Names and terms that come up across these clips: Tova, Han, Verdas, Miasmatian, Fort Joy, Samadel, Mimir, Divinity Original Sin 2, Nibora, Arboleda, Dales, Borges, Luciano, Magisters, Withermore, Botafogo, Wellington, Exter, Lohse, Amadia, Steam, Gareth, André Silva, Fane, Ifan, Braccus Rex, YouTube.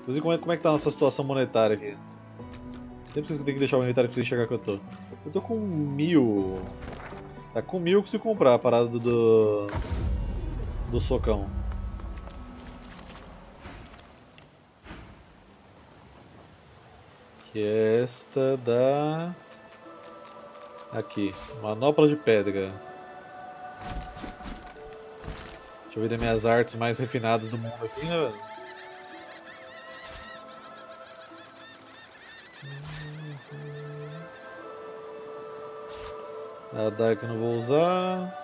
Inclusive, como é que tá a nossa situação monetária aqui? Sempre que eu tenho que deixar o inventário pra vocês enxergar que eu tô. Eu tô com 1000. Tá, com 1000 eu consigo comprar a parada do socão. Que é esta da... Aqui, manopla de pedra. Deixa eu ver das minhas artes mais refinadas do mundo aqui, né, velho? A daga eu não vou usar.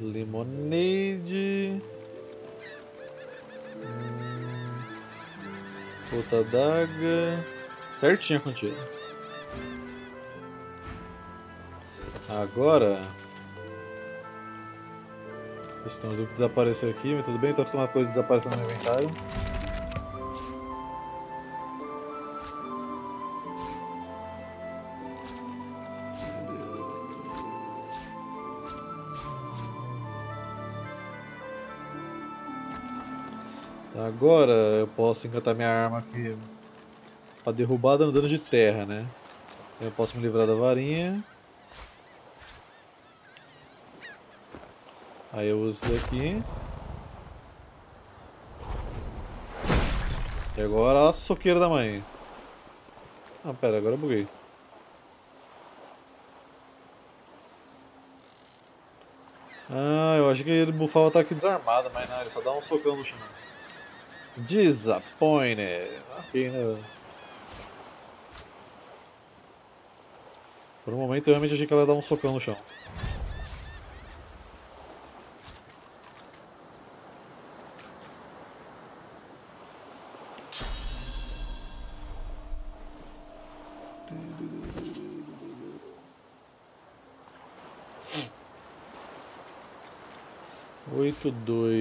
Limonade. Outra daga. Certinho contigo. Agora... Vocês estão vendo que desapareceu aqui, mas tudo bem, tô acostumado com coisa desaparecendo no inventário. Agora eu posso encantar minha arma aqui pra derrubar dando dano de terra, né? Eu posso me livrar da varinha. Aí eu uso isso aqui. E agora a soqueira da mãe. Ah, pera, agora eu buguei. Ah, eu achei que ele bufava o ataque desarmado, mas não, ele só dá um socão no chão. Disappointed. Ok, né? Por um momento eu realmente achei que ela ia dar um socão no chão.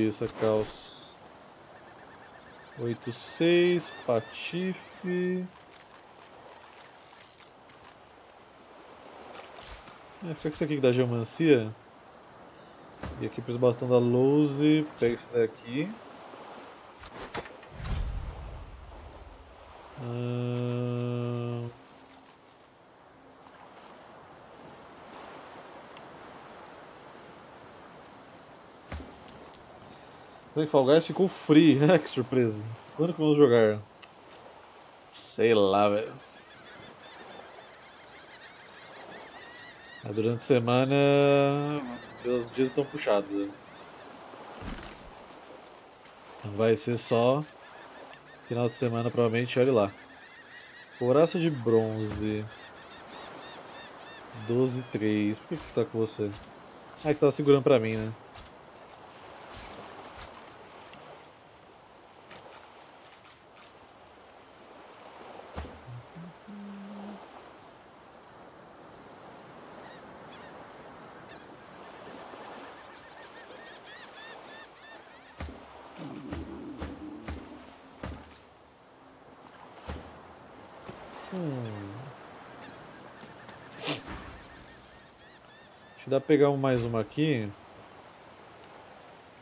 Essa calça 86, patife. Fica com isso aqui que dá geomancia. E aqui para os bastão da Lohse, pega esse daqui. Fall Guys ficou free, que surpresa. Quando que vamos jogar? Sei lá, velho. Durante a semana, os dias estão puxados, véio. Vai ser só final de semana, provavelmente, olha lá. Coraça de bronze 12-3, por que você tá com você? Ah, que você tava segurando pra mim, né? Dá pra pegar mais uma aqui.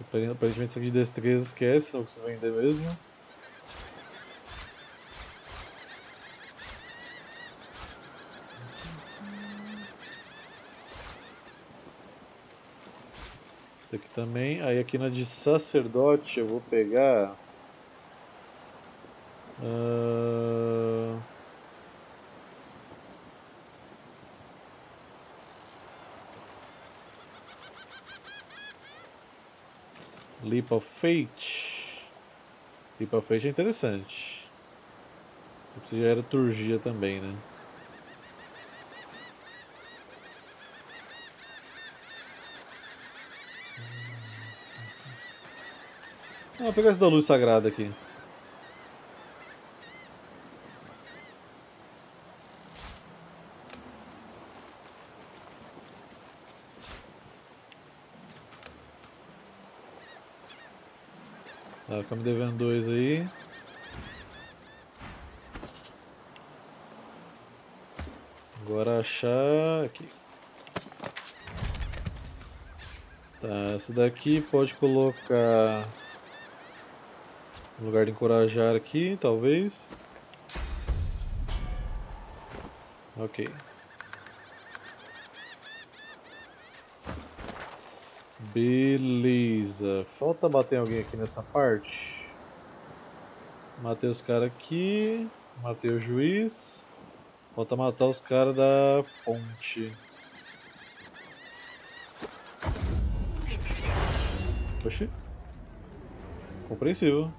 Aparentemente isso aqui de destreza esquece, só que você vai vender mesmo. Esse aqui também. Aí aqui na de sacerdote eu vou pegar... Leap of Fate. Leap of Fate é interessante. Isso já era turgia também, né? Vou pegar esse da luz sagrada aqui. Tá, fica me devendo 2 aí. Agora achar aqui. Tá, essa daqui pode colocar no lugar de encorajar aqui, talvez. Ok. Beleza. Falta bater alguém aqui nessa parte. Matei os caras aqui. Matei o juiz. Falta matar os caras da ponte. Oxi. Compreensível.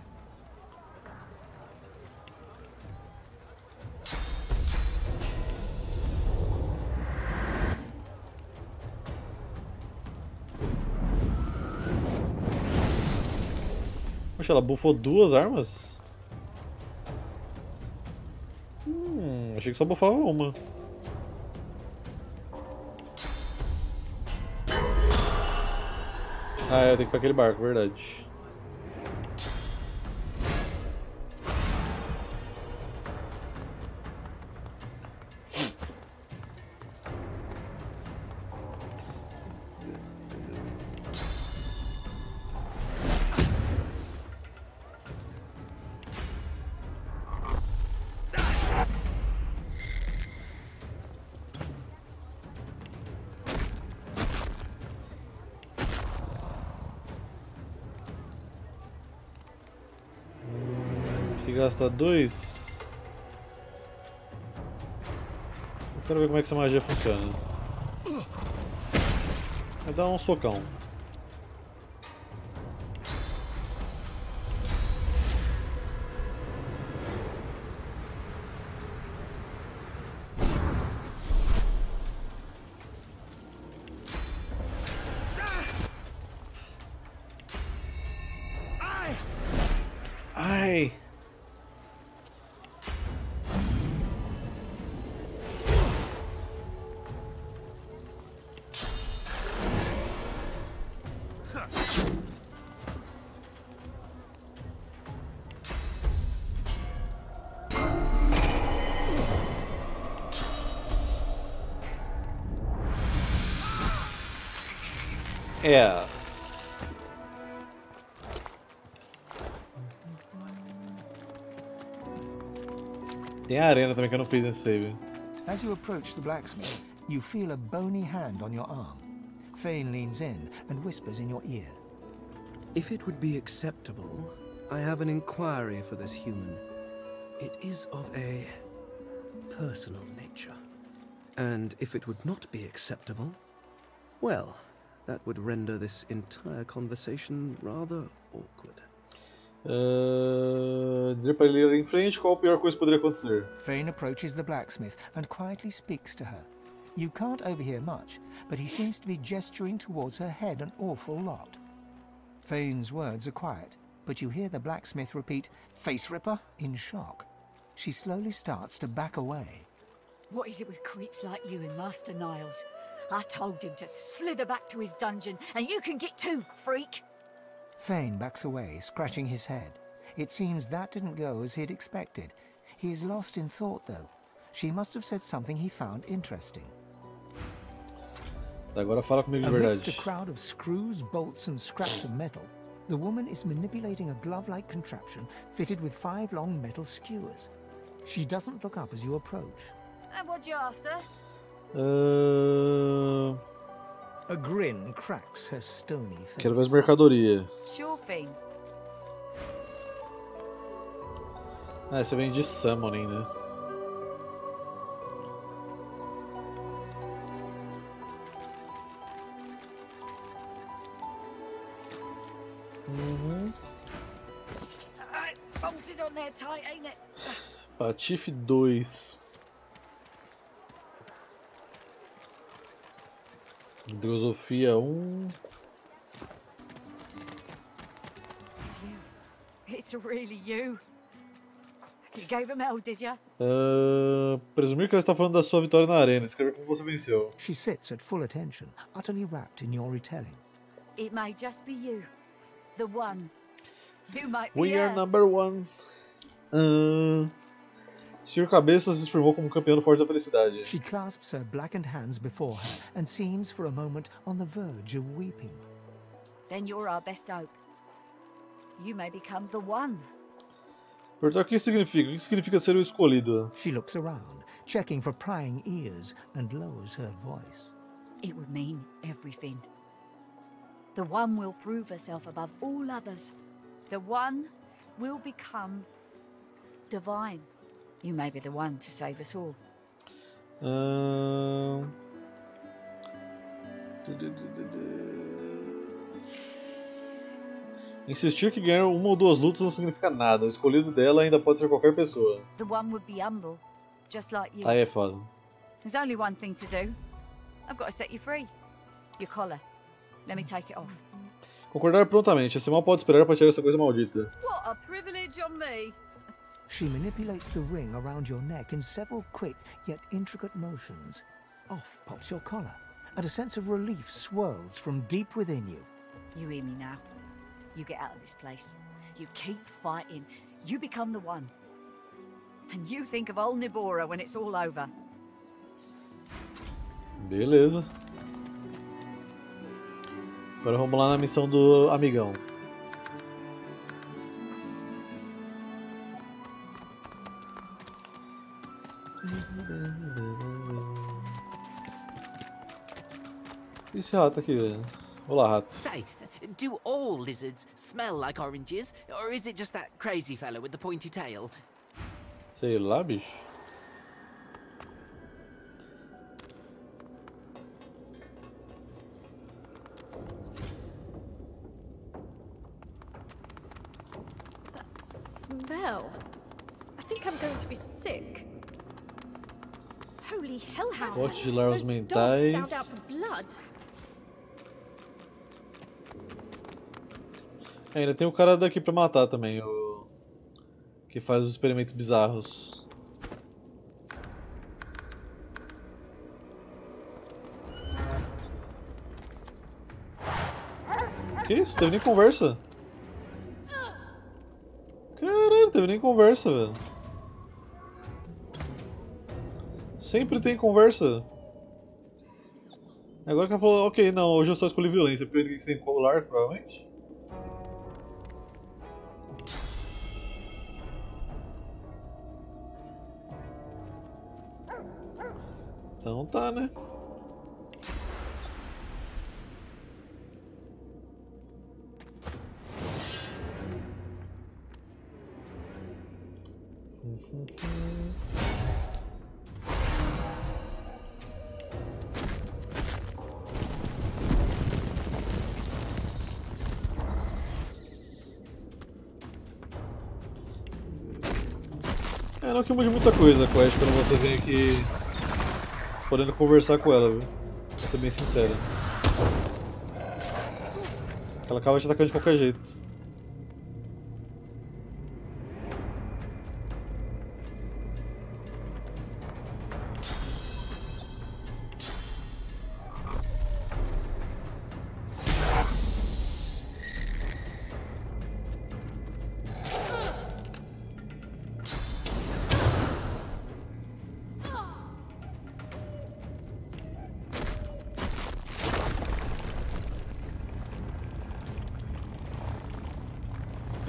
Poxa, ela bufou 2 armas? Achei que só bufava uma. Ah, é, tem que ir pra aquele barco, verdade. Gastar 2. Eu quero ver como é que essa magia funciona. Vai dar um socão. Yes. Tem a arena também que eu não fiz nesse save. As you approach the blacksmith, you feel a bony hand on your arm. Fane leans in and whispers in your ear. If it would be acceptable, I have an inquiry for this human. It is of a personal nature. And if it would not be acceptable, well, that would render this entire conversation rather awkward. Dizer para ele ir em frente, qual a pior coisa que poderia acontecer? Fane approaches the blacksmith and quietly speaks to her. You can't overhear much, but he seems to be gesturing towards her head an awful lot. Fane's words are quiet, but you hear the blacksmith repeat, "Face Ripper," in shock. She slowly starts to back away. What is it with creeps like you and Master Niles? I told him to slither back to his dungeon, and you can get too, freak! Fane backs away, scratching his head. It seems that didn't go as he'd expected. He is lost in thought, though. She must have said something he found interesting. Agora fala comigo de verdade. Amidst a crowd of screws, bolts, and scraps of metal, the woman is manipulating a glove-like contraption fitted with 5 long metal skewers. She doesn't look up as you approach. And what you after? A grin cracks her stony face. Quero ver as mercadoria. Sure thing. Ah, você vem de summoning, né? Patife 2. Filosofia 1. It's you. It's really you. You gave him hell, did you? Presumir que ela está falando da sua vitória na arena. Escreve como você venceu. She sits at full attention, utterly wrapped in your retelling. It may just be you, the one. We are number one. Sr. Cabeça se firmou como campeão do Forte da Felicidade. She clasps her blackened hands before her and seems for a moment on the verge of weeping. Then you're our best hope. You may become the one. Perguntar o que significa? O que significa ser o escolhido? She looks around, checking for prying ears, and lowers her voice. It would mean everything. The one will prove herself above all others. The one will become divine. You may be the one to save us all. Insistir que ganhar uma ou duas lutas não significa nada. O escolhido dela ainda pode ser qualquer pessoa. The one would be humble, just like you. Aí é foda. There's only one thing to do. I've got to set you free. Your collar. Let me take it off. Concordar prontamente. Esse mal pode esperar para tirar essa coisa maldita. What a privilege on me. She manipulates the ring around your neck in several quick yet intricate motions. Off pops your collar, and a sense of relief swirls from deep within you. You hear me now? You get out of this place. You keep fighting. You become the one. And you think of old Nibora when it's all over. Beleza. Agora vamos lá na missão do amigão. Esse rato aqui, velho. Olá, rato. Say, do all lizards smell like oranges, or is it just that crazy fella with the pointy tail? Sei lá, bicho. That smell. I think I'm going to be sick. Holy hellhound. Pote de larvas mentais. Ainda tem o cara daqui pra matar também, o que faz os experimentos bizarros. Que isso? Teve nem conversa. Caralho, teve nem conversa, velho. Sempre tem conversa. Agora que ela falou, ok, não, hoje eu só escolhi violência, porque eu tenho que ser popular, provavelmente. Então tá, né? É, não que mude muita coisa a quest quando você vem aqui podendo conversar com ela, viu? Pra ser bem sincero. Ela acaba te atacando de qualquer jeito.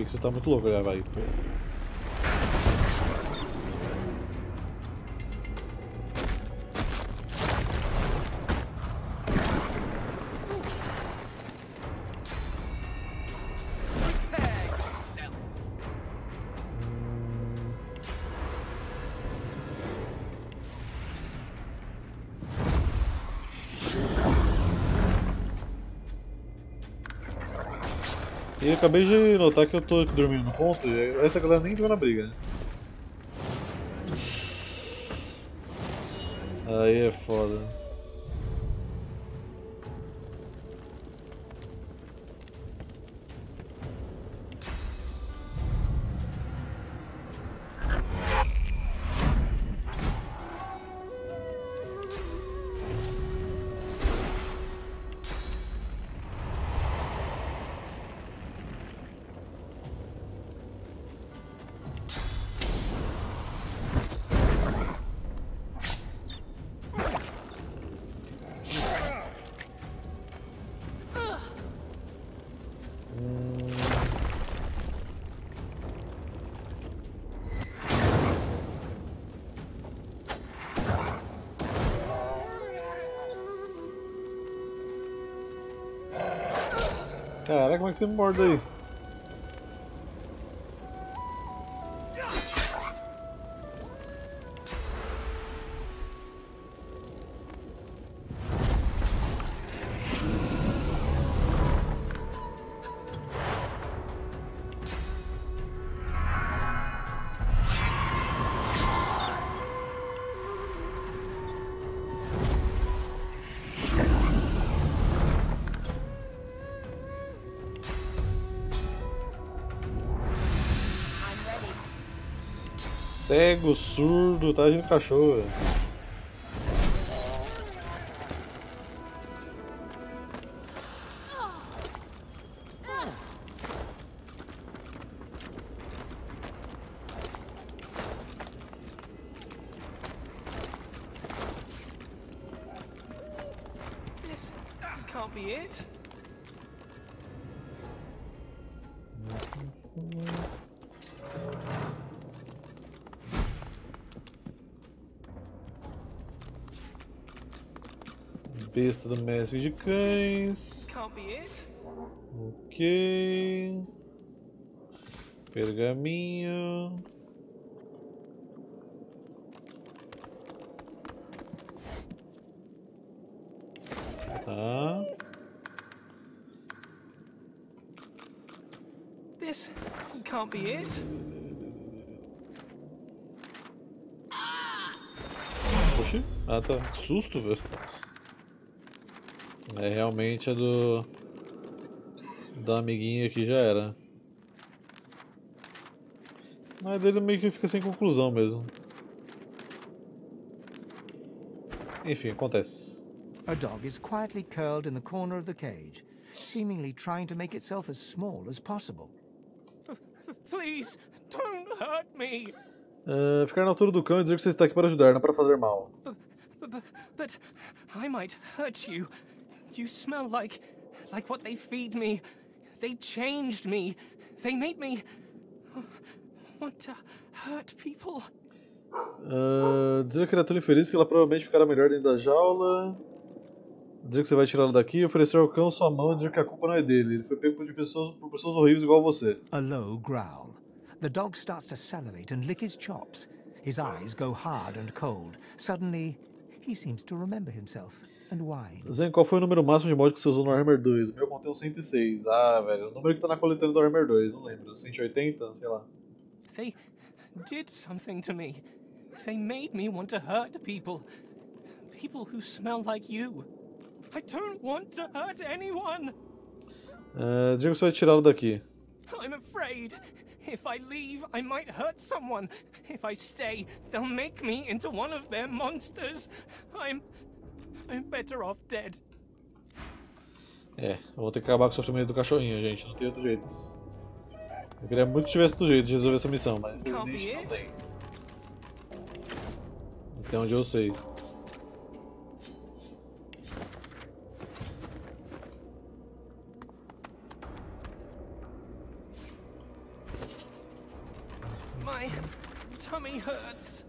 Você tá muito louco, já vai. E acabei de notar que eu tô dormindo no ponto e essa galera nem entrou na briga, né? Aí é foda. Caraca, como é que você me morde aí? Cego, surdo, tá agindo cachorro, velho. Besta do mestre de cães. Ok. Pergaminho. Tá. This can't be it. Poxa. Ah, tá. Que susto, velho. É realmente a do... da amiguinha aqui já era. Mas dele meio que fica sem conclusão mesmo. Enfim, acontece. A dog is quietly curled in the corner of the cage, seemingly trying to make itself as small as possible. Please, don't hurt me. Ficar na altura do cão e dizer que você está aqui para ajudar, não para fazer mal. But I might hurt you. You smell like what they feed me. They changed me. They made me want to hurt people. Dizer a criatura infeliz que ela provavelmente ficará melhor dentro da jaula. Dizer que você vai tirá-la daqui, oferecer ao cão sua mão e dizer que a culpa não é dele. Ele foi pego por pessoas horríveis igual a você. A low growl. The dog starts to salivate and lick his chops. His eyes go hard and cold. Suddenly, he seems to remember himself. Zen, qual foi o número máximo de mod que você usou no Armor 2? O meu contém um 106. Ah, velho, o número que tá na coletânea do Armor 2, não lembro. 180, sei lá. They did something to me. They made me want to hurt people. People who smell like you. I don't want to hurt anyone. Diga que você vai tirá-lo daqui. I'm afraid. If I leave, I might hurt someone. If I stay, they'll make me into one of their monsters. I'm better off dead. É, eu vou ter que acabar com o sofrimento do cachorrinho, gente. Não tem outro jeito. Eu queria muito que tivesse outro jeito de resolver essa missão, mas infelizmente não tem. Até onde eu sei.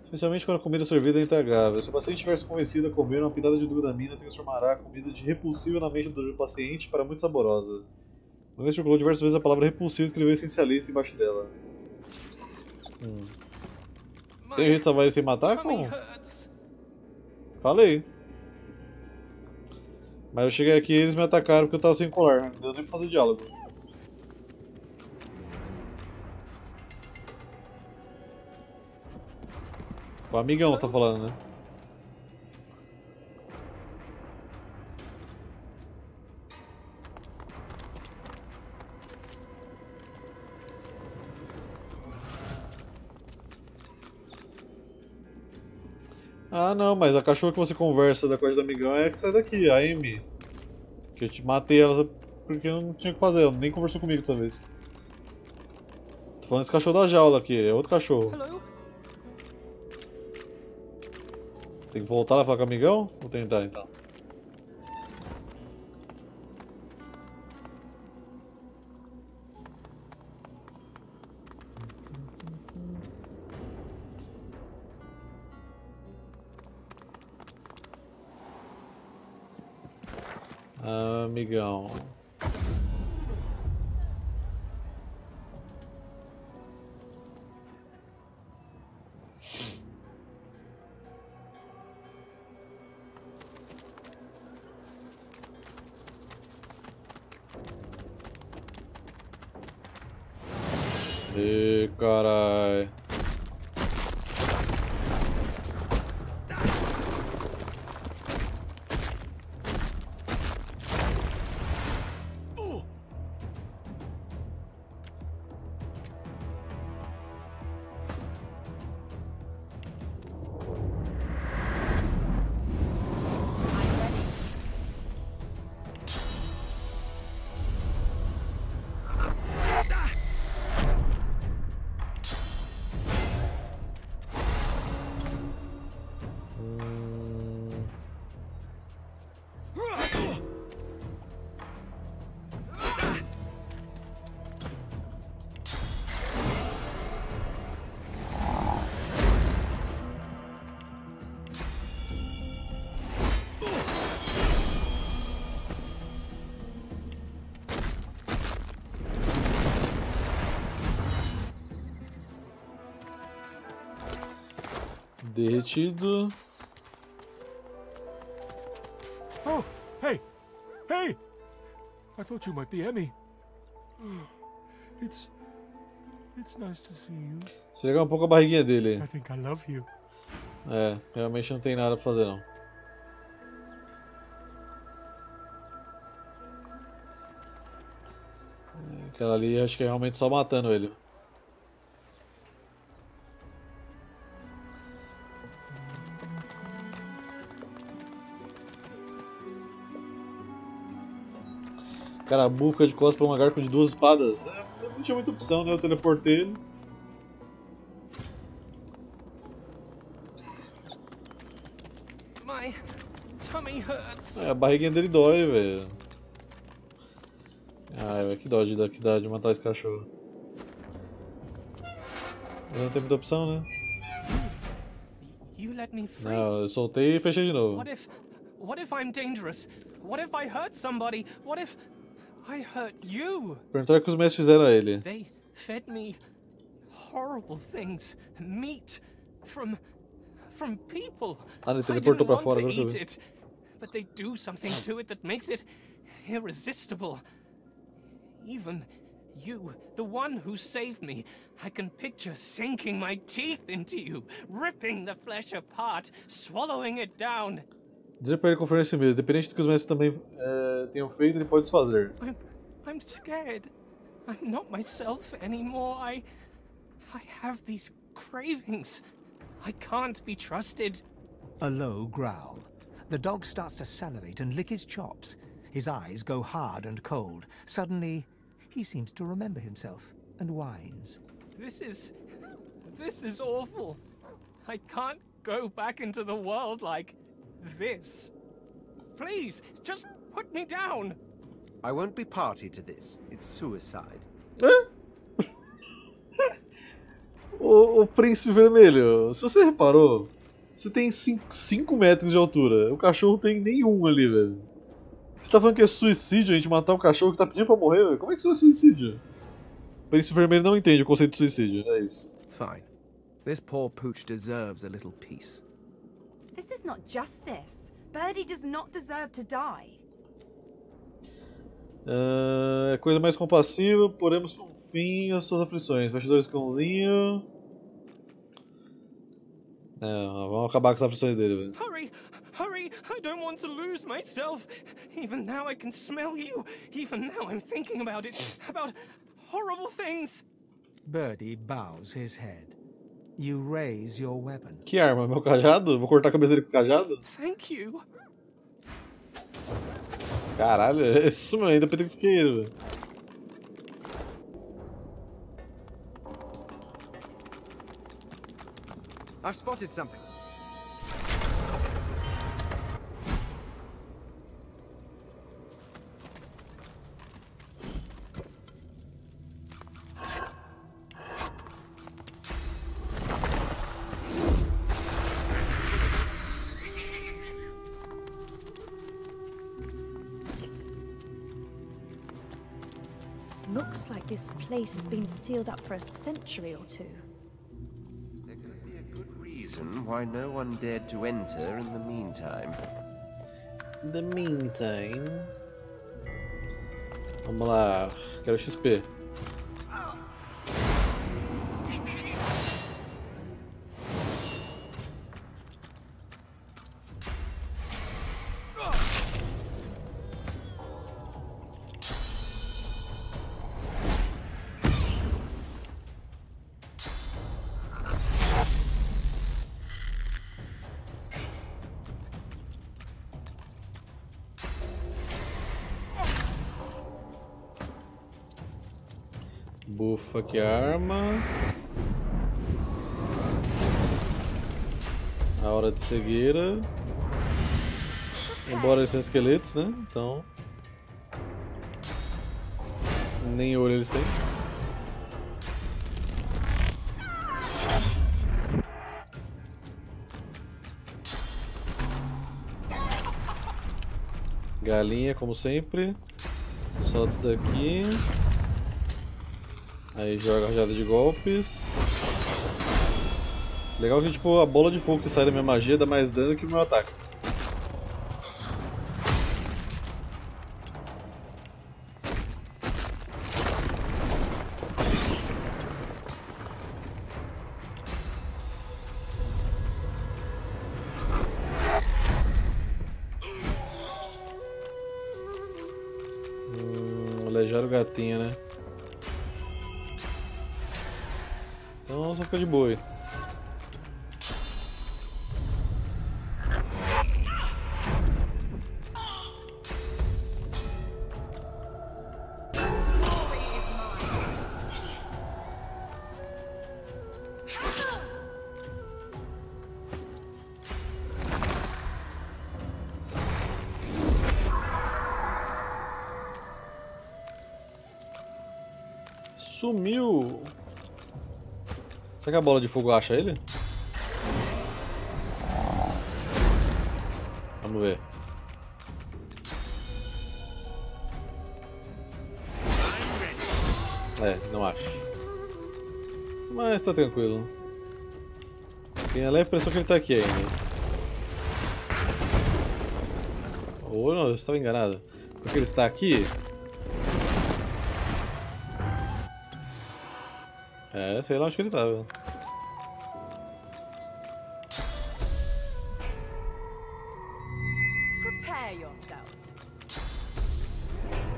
Especialmente quando a comida servida é intragável. Se o paciente tivesse convencido a comer, uma pitada de glutamina transformará a comida de repulsiva na mente do paciente para muito saborosa. Alguém circulou diversas vezes a palavra repulsiva e escreveu essencialista embaixo dela. Tem jeito de salvar ele sem matar? Como? Falei. Mas eu cheguei aqui e eles me atacaram porque eu tava sem colar. Não deu nem pra fazer diálogo. O amigão você tá falando, né? Ah não, mas a cachorra que você conversa da coisa do amigão é a que sai daqui, a Amy. Que eu te matei ela porque eu não tinha o que fazer, ela nem conversou comigo dessa vez. Tô falando desse cachorro da jaula aqui, é outro cachorro. Hello? Tem que voltar lá e falar com o amigão? Vou tentar então. Ah, amigão. Carai. Derretido. Oh, hey, hey! I thought you might be Emmy. It's nice to see you. Se ligar um pouco a barriguinha dele. I think I love you. É, realmente não tem nada pra fazer não. Aquela ali acho que é realmente só matando ele. Carabu fica de costas pra um lagarto de duas espadas. Eu não tinha muita opção, né? Eu teleportei ele. É, a barriguinha dele dói, velho. Ai, véio, que dó de matar esse cachorro. Mas não tem muita opção, né? Não, eu soltei e fechei de novo. What if I'm dangerous? What if I hurt somebody? What if I hurt you? Perguntar o que os mestres fizeram a ele. They fed me horrible things, meat from people. Ah, ele teleportou para fora, agora eu vi. But they do something to it that makes it irresistible. Even you, the one who saved me, I can picture sinking my teeth into you, ripping the flesh apart, swallowing it down. Dizer para ele conferir em si mesmo, dependente do que os mestres também tenham feito, ele pode desfazer. I'm scared. I'm not myself anymore. I have these cravings. I can't be trusted. A low growl. The dog starts to salivate and lick his chops. His eyes go hard and cold. Suddenly, he seems to remember himself and whines. This is awful. I can't go back into the world like this. Please, just put me down. I won't be party to this. It's suicide. O príncipe vermelho, se você reparou, você tem 5 metros de altura. O cachorro tem nenhum ali, velho. Você tá falando que é suicídio a gente matar um cachorro que tá pedindo pra morrer, velho? Como é que isso é suicídio? O príncipe vermelho não entende o conceito de suicídio. É isso. Fine. This poor pooch deserves a little peace. This is not justice. Birdie does not deserve to die. É coisa mais compassiva, poremos um fim às suas aflições. Bastidores cãozinho. É, vamos acabar com as aflições dele, velho. Hurry, hurry! I don't want to lose myself. Even now I can smell you. Even now I'm thinking about it. About horrible things. Birdie bows his head. You raise your weapon. Que arma? Meu cajado? Vou cortar a cabeça dele com o cajado? Thank you. Caralho, é isso, meu. Ainda petrifiquei ele, velho. I've spotted something. Looks like this place has been sealed up for a century or two. There could be a good reason why no one dared to enter in the meantime. In the meantime... Vamos lá, quero XP. Bufa aqui a arma. A hora de cegueira. Embora eles sejam esqueletos, né? Então... nem olho eles têm. Galinha, como sempre. Solta isso daqui. Aí joga a rajada de golpes. Legal que tipo, a bola de fogo que sai da minha magia dá mais dano que o meu ataque. Aleijar o gatinho, né? Então só fica de boa aí. Sumiu! Será que a bola de fogo acha ele? Vamos ver. É, não acho. Mas tá tranquilo. Tem a leve impressão que ele tá aqui ainda. Ou não, eu estava enganado. Porque ele está aqui? É, sei lá onde que ele tava.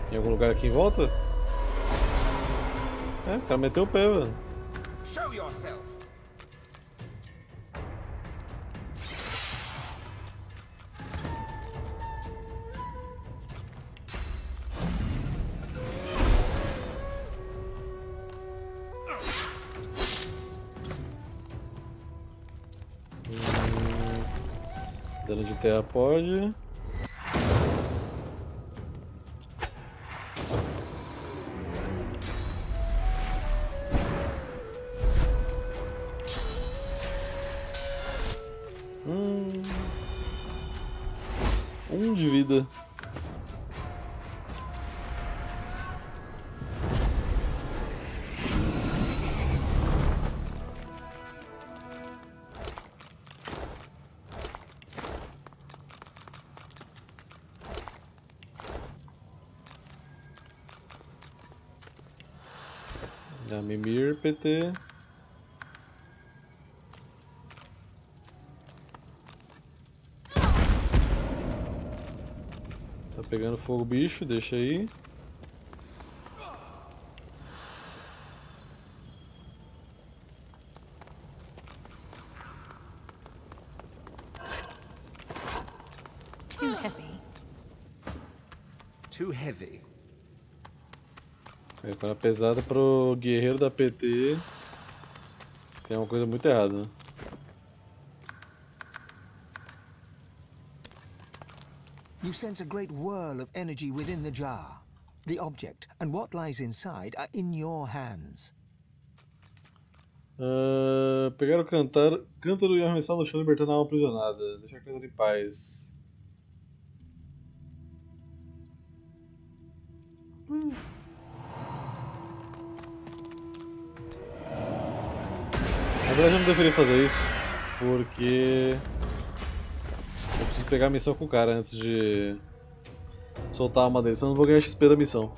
Tem algum lugar aqui em volta? É, o cara meteu o pé, velho. Dano de terra pode. Um de vida. Mimir PT. Tá pegando fogo, bicho, deixa aí. Too heavy. Too heavy. É, para pesada pro guerreiro da PT, tem uma coisa muito errada, né? You sense a great whirl of energy within the jar. The object and what lies inside are in your hands. Pegar o cântaro e arremessar no chão, libertando a alma aprisionada. Deixar o cântaro em paz. Na verdade eu não deveria fazer isso, porque eu preciso pegar a missão com o cara antes de soltar a Amadia, senão eu não vou ganhar XP da missão.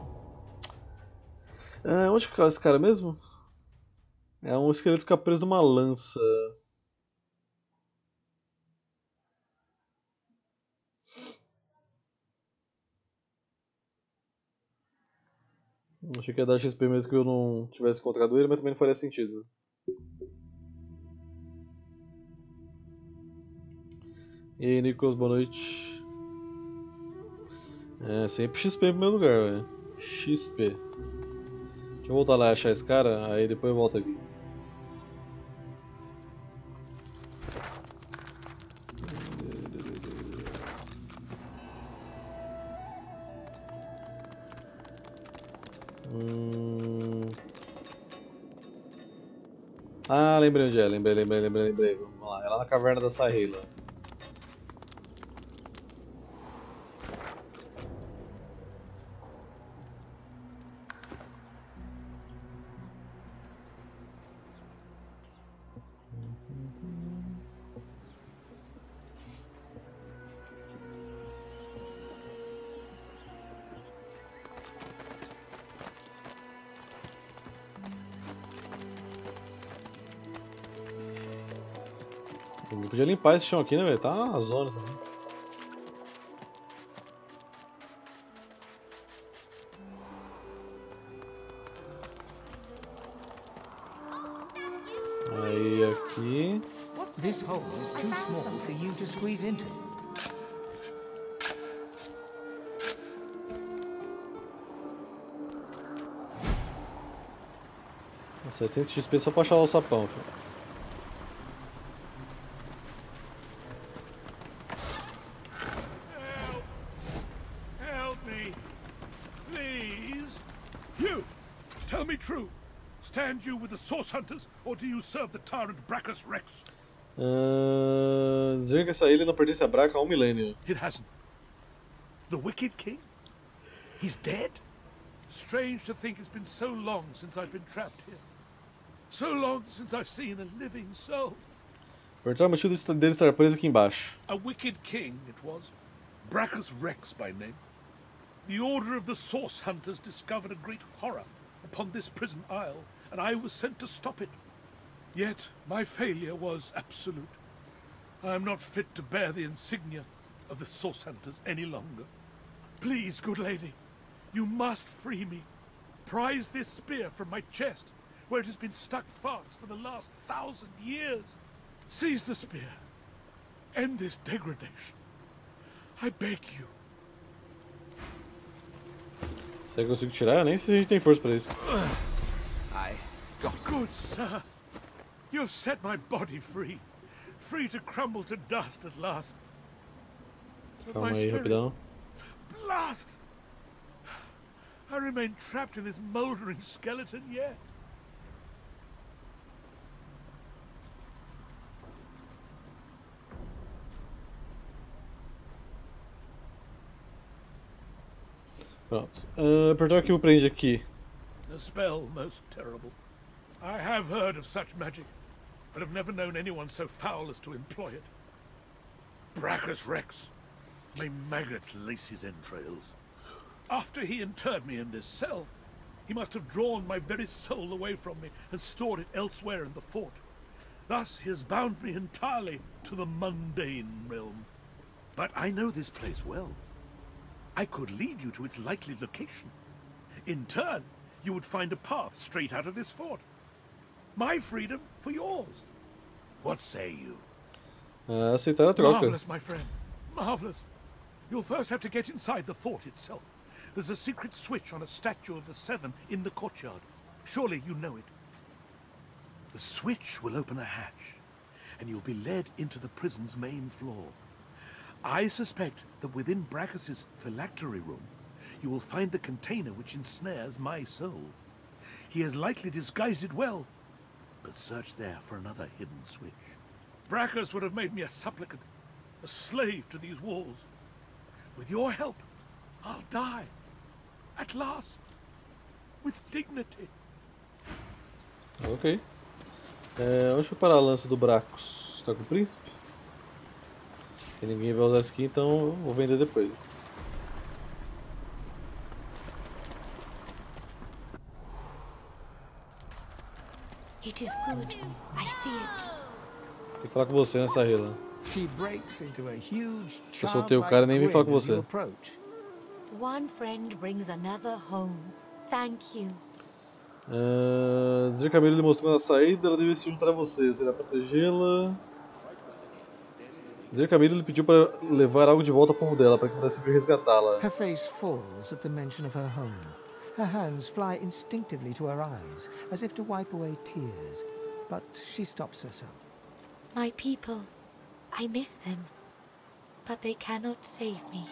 Ah, onde ficava esse cara mesmo? É um esqueleto que fica preso numa lança. Achei que ia dar XP mesmo que eu não tivesse encontrado ele, mas também não faria sentido. E aí, Nicolas, boa noite. É, sempre XP em primeiro lugar, velho. XP. Deixa eu voltar lá e achar esse cara, aí depois eu volto aqui. Ah, lembrei onde é, lembrei. Vamos lá, é lá na caverna da Sahila. Podia limpar esse chão aqui, né, velho? Tá as horas, né? Aí, aqui. This hole is too small for you to squeeze into. É 700 XP só pra achar o sapão, cara. You with the Source Hunters, or do you serve the tyrant Braccus Rex? Dizer que essa ilha não pertence a Braca há um milênio. It hasn't. The wicked king? He's dead? Strange to think it's been so long since I've been trapped here. So long since I've seen a living soul. Perguntar o motivo dele estar preso aqui embaixo. A wicked king it was. Braccus Rex by name. The order of the Source Hunters discovered a great horror upon this prison isle. And I was sent to stop it. Yet my failure was absolute. I am not fit to bear the insignia of the Source Hunters any longer. Please, good lady, you must free me. Prise this spear from my chest, where it has been stuck fast for the last 1,000 years. Seize the spear. End this degradation. I beg you. Será que eu consigo tirar? Nem se a gente tem força para isso. Good sir, you've set my body free, free to crumble to dust at last. But my spirit, blast! I remain trapped in this mouldering skeleton yet. Pronto. Perguntar o que eu aprendi aqui. A spell most terrible. I have heard of such magic, but have never known anyone so foul as to employ it. Braccus Rex, may maggots lace his entrails. After he interred me in this cell, he must have drawn my very soul away from me and stored it elsewhere in the fort. Thus he has bound me entirely to the mundane realm. But I know this place well. I could lead you to its likely location. In turn, you would find a path straight out of this fort. My freedom for yours. What say you? Aceitar a troca. Marvelous, my friend. Marvelous. You'll first have to get inside the fort itself. There's a secret switch on a statue of the Seven in the courtyard. Surely you know it. The switch will open a hatch, and you'll be led into the prison's main floor. I suspect that within Braccus's phylactery room, you will find the container which ensnares my soul. He has likely disguised it well. But search there for another hidden switch. Braccus would have made me a supplicant, a slave to these walls. With your help, I'll die. At last. With dignity. Ok. Onde foi parar a lança do Braccus? Tá com o príncipe? E ninguém vai usar isso aqui, então vou vender depois. It is good. I see it. Tem que falar com você nessa rela. Eu soltei o cara e nem vim falar com você. One friend brings another home. Thank you. Dizer que a Miriam lhe mostrou a saída, ela devia se juntar a você. Será protegê-la? Dizer que a Miriam lhe pediu para levar algo de volta ao povo dela, para que pudesse vir resgatá-la. Her face falls at the mention of her home. Her hands fly instinctively to her eyes, as if to wipe away tears. But she stops herself. My people, I miss them, but they cannot save me.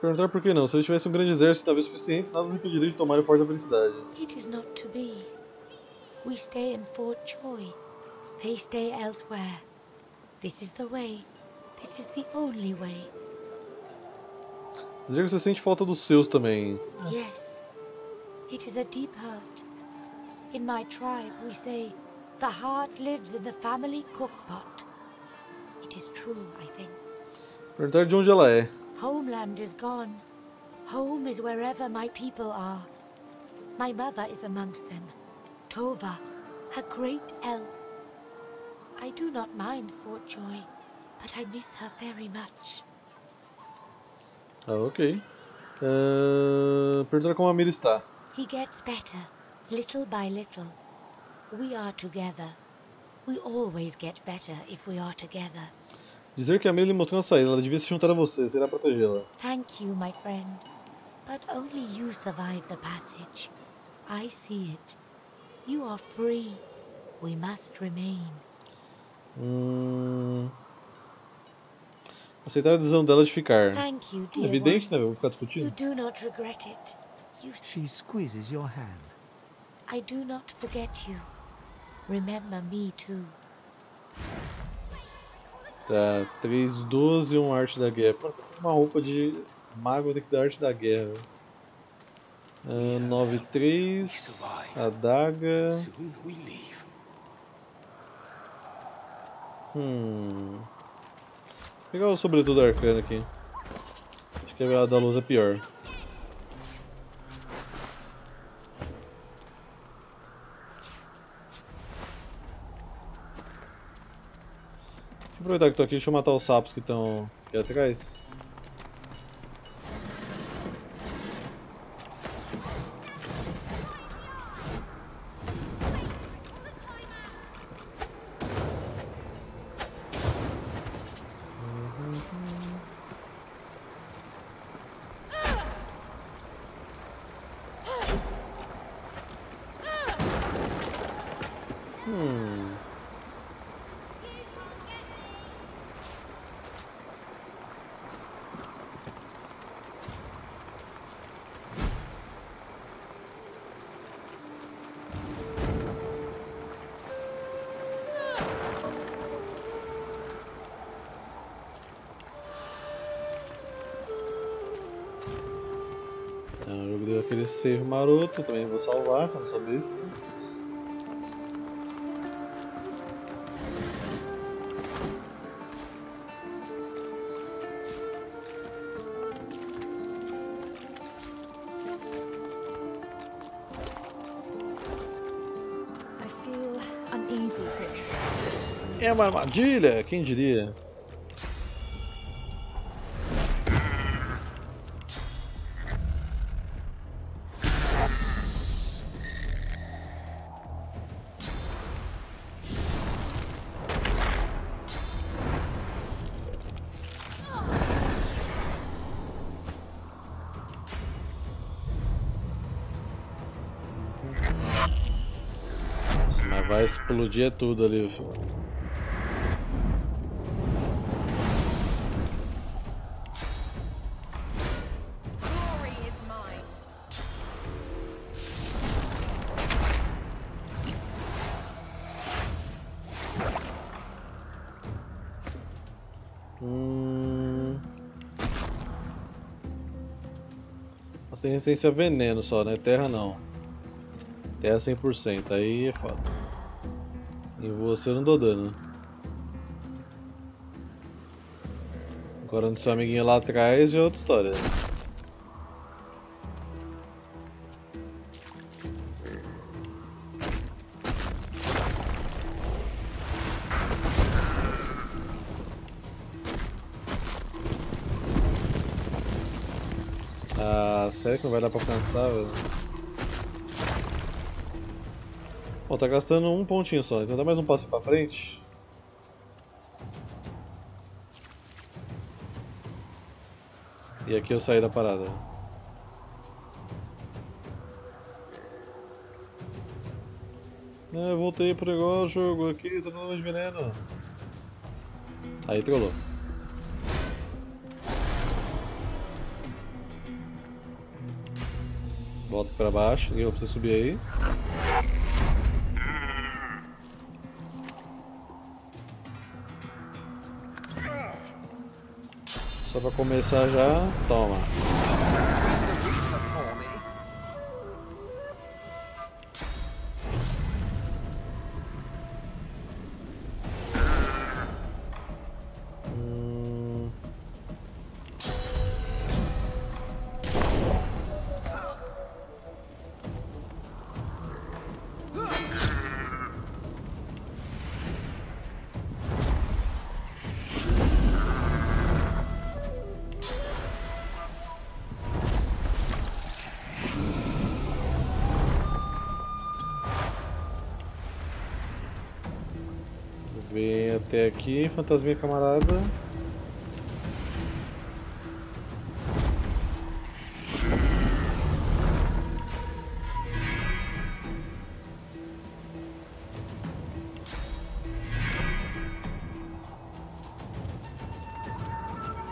Perguntar por que não. Se eles tivessem um grande exército e talvez suficientes, nada nos impediria de tomar o Forte da Felicidade. It is not to be. We stay in Fort Joy. They stay elsewhere. This is the way. This is the only way. Dizer que você sente falta dos seus também. Yes. It is a deep hurt. In my tribe we say the heart lives in the family cookpot. It is true, I think. Perguntar de onde ela é. Homeland is gone. Home is wherever my people are. My mother is amongst them. Tova, a great elf. I do not mind Fort Joy, but I miss her very much. Ok. Perguntar como a Mira está. He gets better, little by little. We are together. We always get better if we are together. Dizer que a Amelia lhe mostrou uma saída, ela devia se juntar a você, será protegê-la. Thank you, my friend. But only you survive the passage. I see it. You are free. We must remain. Aceitar a decisão dela de ficar. Thank you, dear. É evidente, né? Vou ficar discutindo. You do not regret it. She squeezes your hand. I do not forget you. Remember me too. Tá, 3, 12, 1 arte da guerra. Uma roupa de mago tem que dar arte da guerra. 9, 3, adaga. Vou pegar o sobretudo arcano aqui. Acho que a da luz é pior. Aproveitar que tô aqui, deixa eu matar os sapos que estão aqui atrás. Aquele ser maroto, também vou salvar com essa besta. É uma armadilha, quem diria? Vai explodir é tudo ali. Mas tem resistência a veneno só, né? Terra não. Terra 100%, aí é foda. Em você eu não dou dano. Agora no seu amiguinho lá atrás já é outra história. Sério que não vai dar pra alcançar, velho? Bom, tá gastando um pontinho só, então dá mais um passo pra frente. E aqui eu saí da parada. Eu voltei pro igual o jogo aqui, tô dando mais veneno. Aí trollou. Volta pra baixo, eu preciso subir aí. Só pra começar já, toma. Vem até aqui, fantasminha camarada.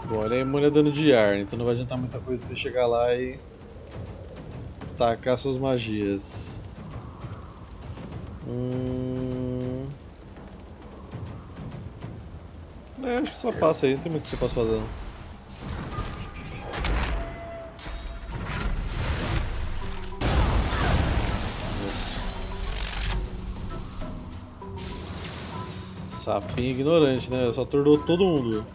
Bom, ele é imune a dano de ar, então não vai adiantar muita coisa se você chegar lá e tacar suas magias. É, acho que só passa aí, não tem muito que você possa fazer. Sapinho ignorante, né? Só atordou todo mundo.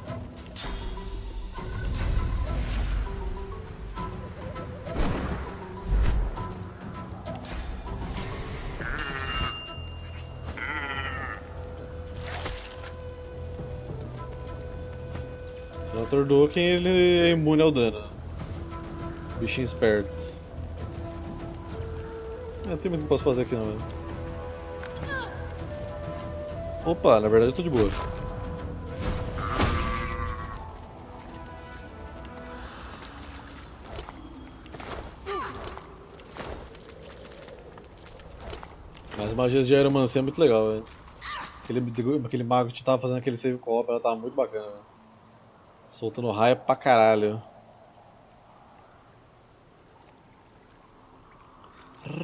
Atordou quem ele é imune ao dano. Bichinho esperto. Não tem muito que posso fazer aqui não, velho. Opa, na verdade eu tô de boa. As magias de aeromancia é muito legal, velho. Aquele mago que tava fazendo aquele save co-op, ela tava muito bacana, velho. Soltando raio pra caralho.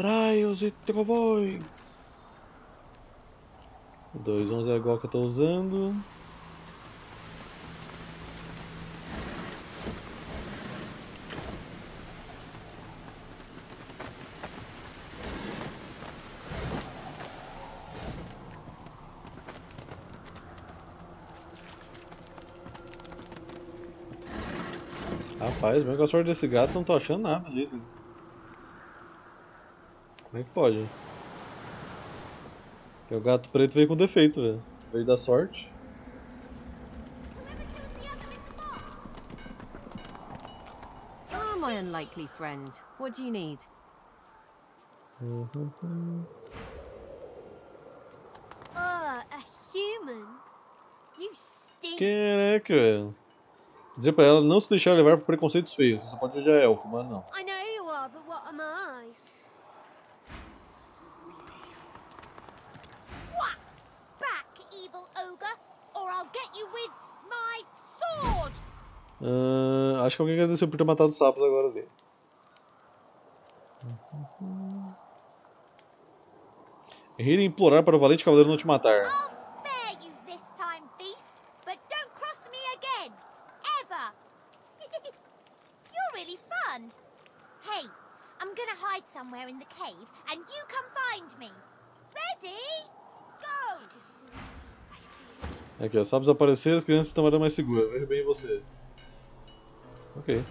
Raios e trovões. 2.11 é igual que eu tô usando. Rapaz, mesmo com a sorte desse gato, eu não tô achando nada dele. Como é que pode? Porque o gato preto veio com defeito, velho. Veio da sorte. Am I unlikely friend? What do you need? A human. You stink. Caraca, velho. Dizer pra ela não se deixar levar por preconceitos feios. Você só pode odiar elfo, mas não. I know you are, but what am I? Whack back, evil ogre, or I'll get you with my sword. Acho que alguém agradeceu por ter matado os sapos agora dele. Rir e implorar para o valente cavaleiro não te matar. Somewhere in the cave, and you come find me. Ready? Go! Aqui, ó. Sapos aparecer, as crianças estão mais seguras. Vejo bem você. Ok.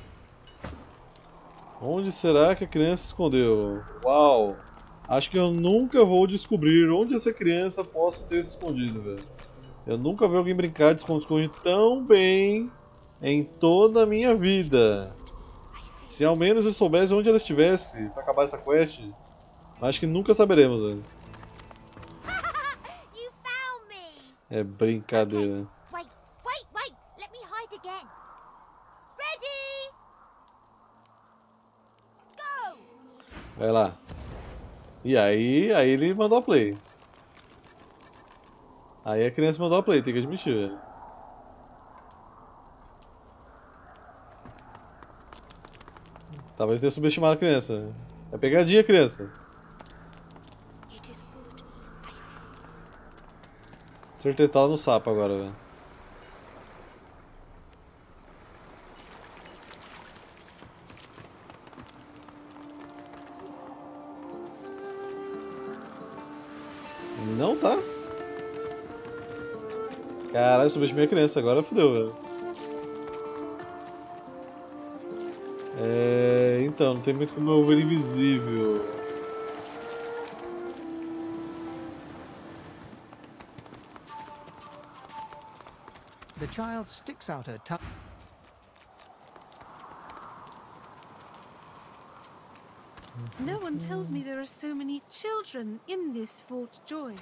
Onde será que a criança se escondeu? Uau! Acho que eu nunca vou descobrir onde essa criança possa ter se escondido, velho. Eu nunca vi alguém brincar de esconde-esconde tão bem em toda a minha vida. Se ao menos eu soubesse onde ela estivesse pra acabar essa quest, acho que nunca saberemos, velho. É brincadeira. Vai lá. E aí ele mandou a play. Aí a criança mandou a play, tem que admitir, velho. Talvez tenha subestimado a criança. É pegadinha, criança. Certeza tá lá no sapo agora, velho. Não tá? Caralho, subestimei a criança, agora fodeu, velho. É... então, não tem muito como eu ver invisível. The child sticks out her tongue. No one tells me there are so many children in this Fort Joy.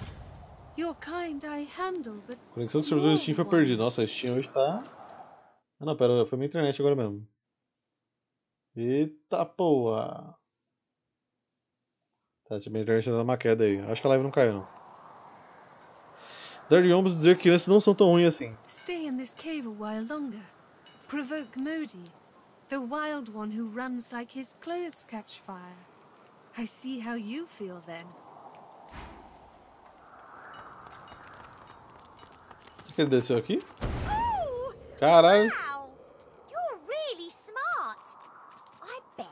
Your kind I handle, but conexão dos servidores Steam foi perdida. Nossa, a Steam hoje tá... ah não, pera, foi minha internet agora mesmo. Eita porra. Tá, minha internet tá dando uma queda aí. Acho que a live não caiu, não. Dar de ombros dizer que crianças não são tão ruins assim. Stay in this cave a while longer. Provoke Modi. The wild one who runs like his clothes catch fire. I see how you feel then. Ele desceu aqui? Caralho! Wow! You're really smart. I bet.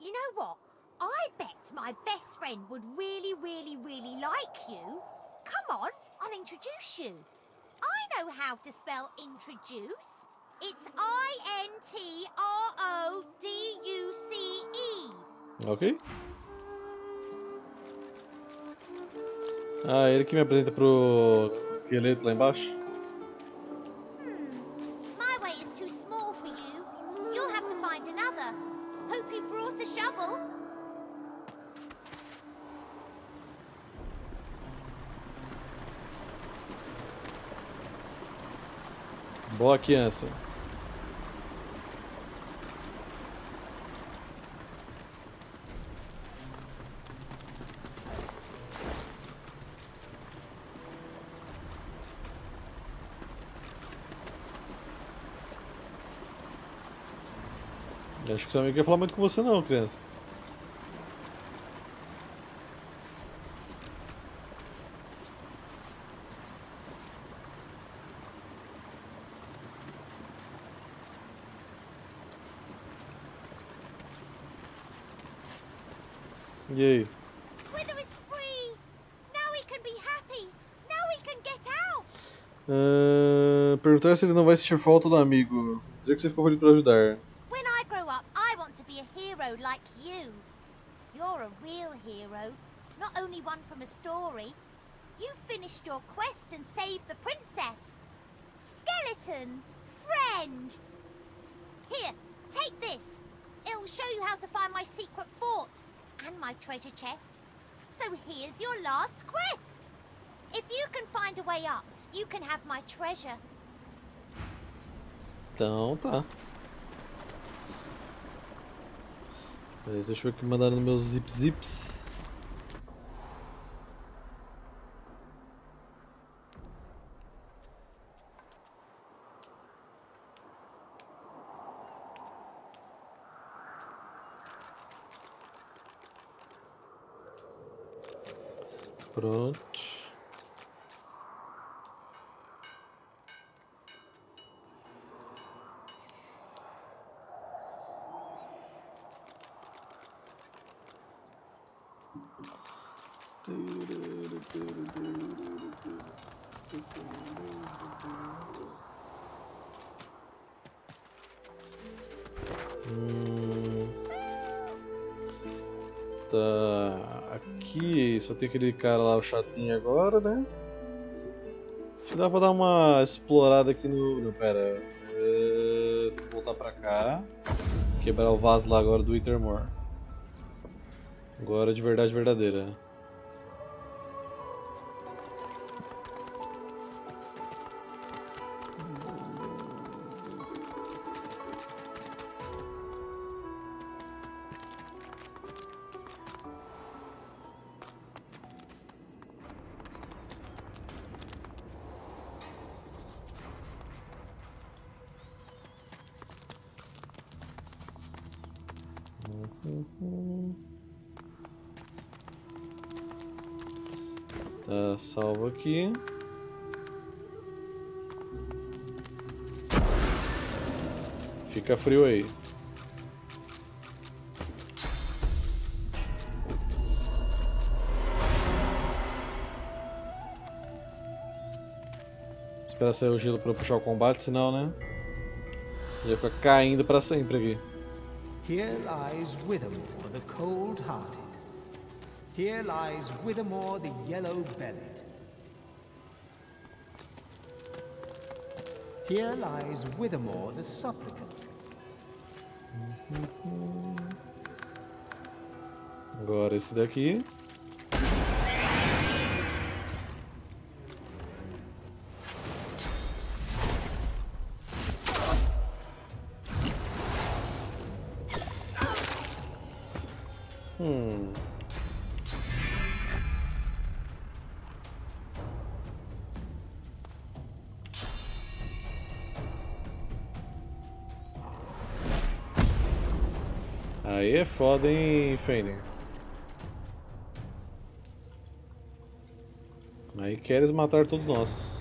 You know what? I bet my best friend would really like you. Come on, I'll introduce you. I know how to spell introduce. It's INTRODUCE. Ok. Ah, ele que me apresenta pro esqueleto lá embaixo. My way is too small for you. You'll have to find another. Hope you brought a shovel. Boa criança. Acho que seu amigo quer falar muito com você não, criança. E aí? Perguntar se ele não vai sentir falta do amigo. Dizer que você ficou feliz para ajudar. Like you. You're a real hero, not only one from a story. You finished your quest and saved the princess. Skeleton friend. Here, take this. It'll show you how to find my secret fort and my treasure chest. So here's your last quest. If you can find a way up, you can have my treasure. Então tá. Deixa eu ver o que mandaram nos meus zips. Pronto. aqui. Só tem aquele cara lá, o chatinho agora, né? Acho que dá pra dar uma explorada aqui no... Não, pera. Tem que voltar pra cá. Quebrar o vaso lá agora do Withermore. Agora de verdade verdadeira. Tá salvo aqui. Fica frio aí. Espera sair o gelo para puxar o combate, senão, né? Já fica caindo para sempre aqui. Here lies Withermore, the cold-hearted. Here lies Withermore, the yellow-bellied. Here lies Withermore, the supplicant. Agora esse daqui. Aí é foda, hein, Fane? Aí queres matar todos nós.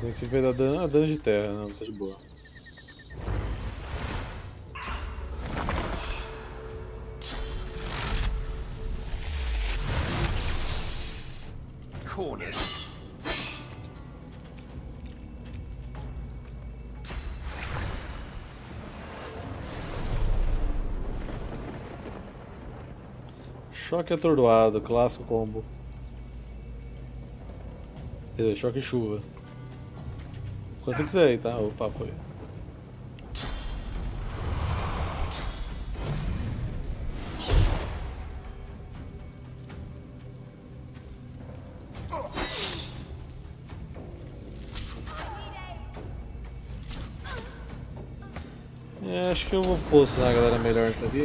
Tem que se ver dano de terra, não, tá de boa. Choque atordoado, clássico combo. Quer dizer, choque e chuva. Quando você quiser aí, tá? Opa, foi. É, acho que eu vou posicionar a galera melhor nisso aqui.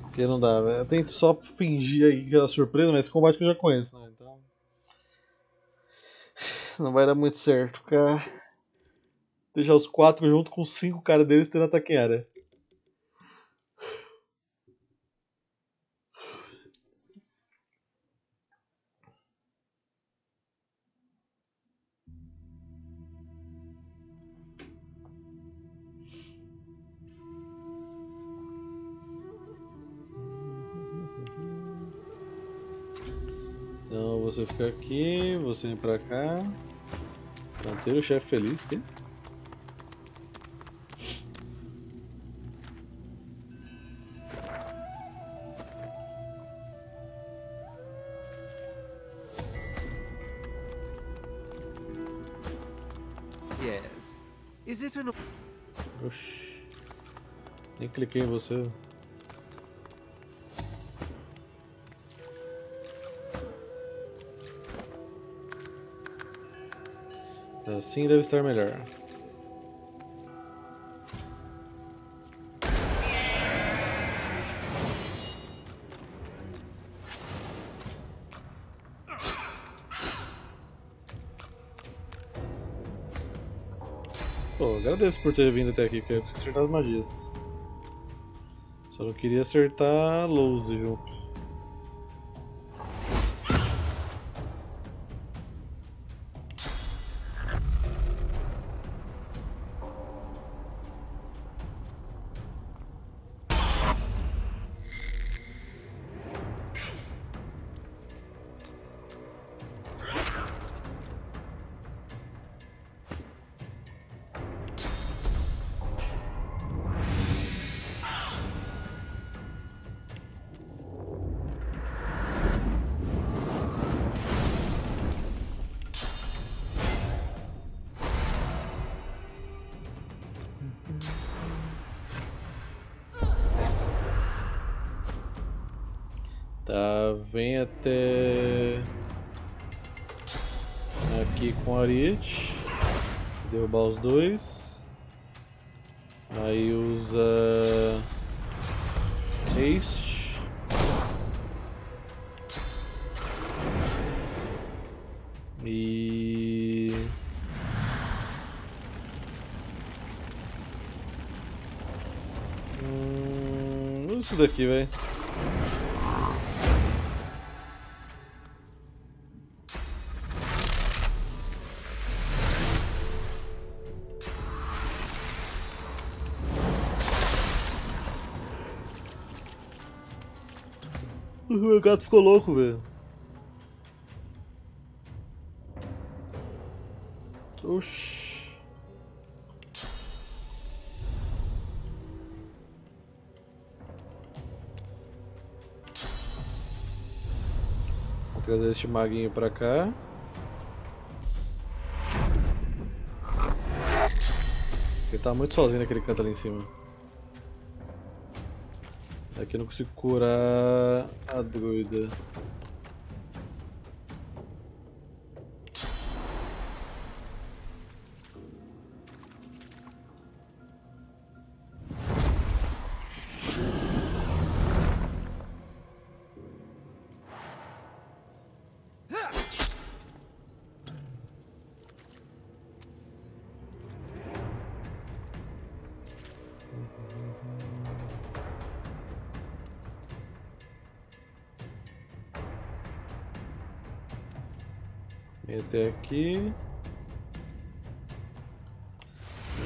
Porque não dá, velho. Eu tento só fingir aí aquela surpresa, mas esse combate que eu já conheço, né? Então... não vai dar muito certo ficar. Deixar os 4 junto com os 5 caras deles tendo ataque em área. Então você fica aqui, você vem pra cá. Manter o chefe feliz aqui. Yes. Is it an... Oxi. Nem cliquei em você. Assim deve estar melhor. Pô, agradeço por ter vindo até aqui, porque eu preciso acertar as magias. Só não queria acertar a Lohse junto. Tá, vem até aqui com o ariete, derrubar os dois, aí usa haste, e usa isso daqui, velho. O gato ficou louco, velho. Oxi. Vou trazer este maguinho pra cá. Ele tá muito sozinho naquele canto ali em cima. Aqui eu não consigo curar a druida. Até aqui.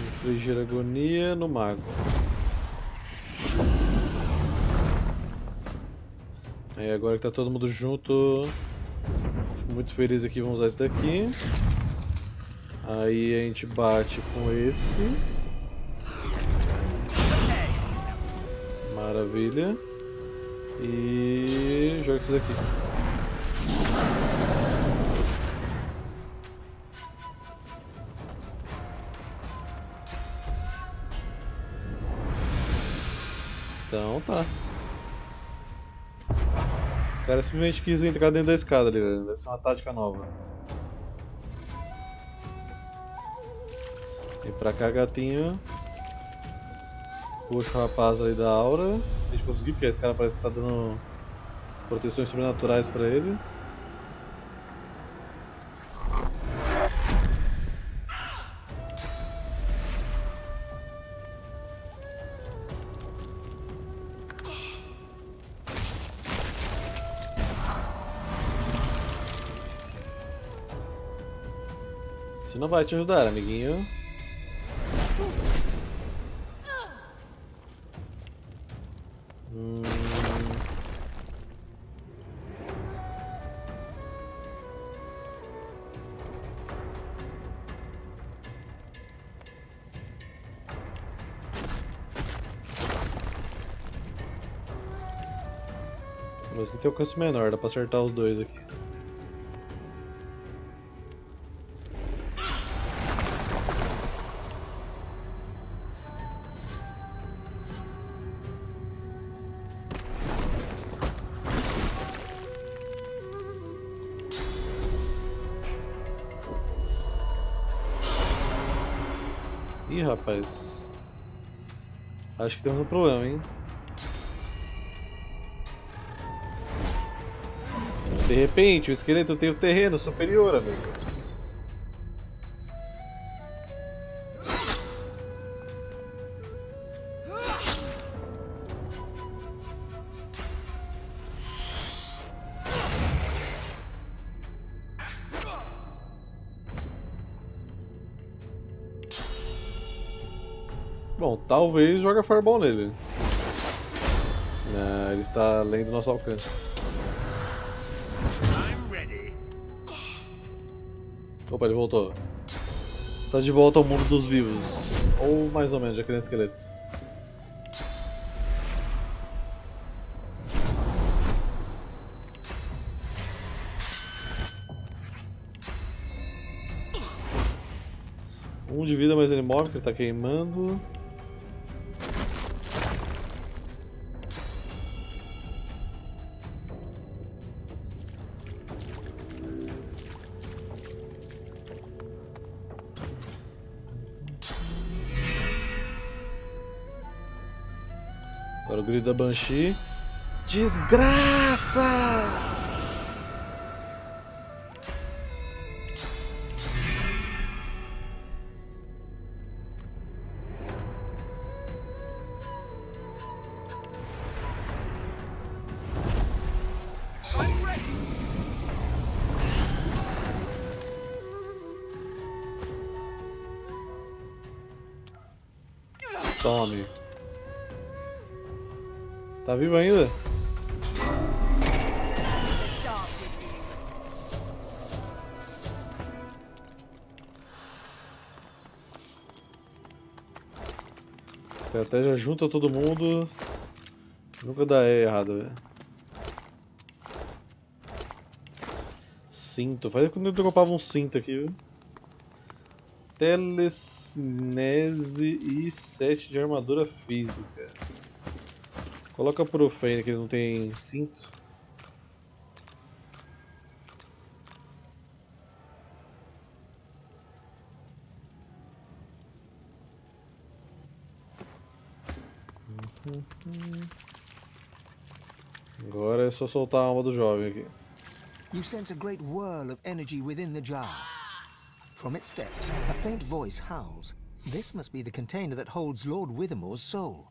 Infligir agonia no mago. Aí agora que tá todo mundo junto, fico muito feliz aqui, vamos usar esse daqui. Aí a gente bate com esse. Maravilha. E joga esse daqui. Então tá. O cara simplesmente quis entrar dentro da escada ali, velho. Deve ser uma tática nova. Vem pra cá, gatinho. Puxa o rapaz ali da aura. Se a gente conseguir, porque esse cara parece que tá dando proteções sobrenaturais pra ele. Não vai te ajudar, amiguinho. Mas que tem um alcance menor, dá pra acertar os dois aqui. Ih, rapaz. Acho que temos um problema, hein? De repente, o esqueleto tem o terreno superior, amigos. Bom, talvez joga Fireball nele. Ah, ele está além do nosso alcance. Opa, ele voltou. Está de volta ao mundo dos vivos. Ou mais ou menos, aquele esqueleto. Um de vida, mas ele morre porque ele está queimando. O grito da Banshee. Desgraça! Tome. Tá vivo ainda? Estratégia junta todo mundo. Nunca dá errado, velho. Cinto. Fazia quando eu dropava um cinto aqui, viu? Telecinese e 7 de armadura física. Coloca pro Fane que ele não tem cinto. Agora é só soltar a alma do jovem aqui. You sense a great whirl of energy within the jar. From its depths, a faint voice howls. This must be the container that holds Lord Withermore's soul.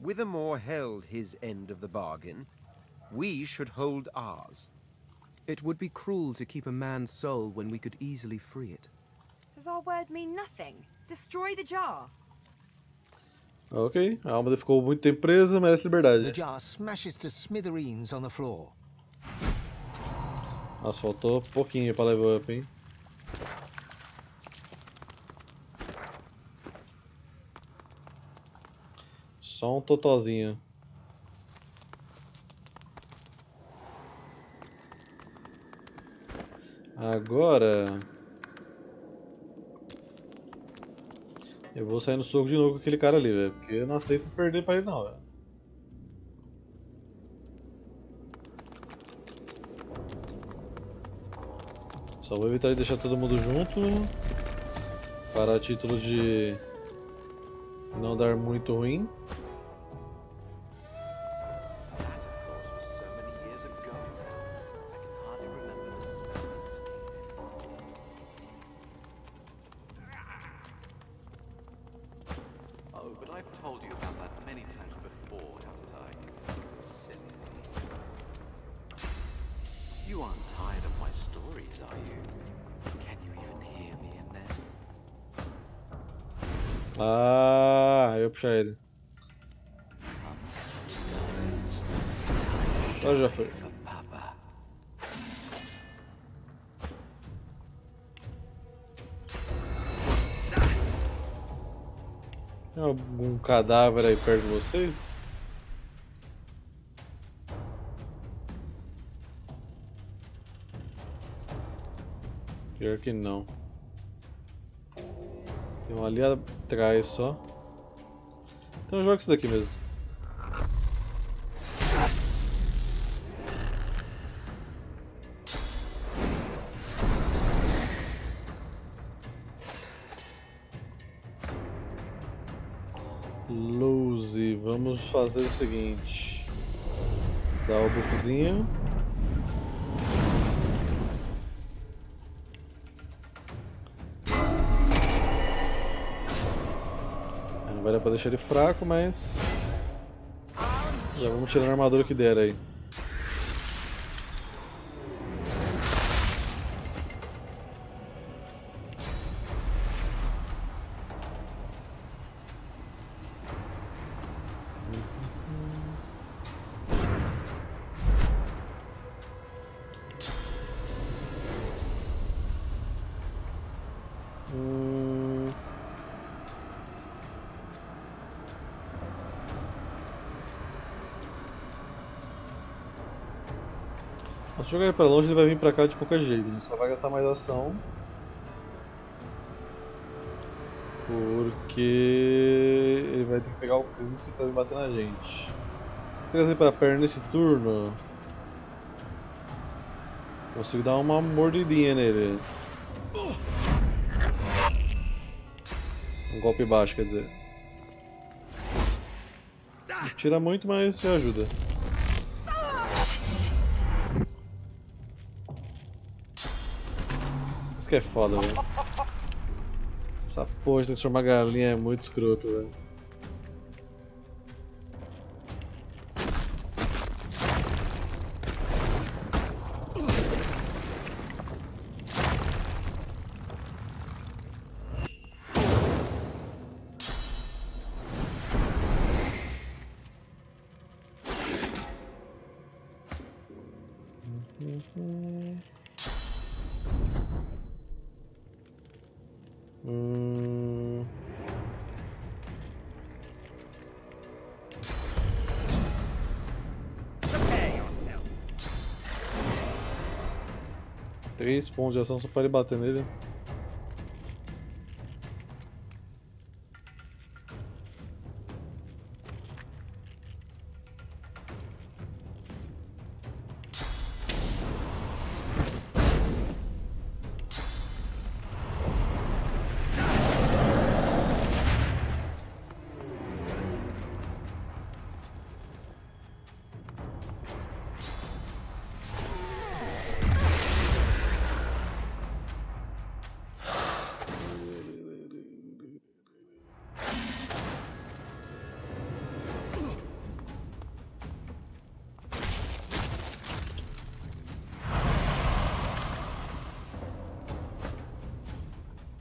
Withermore held his end of the bargain. We should hold ours. It would be cruel to keep a man's soul when we could easily free it. Does our word mean nothing? Destroy the jar. Ok, a alma dele ficou muito tempo presa, merece liberdade. The jar smashes to smithereens on the floor. Nossa, faltou pouquinho para level up, hein? Só um totozinho. Agora eu vou sair no soco de novo com aquele cara ali, velho. Porque eu não aceito perder pra ele não, velho. Só vou evitar de deixar todo mundo junto. Para título de não dar muito ruim. Ah, eu puxar ele. Então já foi. Tem algum cadáver aí perto de vocês? Pior que não. Tem um ali atrás só. Então eu jogo isso daqui mesmo. Vamos fazer o seguinte. Dá o buffzinho. Não vai dar pra deixar ele fraco, mas... já vamos tirar a armadura que der aí. Se jogar ele pra longe, ele vai vir pra cá de qualquer jeito, ele só vai gastar mais ação. Porque ele vai ter que pegar o alcance pra vir bater na gente. Vou trazer pra perna nesse turno. Consigo dar uma mordidinha nele. Um golpe baixo, quer dizer. Não tira muito, mas já ajuda. Isso que é foda, velho. Essa porra de transformar galinha é muito escroto, velho. Três pontos de ação só para ele bater nele.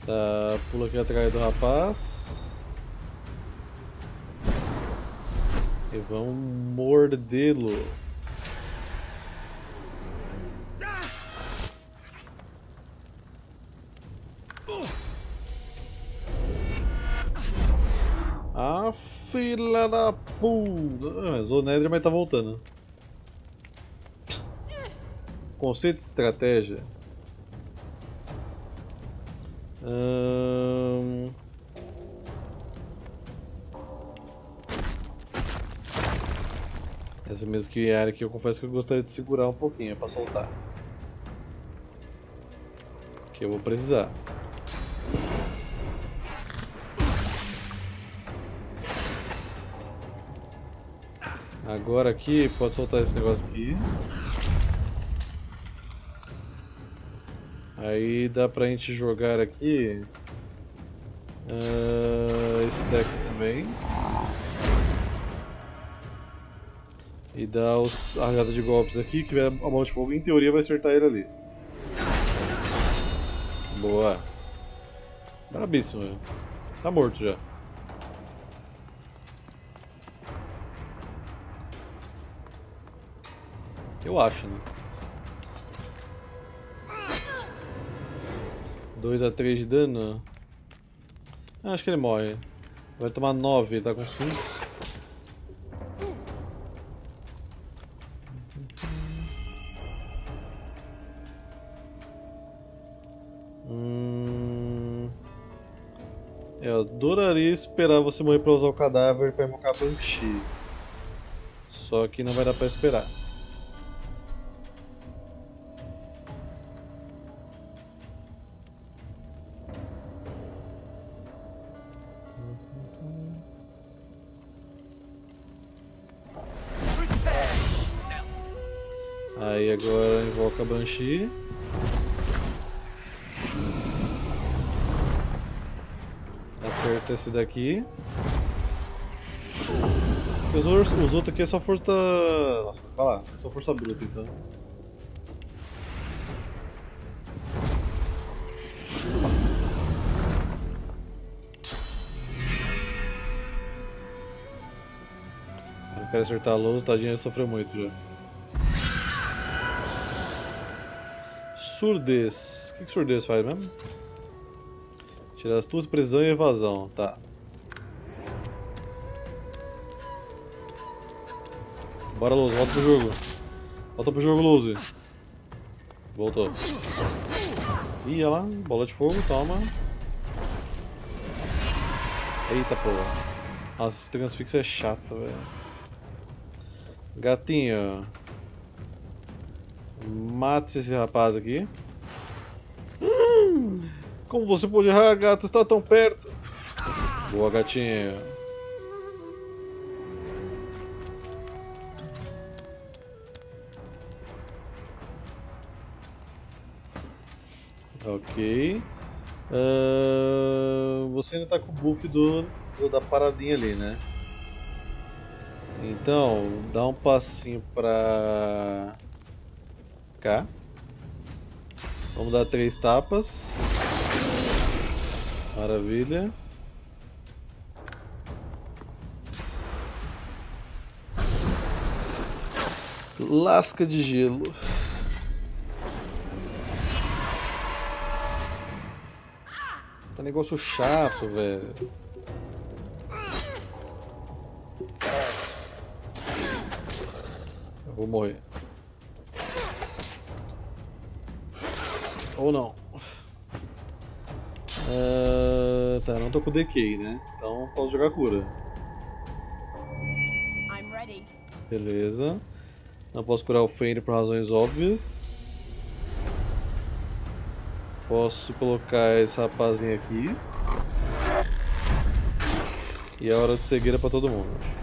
Tá, pula aqui atrás do rapaz. E vamos mordê-lo. Ah, filha da puta! Ah, Zonedra, mas tá voltando. Conceito de estratégia. Essa mesa que é a área que eu confesso que eu gostaria de segurar um pouquinho para soltar, que eu vou precisar. Agora aqui pode soltar esse negócio aqui. Aí dá pra gente jogar aqui esse deck também. E dá os arrajadas de golpes aqui, que a bola de fogo em teoria vai acertar ele ali. Boa. Brabíssimo, velho. Tá morto já. Eu acho, né? 2 a 3 de dano. Ah, acho que ele morre. Vai tomar 9, ele tá com 5. Eu adoraria esperar você morrer pra usar o cadáver pra invocar a Banshee. Só que não vai dar pra esperar. agora invoca a Banshee. Acerta esse daqui. Os outros aqui é só força... Nossa, vou falar. É só força bruta, então. Não quero acertar a Lohse, tadinha, ele sofreu muito já. Surdez. O que surdez faz mesmo? Tirar as tuas prisão e evasão, tá. Bora, Lohse, volta pro jogo. Volta pro jogo, Lohse. Voltou. Ih, olha lá, bola de fogo, toma. Eita porra. Nossa, esse transfixo é chato, velho. Gatinho. Mate esse rapaz aqui. Como você pode errar, gato? Está tão perto. Boa, gatinho. Ok. Você ainda tá com o buff da paradinha ali, né? Então, dá um passinho pra cá. Vamos dar 3 tapas. Maravilha. Lasca de gelo. Tá negócio chato, velho. Eu vou morrer. Ou não. Tá, não tô com decay, né? Então posso jogar cura. Beleza. Não posso curar o Fane por razões óbvias. Posso colocar esse rapazinho aqui. E é hora de cegueira pra todo mundo.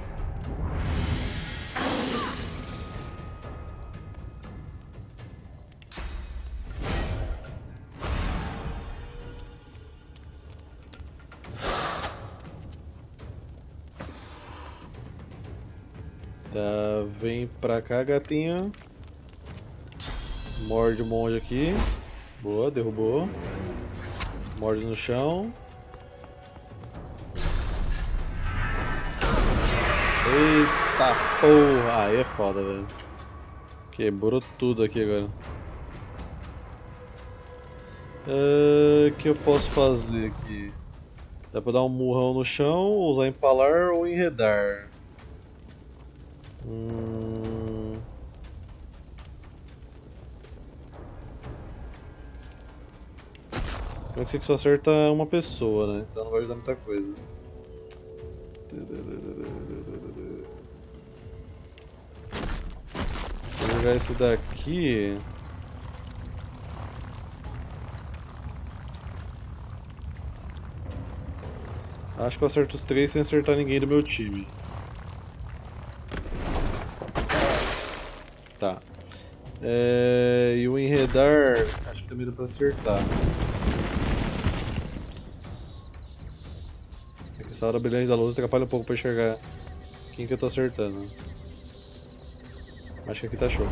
Tá, vem pra cá, gatinho. Morde o monge aqui. Boa, derrubou. Morde no chão. Eita porra! Aí é foda, velho. Quebrou tudo aqui agora. O que eu posso fazer aqui? Dá pra dar um murrão no chão, usar empalar ou enredar? Eu sei que só acerta uma pessoa, né? Então não vai ajudar muita coisa. Vou jogar esse daqui. Acho que eu acerto os 3 sem acertar ninguém do meu time. Tá. E o enredar, acho que também dá pra acertar. Essa hora brilhante da Lohse atrapalha um pouco pra enxergar quem que eu tô acertando. Acho que aqui tá show.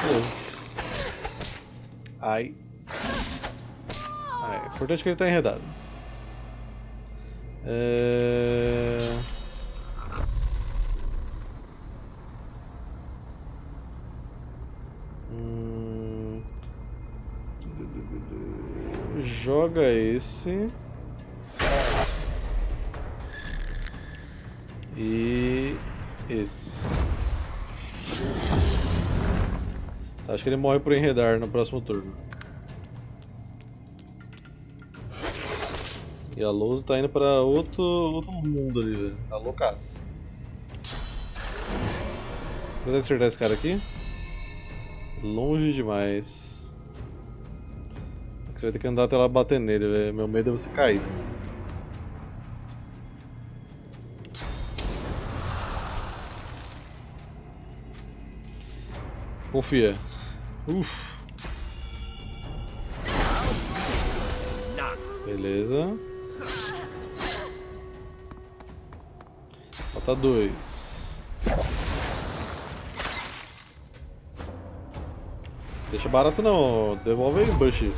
Beleza. Ai. Ai. O importante é que ele tá enredado. Joga esse e esse. Tá, acho que ele morre por enredar no próximo turno. E a Lohse tá indo pra outro mundo ali, velho. Tá loucaço. Consegue acertar esse cara aqui? Longe demais. Você vai ter que andar até lá bater nele, véio. Meu medo é você cair. Confia. Uf. Beleza. Falta 2. Deixa barato não. Devolve aí, Bush.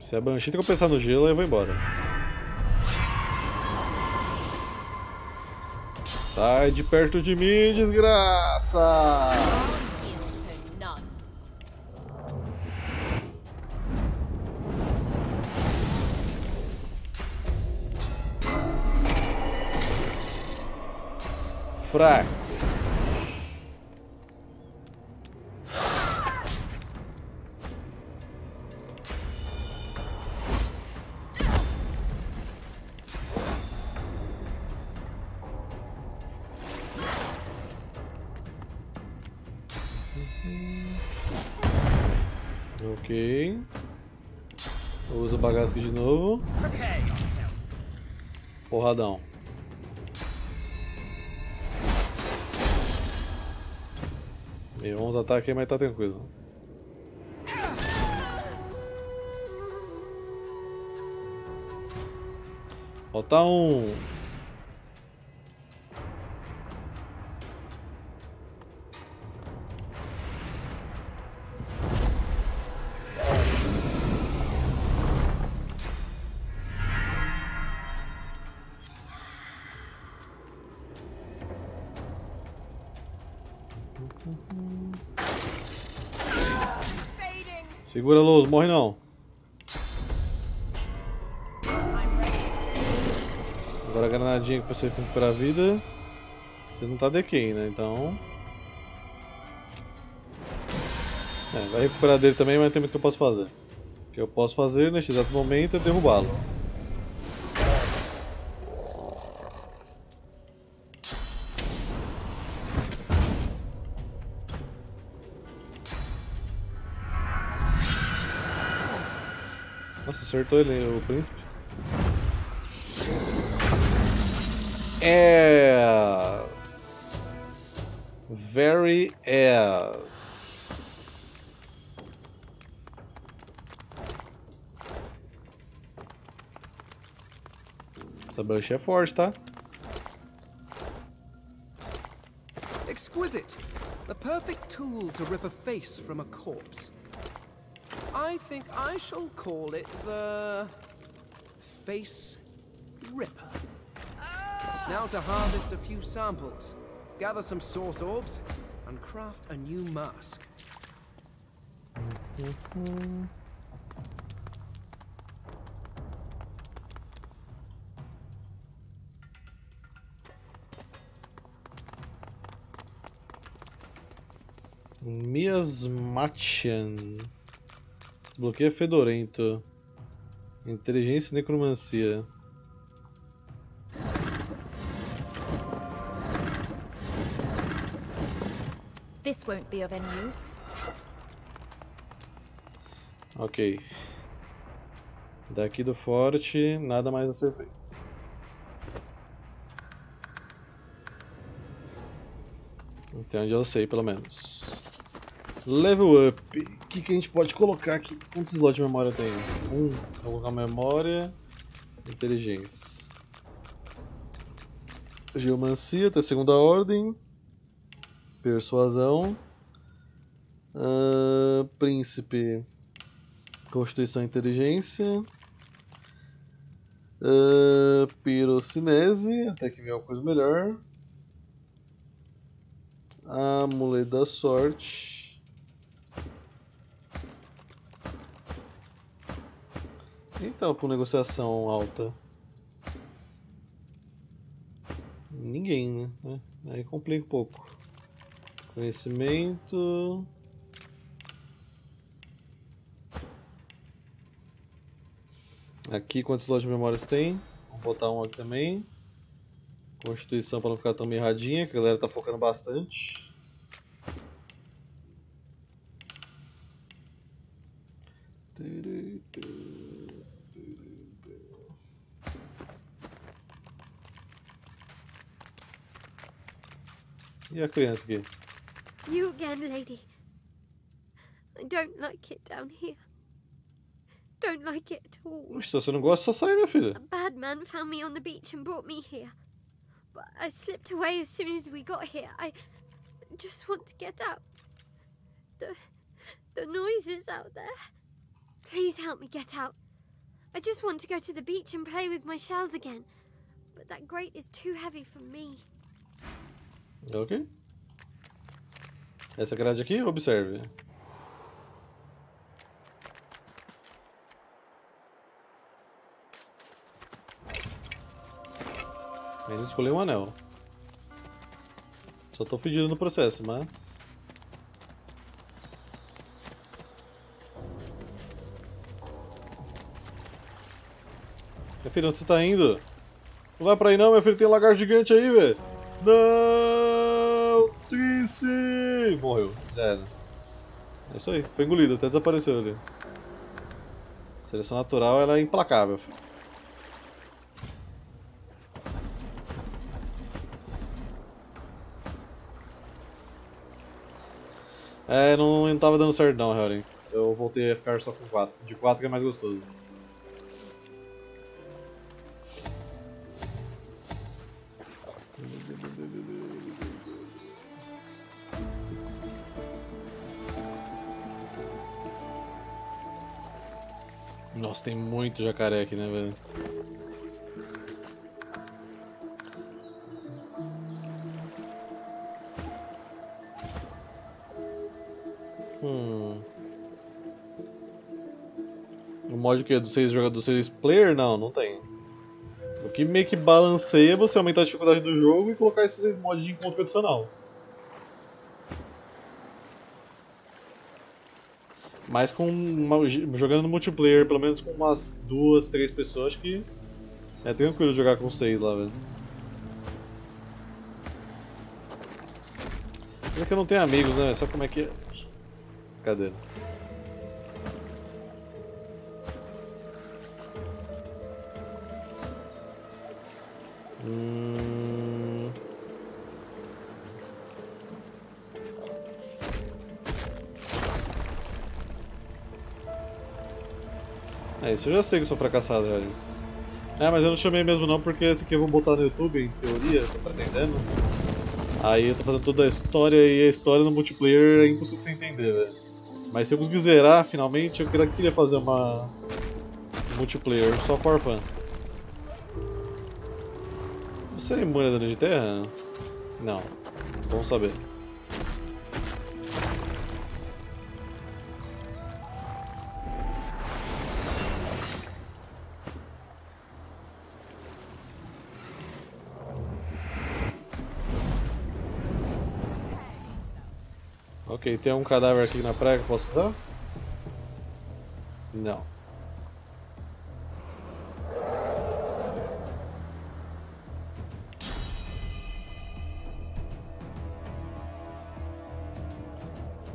Se a Banshee tem que pensar no gelo, eu vou embora. Sai de perto de mim, desgraça! Fraco. Ok. Usa o bagaço de novo. Porradão. E vamos atacar, mas tá tranquilo. Falta um. Segura, Lohse, morre não. Agora a granadinha que pra você recuperar a vida. Você não tá DK, né? Então. É, vai recuperar dele também, mas tem muito que eu posso fazer. O que eu posso fazer neste exato momento é derrubá-lo. Acertou ele, o príncipe. Ass. Very ass. Essa banshee é forte, tá? Exquisite. The perfect tool to rip a face from a corpse. I think I shall call it the Face Ripper. Now to harvest a few samples, gather some source orbs, and craft a new mask. Miasmatian. Desbloqueia Fedorento. Inteligência e Necromancia. This won't be of any use. Ok. Daqui do forte, nada mais a ser feito. Até onde eu sei, pelo menos. Level up. O que a gente pode colocar aqui? Quantos slots de memória eu tenho? 1. Vou colocar memória. Inteligência. Geomancia, até segunda ordem. Persuasão. Príncipe. Constituição e inteligência. Pirocinese, até que venha uma coisa melhor. Amuleto da sorte. Então, por negociação alta. Ninguém, né? Aí complica um pouco. Conhecimento. Aqui, quantos slots de memórias tem? Vou botar um aqui também. Constituição para não ficar tão mirradinha, que a galera tá focando bastante. E a criança aqui? You again, lady. I don't like it down here. Don't like it at all. Se você não gosta, só sai, minha filha. A bad man found me on the beach and brought me here. But I slipped away as soon as we got here. I just want to get out. The noises out there. Please help me get out. I just want to go to the beach and play with my shells again. But that grate is too heavy for me. Ok. Essa grade aqui, observe. A gente escolheu um anel. Só tô fugindo no processo, mas... Meu filho, onde você tá indo? Não vai pra aí não, meu filho. Tem um lagarto gigante aí, velho. Não! Triste! Morreu. Já era. É isso aí. Foi engolido. Até desapareceu ali. A seleção natural, ela é implacável, filho. É, não tava dando certo não, Helen. Eu voltei a ficar só com 4. De 4 que é mais gostoso. Nossa, tem muito jacaré aqui, né, velho? O mod que é dos 6 jogadores, 6 player? Não, não tem. O que meio que balanceia é você aumentar a dificuldade do jogo e colocar esses mods de encontro adicional. Mas com jogando no multiplayer, pelo menos com umas 2, 3 pessoas, acho que é tranquilo jogar com 6 lá, velho. Mas é que eu não tenho amigos, né? Sabe como é que é? Cadê? É isso, eu já sei que eu sou fracassado, velho. É, mas eu não chamei mesmo não, porque esse aqui eu vou botar no YouTube, em teoria, tô pretendendo. Aí eu tô fazendo toda a história e a história no multiplayer é impossível de você entender, velho. Mas se eu conseguir zerar, finalmente, eu queria fazer uma multiplayer, só for fun. Cerimônia da noite de terra? Não. Vamos saber. Ok, tem um cadáver aqui na praia que eu posso usar? Não.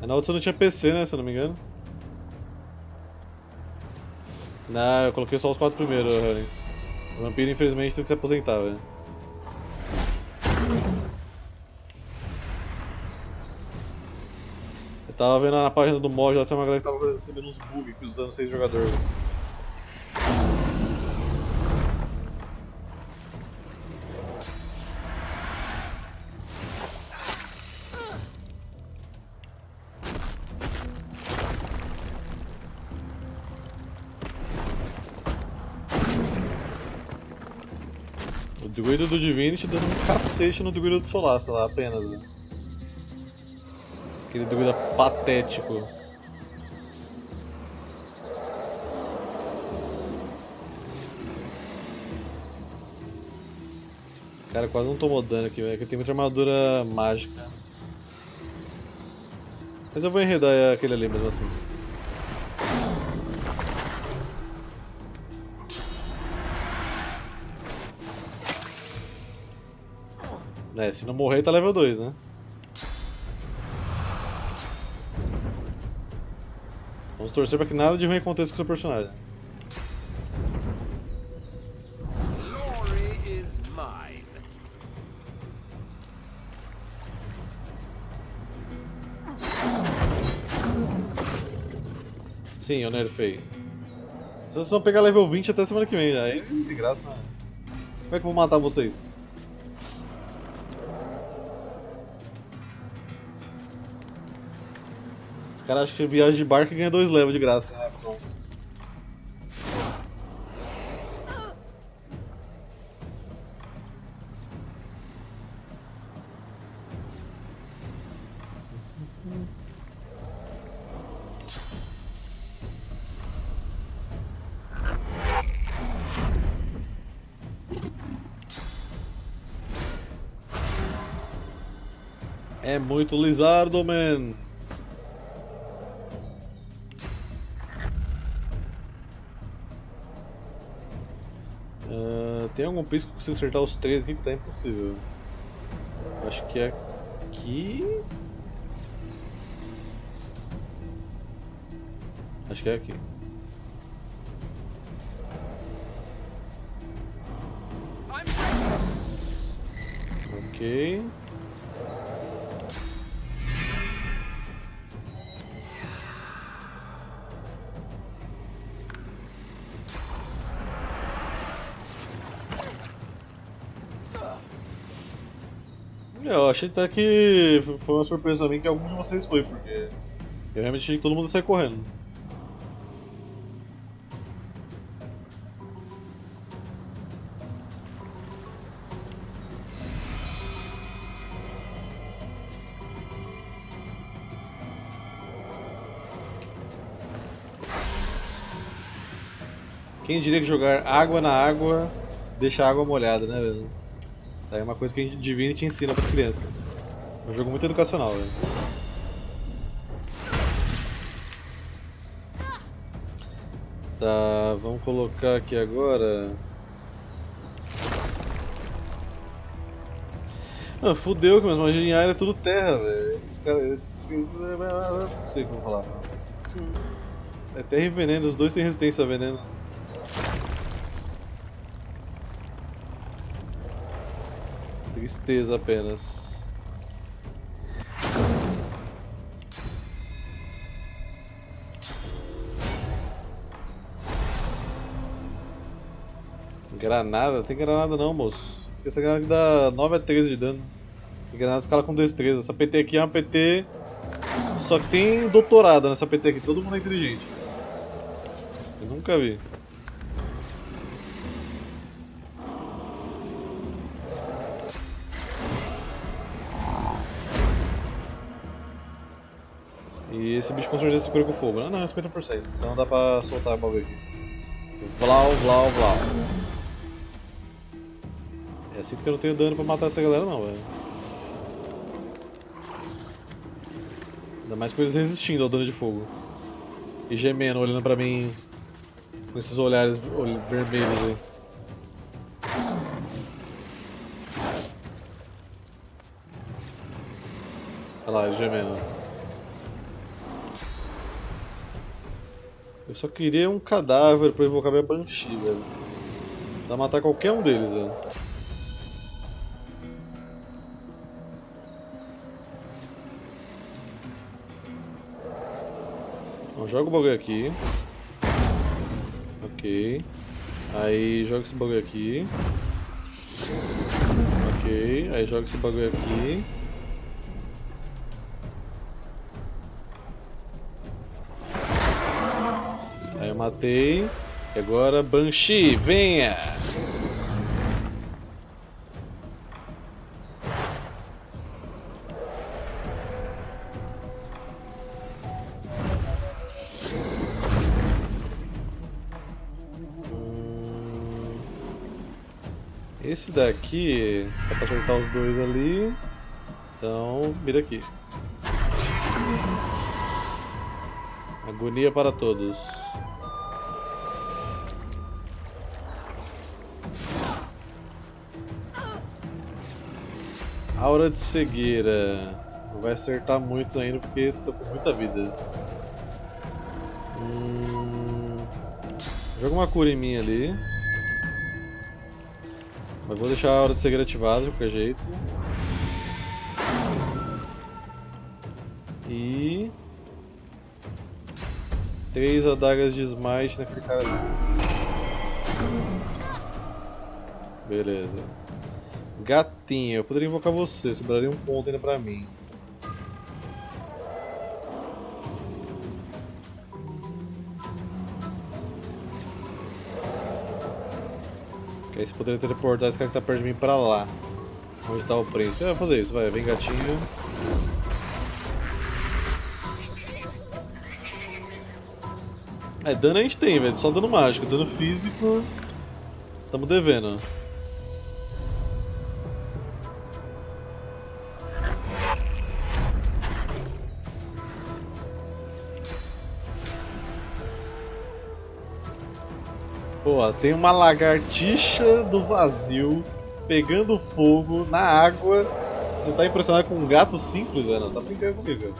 Na outra você não tinha PC, né? Se eu não me engano. Não, eu coloquei só os 4 primeiros, velho. O vampiro, infelizmente, tem que se aposentar, velho. Eu tava vendo na página do mod, lá tem uma galera que tava recebendo uns bugs usando 6 jogadores. Druida do Divinity dando um cacete no Druida do Solar, sei lá, apenas. Né? Aquele Druida patético. Cara, quase não tomou dano aqui, velho. Aqui tem muita armadura mágica. Mas eu vou enredar aquele ali mesmo assim. É, se não morrer tá level 2, né? Vamos torcer para que nada de ruim aconteça com o seu personagem. Sim, eu nerfei. Se eu só pegar level 20 até semana que vem, aí não tem graça, né? Como é que eu vou matar vocês? Os caras acham que viaja de barco e ganha 2 levels de graça, né? É muito lizardo, man. Tem algum piso que eu consigo acertar os 3 aqui que tá impossível. Acho que é aqui. Acho que é aqui. Ok. Eu achei até que foi uma surpresa pra mim que algum de vocês foi, porque eu realmente achei que todo mundo ia sair correndo. Quem diria que jogar água na água deixa a água molhada, né, velho? É uma coisa que a gente divina e te ensina para as crianças. É um jogo muito educacional, velho. Tá, vamos colocar aqui agora. Ah, fudeu, mas magia em área é tudo terra, velho. Esse cara. Esse... Não sei como falar. É terra e veneno, os dois têm resistência a veneno. Tristeza apenas. Granada? Tem granada não, moço. Essa granada aqui dá 9 a 13 de dano. E granada escala com destreza. Essa PT aqui é uma PT. Só que tem doutorado nessa PT aqui. Todo mundo é inteligente. Eu nunca vi. E esse bicho com certeza segura com fogo. Ah, não, é 50%, então dá pra soltar o bagulho aqui. Vlau, vlau, vlau. É assim que eu não tenho dano pra matar essa galera não, velho. Ainda mais com eles resistindo ao dano de fogo. E gemendo, olhando pra mim com esses olhares vermelhos aí. Olha lá, gemendo. Eu só queria um cadáver pra invocar minha Banshee, velho. Pra matar qualquer um deles, velho. Então, joga o bagulho aqui. Ok. Aí joga esse bagulho aqui. Ok. Aí joga esse bagulho aqui. Matei. E agora Banshee, venha! Esse daqui dá pra acertar os dois ali. Então, mira aqui. Agonia para todos. Aura de cegueira. Não vai acertar muitos ainda porque tô com muita vida. Joga uma cura em mim ali. Mas vou deixar a hora de segredo ativada de qualquer jeito. E... 3 adagas de smite naquele cara ali. Beleza. Gatinha, eu poderia invocar você, sobraria um ponto ainda pra mim. Aí você poderia teleportar esse cara que tá perto de mim pra lá. Onde tá o príncipe? Eu vou fazer isso, vai, vem gatinho. É, dano a gente tem, velho, só dano mágico, dano físico. Tamo devendo. Pô, tem uma lagartixa do vazio pegando fogo na água. Você tá impressionado com um gato simples, Ana? Você tá brincando comigo?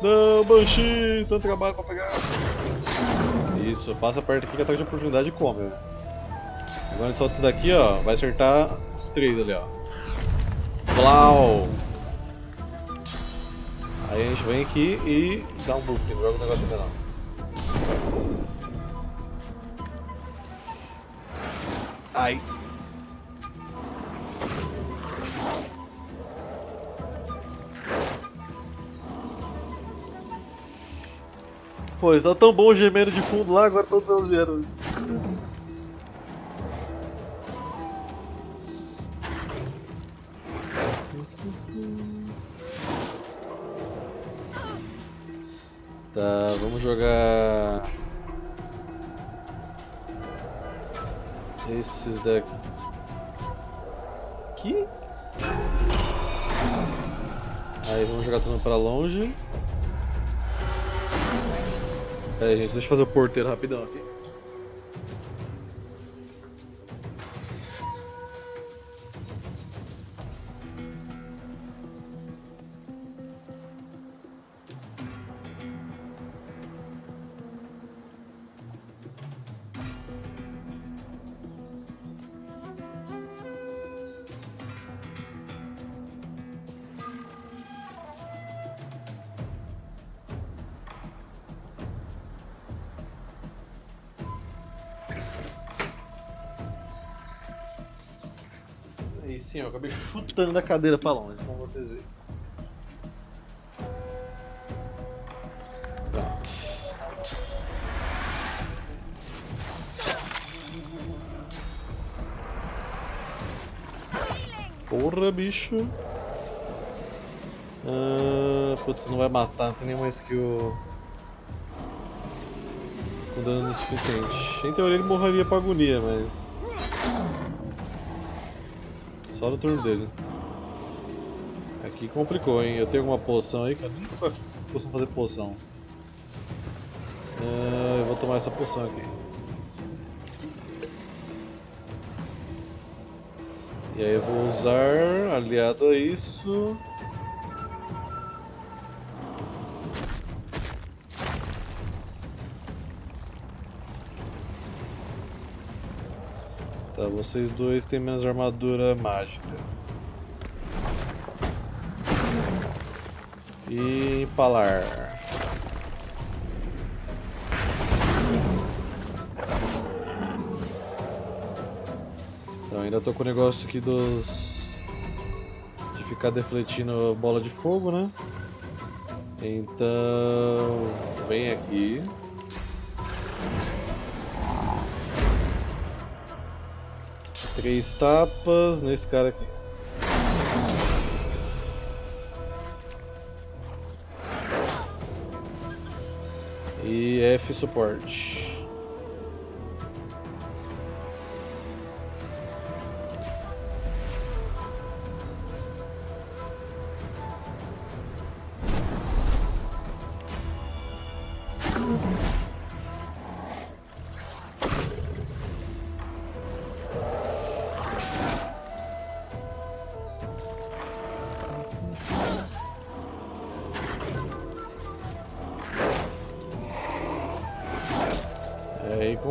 Não, Banshee! Tanto trabalho pra pegar! Isso, passa perto aqui que ataque de oportunidade e come. Agora a gente solta isso daqui, ó. Vai acertar os três ali, ó. Blau! Aí a gente vem aqui e dá um buff, não joga o negócio ainda não. Ai! Pô, está tão bom o gemendo de fundo lá, agora todos elas vieram. Tá, vamos jogar esses daqui. Aí vamos jogar tudo pra longe. Pera aí, gente, deixa eu fazer o porteiro rapidão aqui. Sim, eu acabei chutando da cadeira pra longe, como vocês veem. Pronto. Porra, bicho. Putz, não vai matar, não tem nenhuma skill com dano suficiente. Em teoria ele morreria pra agonia, mas... Só no turno dele. Aqui complicou, hein? Eu tenho alguma poção aí que eu nunca costumo fazer poção. Eu vou tomar essa poção aqui. E aí eu vou usar, aliado a isso... Vocês dois têm menos armadura mágica. E empalar. Então, ainda tô com o negócio aqui dos... de ficar defletindo bola de fogo, né? Então... vem aqui. Três tapas nesse cara aqui. E F suporte.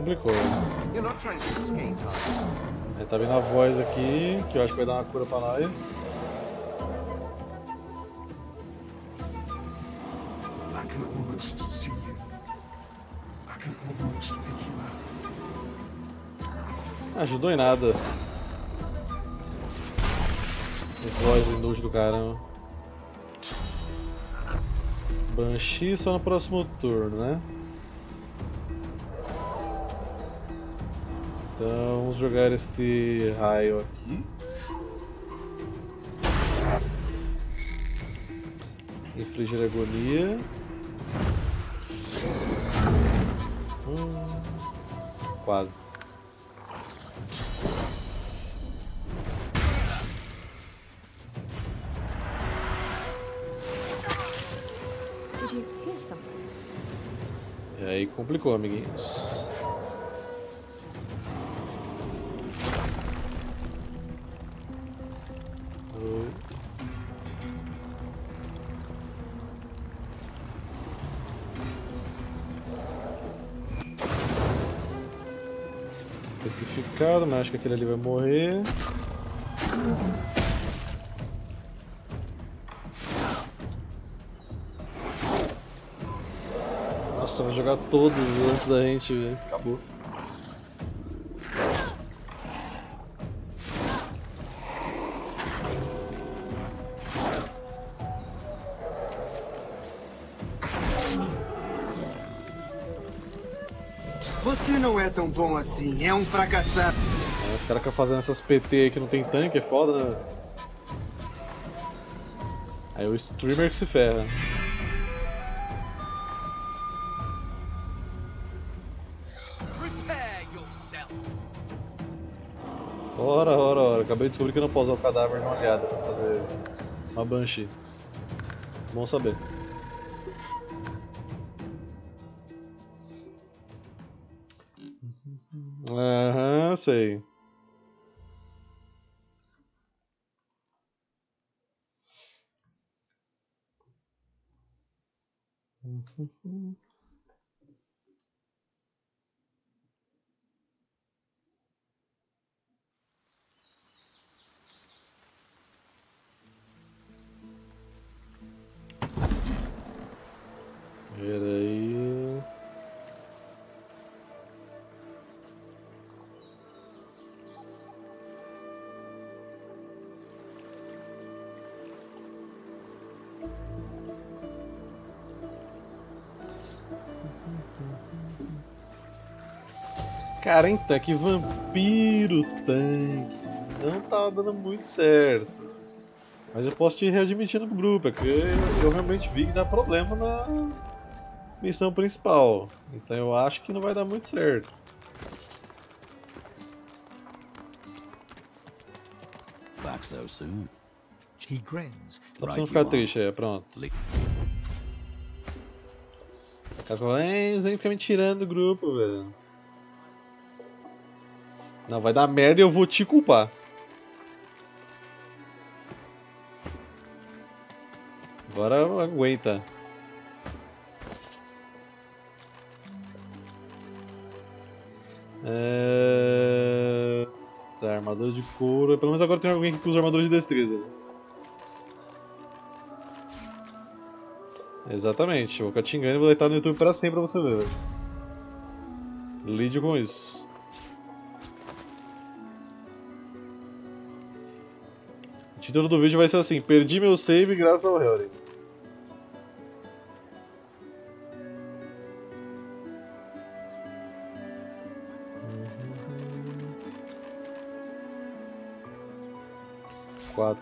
complicou. Aí tá vindo a voz aqui, que eu acho que vai dar uma cura pra nós. Ajudou em nada. Voz inútil do caramba. Banshee só no próximo turno, né? Então vamos jogar este raio aqui. Infligir agonia. Quase. E aí complicou, amiguinhos. Petrificado, mas acho que aquele ali vai morrer. Nossa, vai jogar todos antes da gente, velho. Acabou. Você não é tão bom assim, é um fracassado. É, os caras ficam fazendo essas PT aí que não tem tanque, é foda, né? Aí o streamer que se ferra. Ora, acabei de descobrir que eu não posso usar o cadáver de uma aliada pra fazer uma Banshee. Bom saber. Aham, sei. Peraí. Caramba, que vampiro tanque. Não tá dando muito certo. Mas eu posso te readmitir no grupo, é que eu realmente vi que dá problema na missão principal, então eu acho que não vai dar muito certo. Back so soon. He grins. Só pra você não ficar triste, é, pronto. Vocês vêm ficar me tirando do grupo, velho. Não, vai dar merda e eu vou te culpar. Agora aguenta. Tá, armadura de couro. Pelo menos agora tem alguém que usa armadura de destreza. Exatamente, eu vou ficar te enganando e vou deitar no YouTube pra sempre pra você ver, velho. Lide com isso. O título do vídeo vai ser assim: perdi meu save graças ao Hellring.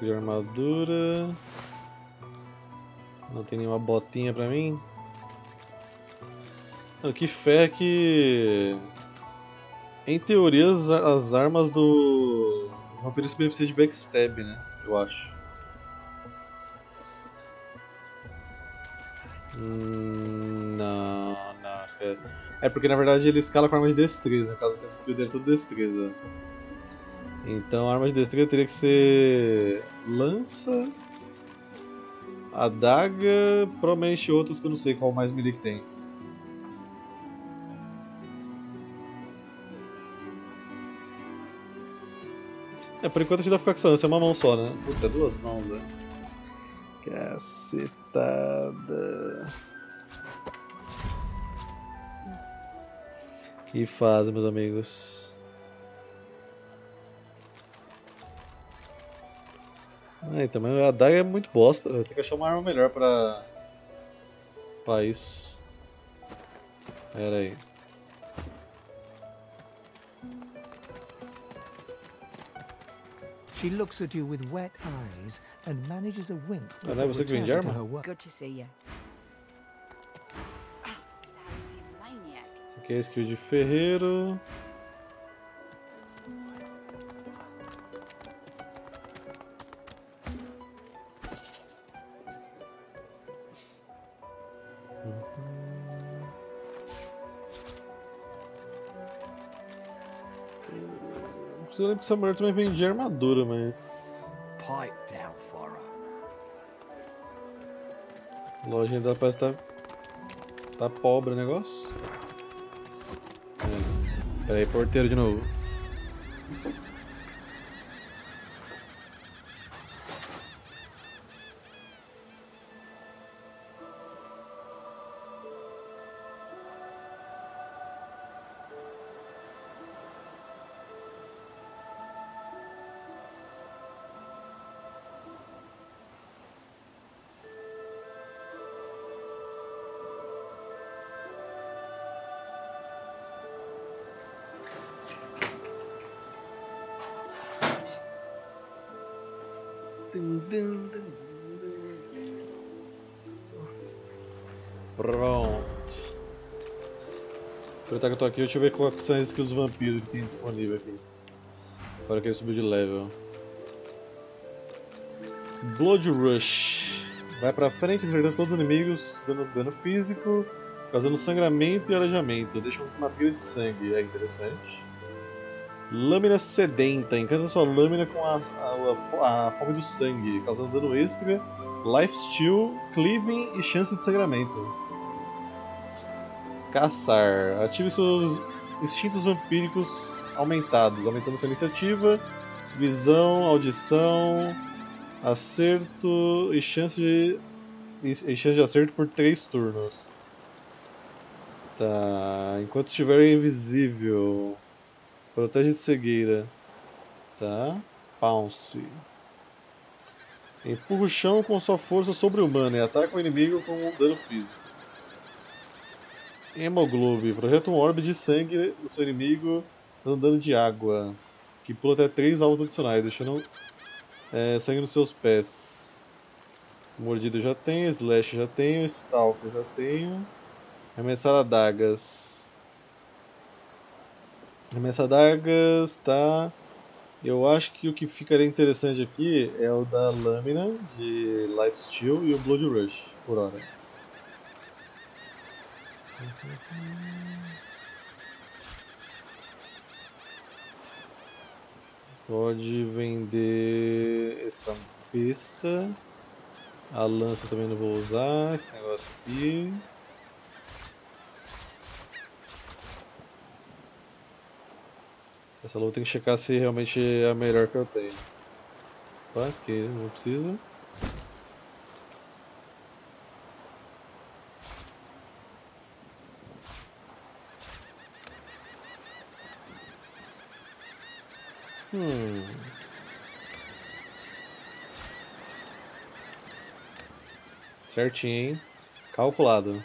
De armadura. Não tem nenhuma botinha pra mim. Não, que fé que... Em teoria as armas do vampiro se beneficiam de backstab, né? Eu acho. Não, acho que é... É porque na verdade ele escala com arma de destreza, caso que esse skill dele é tudo destreza. Então a arma de destreza teria que ser lança, adaga, provavelmente outras que eu não sei qual mais melee que tem. É, por enquanto a gente vai ficar com essa é uma mão só, né? Puta, é duas mãos, né? Cacetada. Que fase, meus amigos? Aí também a adaga é muito bosta. Tem que achar uma arma melhor pra isso. Pera aí. She looks at you with wet eyes and manages a wink. Não é você que vende arma? Isso aqui é skill de ferreiro. Eu lembro que essa mulher também vendia armadura, mas... A lojinha dela parece que tá pobre o negócio. É. Pera aí, porteiro de novo. Pronto. Aproveitar que eu tô aqui, deixa eu ver quais são as skills dos vampiros que tem disponível aqui. Agora que ele subiu de level. Blood Rush. Vai pra frente, enfrentando todos os inimigos, dando dano físico, causando sangramento e aleijamento. Deixa uma trilha de sangue, é interessante. Lâmina sedenta, encanta sua lâmina com a fome do sangue, causando dano extra, lifesteal, cleaving e chance de sangramento. Caçar, ative seus instintos vampíricos aumentados, aumentando sua iniciativa, visão, audição, acerto e chance de acerto por 3 turnos. Tá, enquanto estiver invisível. Protege de cegueira. Tá. Pounce. Empurra o chão com sua força sobre-humana e ataca o inimigo com um dano físico. Hemoglobe. Projeta um orbe de sangue do seu inimigo dando dano de água. Que pula até 3 alvos adicionais, deixando sangue nos seus pés. Mordida eu já tenho, slash eu já tenho, stalk eu já tenho. Arremessar adagas. Remessa d'argas, tá? Eu acho que o que ficaria interessante aqui é o da lâmina de Lifesteal e o Blood Rush, por hora. Pode vender essa pesta. A lança também não vou usar, esse negócio aqui. Essa luta tem que checar se realmente é a melhor que eu tenho. Faz que não precisa. Certinho, hein? Calculado.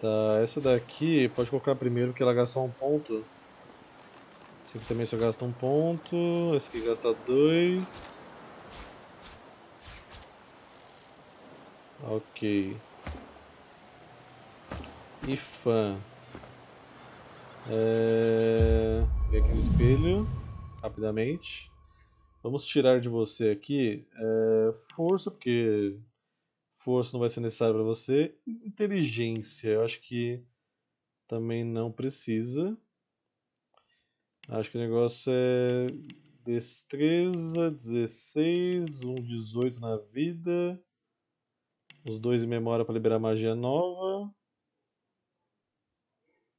Tá, essa daqui pode colocar primeiro que ela gasta 1 ponto. Esse aqui também só gasta 1 ponto. Esse aqui gasta 2. Ok. Ifan. Vem aqui no espelho. Rapidamente. Vamos tirar de você aqui força, porque... Força não vai ser necessário para você. Inteligência, eu acho que também não precisa. Acho que o negócio é Destreza, 16, um 18 na vida. Os dois em memória para liberar magia nova.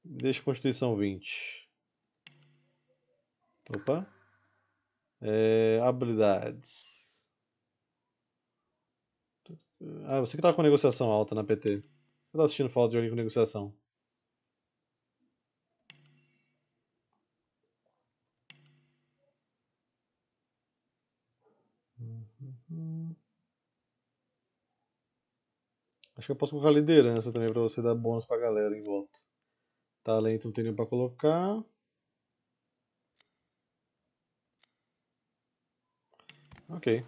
Deixa Constituição 20. Opa. Habilidades. Ah, você que tava com negociação alta na PT. Eu tava assistindo foto de alguém com negociação. Acho que eu posso colocar liderança também pra você dar bônus pra galera em volta. Talento não tem nenhum pra colocar. Ok.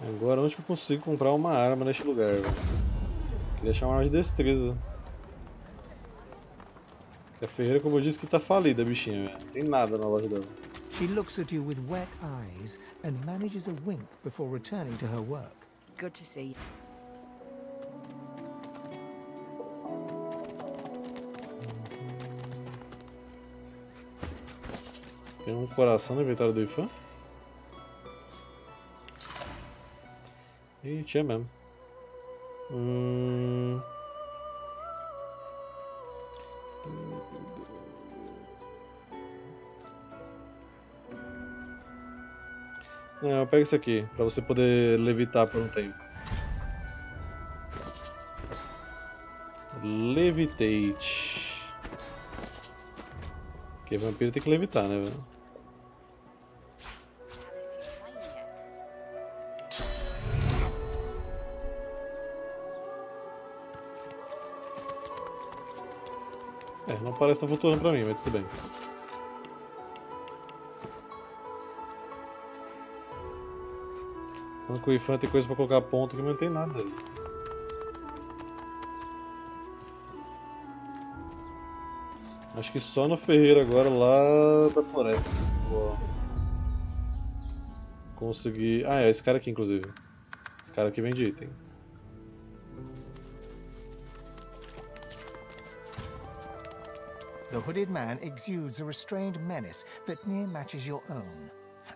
Agora onde que eu consigo comprar uma arma neste lugar? Queria achar uma arma de destreza. A ferreira, como eu disse, que tá falida, bichinha, velho. Não tem nada na loja dela. She looks at you with wet eyes and manages a wink before returning to her work. Good to see you. Tem um coração no inventário do Ifan. E tinha mesmo. Não, eu pego isso aqui, pra você poder levitar por um tempo. Levitate. Porque vampiro tem que levitar, né, velho? É, não parece estar flutuando pra mim, mas tudo bem. Falando que o Ifan tem coisa pra colocar ponto que não tem nada. Acho que só no ferreiro agora lá da floresta mesmo que vou conseguir... Ah, é esse cara aqui inclusive. Esse cara aqui vende item. The hooded man exudes a restrained menace that near matches your own.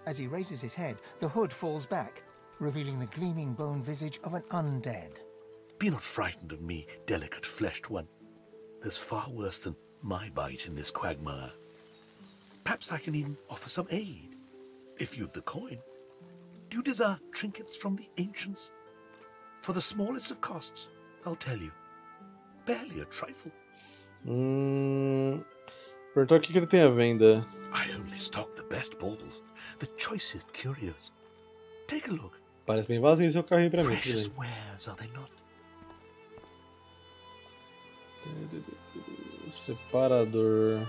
As he raises his head, the hood falls back, revealing the gleaming bone visage of an undead. Be not frightened of me, delicate fleshed one. There's far worse than my bite in this quagmire. Perhaps I can even offer some aid, if you've the coin. Do you desire trinkets from the ancients? For the smallest of costs, I'll tell you. Barely a trifle. Perguntar o que ele tem à venda. I only stock the best baubles, the choicest curios. Take a look. Parece bem vazio seu carrinho pra mim. Precious wares, are they not? Separador.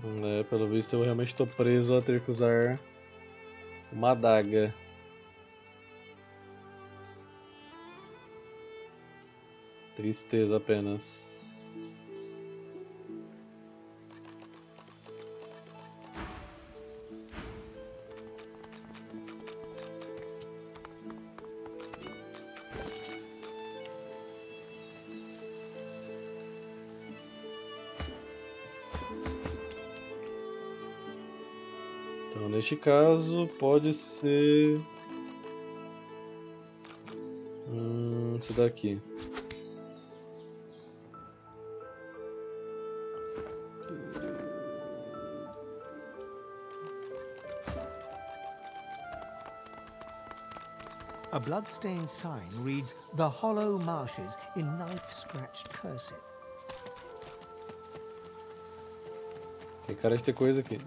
É, pelo visto eu realmente estou preso a ter que usar uma adaga. Tristeza apenas. Neste caso, pode ser esse daqui. A blood-stained sign reads "The Hollow Marshes" in knife-scratched cursive. Tem cara de ter coisa aqui.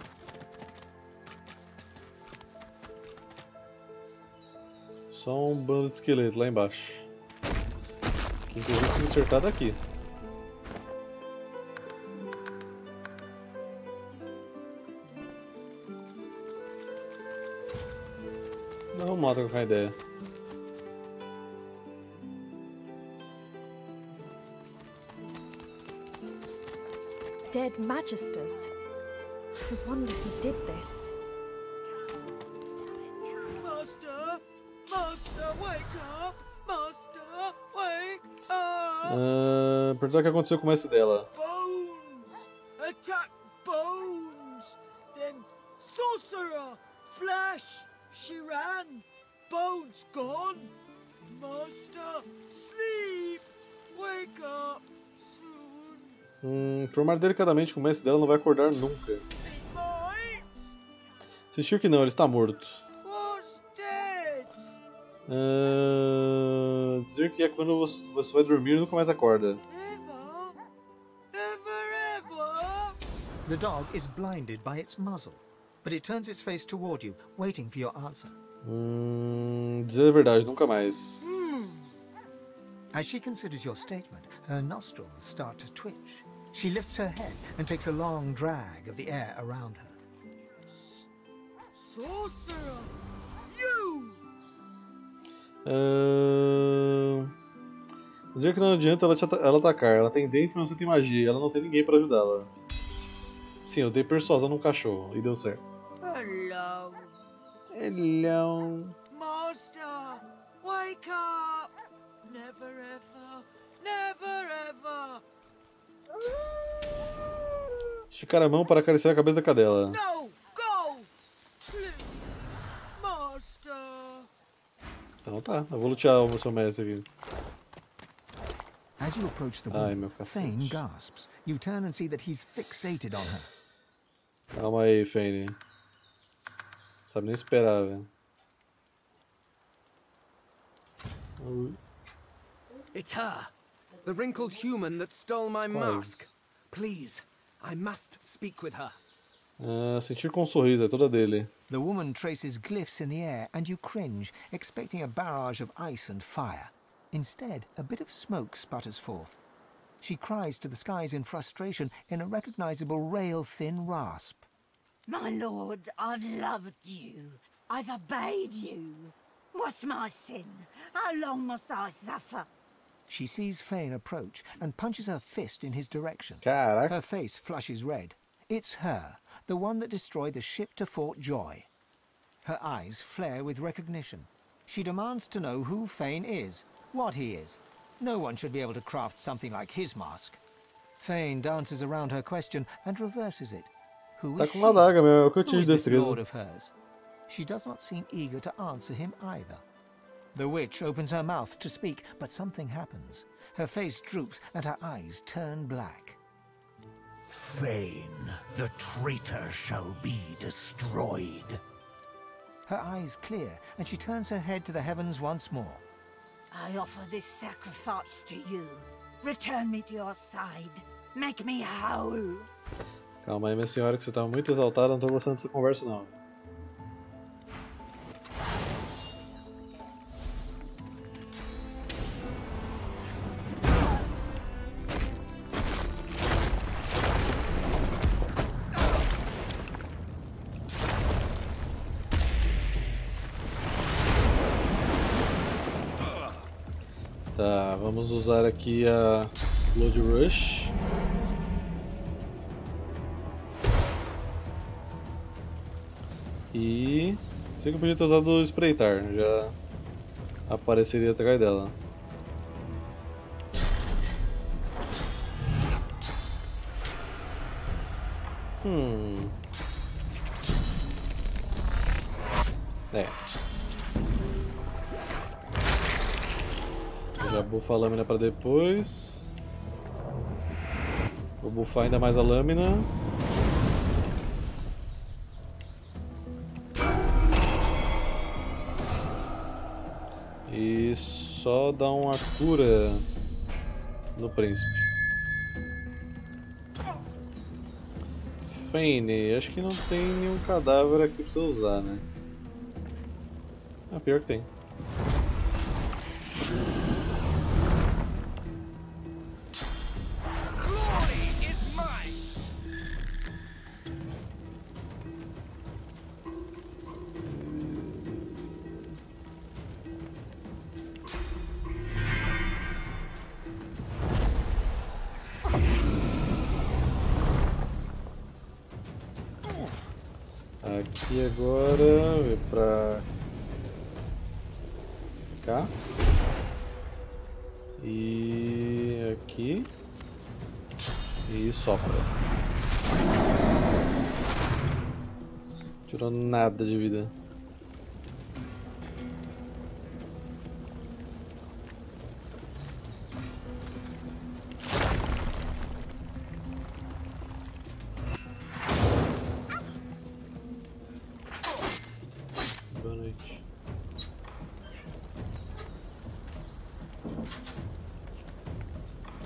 Só um bando de esqueleto lá embaixo. Que inclusive tem que acertar daqui. Não mata qualquer ideia. dead Magisters. I wonder who did this. Master! Master, wake up! Master, wake up! Perguntar o que aconteceu com o mestre dela. Bones! Attack Bones! Then Sorcerer! Flash! She ran! Bones gone! Master, sleep! Wake up! Informar delicadamente que o mestre dela não vai acordar nunca. Insistiu que não, ele está morto. Dizer que é quando você vai dormir e nunca mais acorda. The dog is blinded by its muzzle, but it turns its face toward you, waiting for your answer. Dizer a verdade, nunca mais. As she considers your statement, her nostrils start to twitch. She lifts her head and takes a long drag of the air around her. Sorcerer, you! Dizer que não adianta ela atacar. Ela tem dentes, mas você tem magia. Ela não tem ninguém para ajudá-la. Sim, eu dei persuasão num cachorro e deu certo. Hello. Hello. Master, wake up! Never ever, never ever. Esticar a mão para acariciar a cabeça da cadela. Não, go! Please, master. Então tá, eu vou lutear o seu mestre aqui. As you approach the wall, Fane gasps. You turn and see that he's fixated on her. Calma aí, Fane. Não sabe nem esperar, velho. It's her, the wrinkled human that stole my mask. Please, I must speak with her. Sentir com um sorriso, é toda dele. The woman traces glyphs in the air and you cringe, expecting a barrage of ice and fire. Instead, a bit of smoke sputters forth. She cries to the skies in frustration in a recognizable rail-thin rasp. My lord, I've loved you. I've obeyed you. What's my sin? How long must I suffer? She sees Fane approach and punches her fist in his direction. Caraca. Her face flushes red. It's her, the one that destroyed the ship to Fort Joy. Her eyes flare with recognition. She demands to know who Fane is, what he is. No one should be able to craft something like his mask. Fane dances around her question and reverses it. Who is she? Who is this lord of hers? She does not seem eager to answer him either. The witch opens her mouth to speak, but something happens. Her face droops and her eyes turn black. Fane, the traitor shall be destroyed. Her eyes clear and she turns her head to the heavens once more. I offer this sacrifice to you. Return me to your side. Make me whole. Calma aí, minha senhora, que você tá muito exaltada, não tô gostando dessa conversa não. Tá, vamos usar aqui a Blood Rush. E... sei que eu podia ter usado o Espreitar, já apareceria atrás dela. Já bufa a lâmina para depois. Vou bufar ainda mais a lâmina. E só dá uma cura no príncipe. Fane, acho que não tem nenhum cadáver aqui pra você usar, né? Ah, pior que tem. aqui agora, vem pra cá e aqui e sopra. Tirou nada de vida.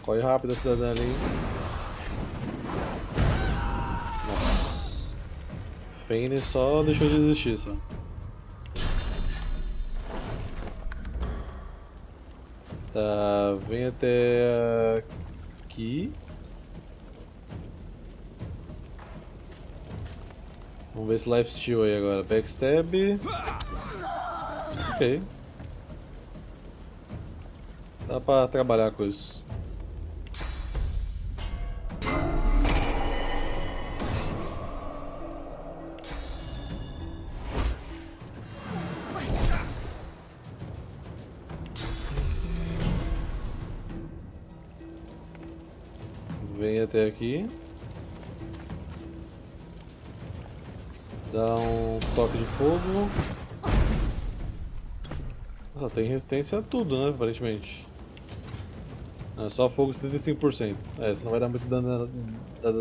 Corre rápido a cidadã ali. Nossa. Fane só deixou de existir, só. Tá, vem até aqui. Vamos ver esse lifesteal aí agora. Backstab. Ok. Dá pra trabalhar com isso. Vem até aqui. Dá um toque de fogo. Nossa, tem resistência a tudo, né? Aparentemente. Não, só fogo 75%. É, você não vai dar muito dano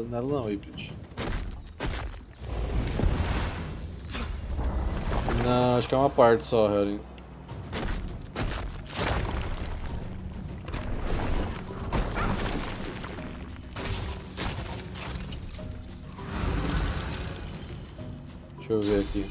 nela não, Ifrit. Não, acho que é uma parte só, Harry. Deixa eu ver aqui.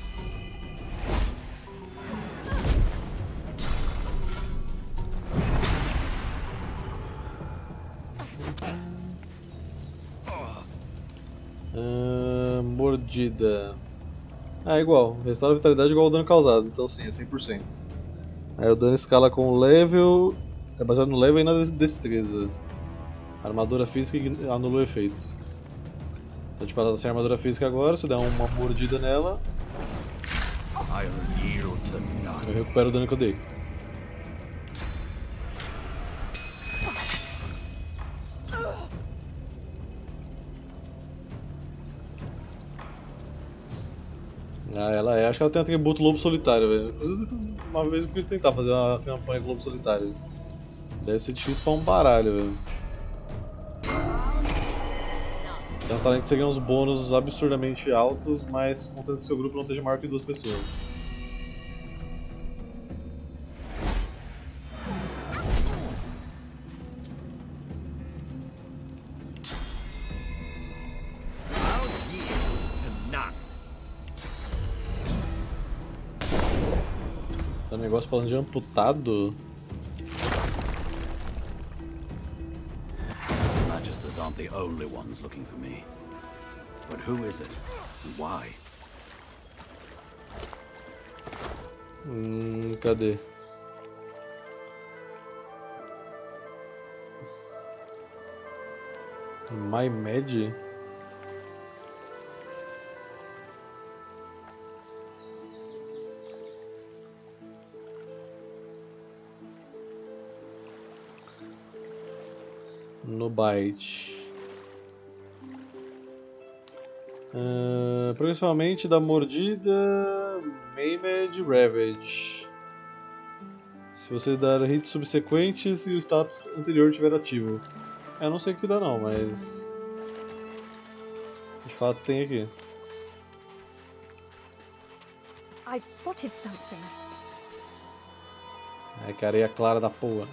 Mordida. Ah, é igual. Restaura a vitalidade igual ao dano causado. Então sim, é 100%. Aí o dano escala com o level. É baseado no level e na destreza. A armadura física anula o efeito. Então, tipo, ela tá sem armadura física agora, se eu der uma mordida nela, eu recupero o dano que eu dei. Ah, ela é. Acho que ela tem atributo lobo solitário, velho. Uma vez eu queria tentar fazer uma campanha de lobo solitário. Deve ser difícil pra um baralho, velho. É um talento que você ganha uns bônus absurdamente altos, mas contando que seu grupo não esteja maior que 2 pessoas. Tá um negócio falando de amputado? Aren't the only ones looking for me. But who is it and why? Cadê? My Med? No byte. Progressivamente da mordida, Maimed Ravage. Se você dar hits subsequentes e o status anterior estiver ativo. Eu não sei o que dá não, mas de fato tem aqui. I've spotted something. É que areia clara da porra.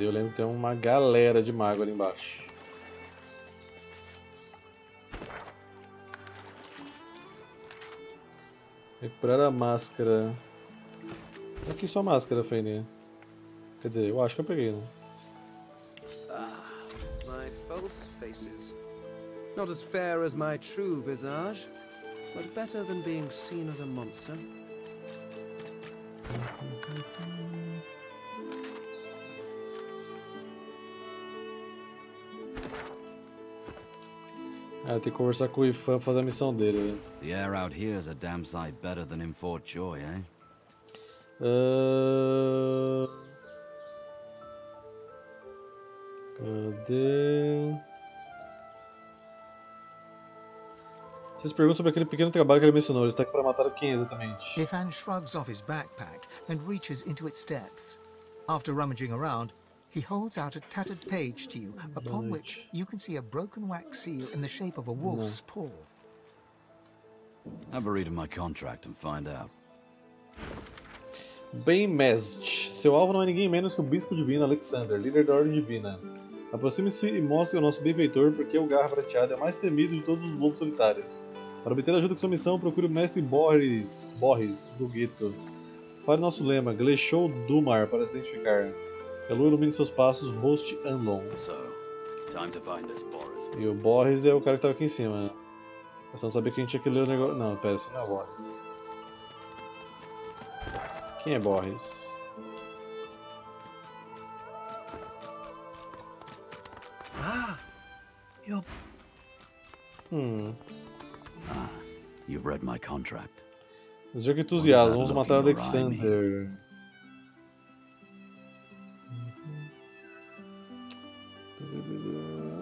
Eu lembro que tem uma galera de mago ali embaixo. Recuperar a máscara. Aqui só máscara, Fane. Quer dizer, eu acho que eu peguei, né? Ah, my false faces. Not as fair as my true visage. But better than being seen as a monster. Eu tenho que conversar com o Ifan para fazer a missão dele. The air out here is a damn sight better than in Fort Joy, eh? Cadê? Vocês perguntam sobre aquele pequeno trabalho que ele mencionou. Ele está aqui para matar quem exatamente? Ifan shrugs off his backpack and reaches into its depths. After rummaging around, he holds out a tattered page to you, upon which you can see a broken wax seal in the shape of a wolf's paw. Have a read of my contract and find out. Bem, Mest, seu alvo não é ninguém menos que o Bispo Divino Alexander, líder da Ordem Divina. Aproxime-se e mostre o nosso benfeitor, porque o Garra Prateado é mais temido de todos os lobos solitários. Para obter ajuda com sua missão, procure o Mestre Borges do Gueto. Fale nosso lema, Glechou Dumar, para se identificar. A lua ilumine seus passos, Host Anlon. E o Borges é o cara que estava aqui em cima. Eu só não sabia que a gente tinha que ler o negócio. Não, pera, isso não é o Borges. Quem é Borges? Ah, eu. Ah, you've read my contract. Dizer que entusiasmo, vamos matar Alexander.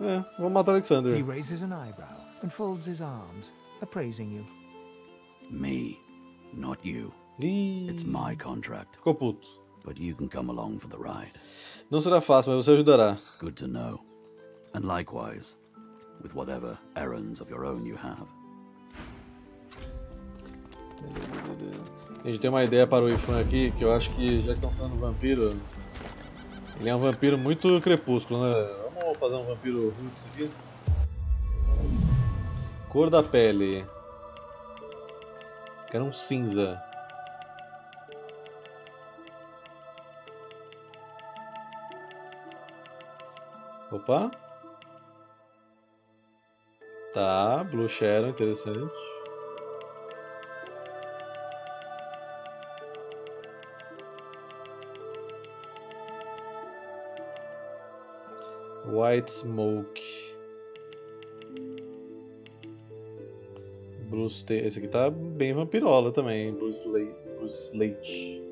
É, vamos matar Alexander. He raises an eyebrow and folds his arms, appraising you. Me, not you. It's my contract. Ficou puto. But you can come along for the ride. Não será fácil, mas você ajudará. Good to know. And likewise, with whatever errands of your own you have. A gente tem uma ideia para o Ifan aqui, que eu acho que já que estão sendo vampiro, ele é um vampiro muito crepúsculo, né? Vamos fazer um vampiro roots aqui. Cor da pele. Quero um cinza. Opa. Tá, Blue Shadow, interessante. White Smoke. Blue Slate. Esse aqui tá bem vampirola também, Blue Slate.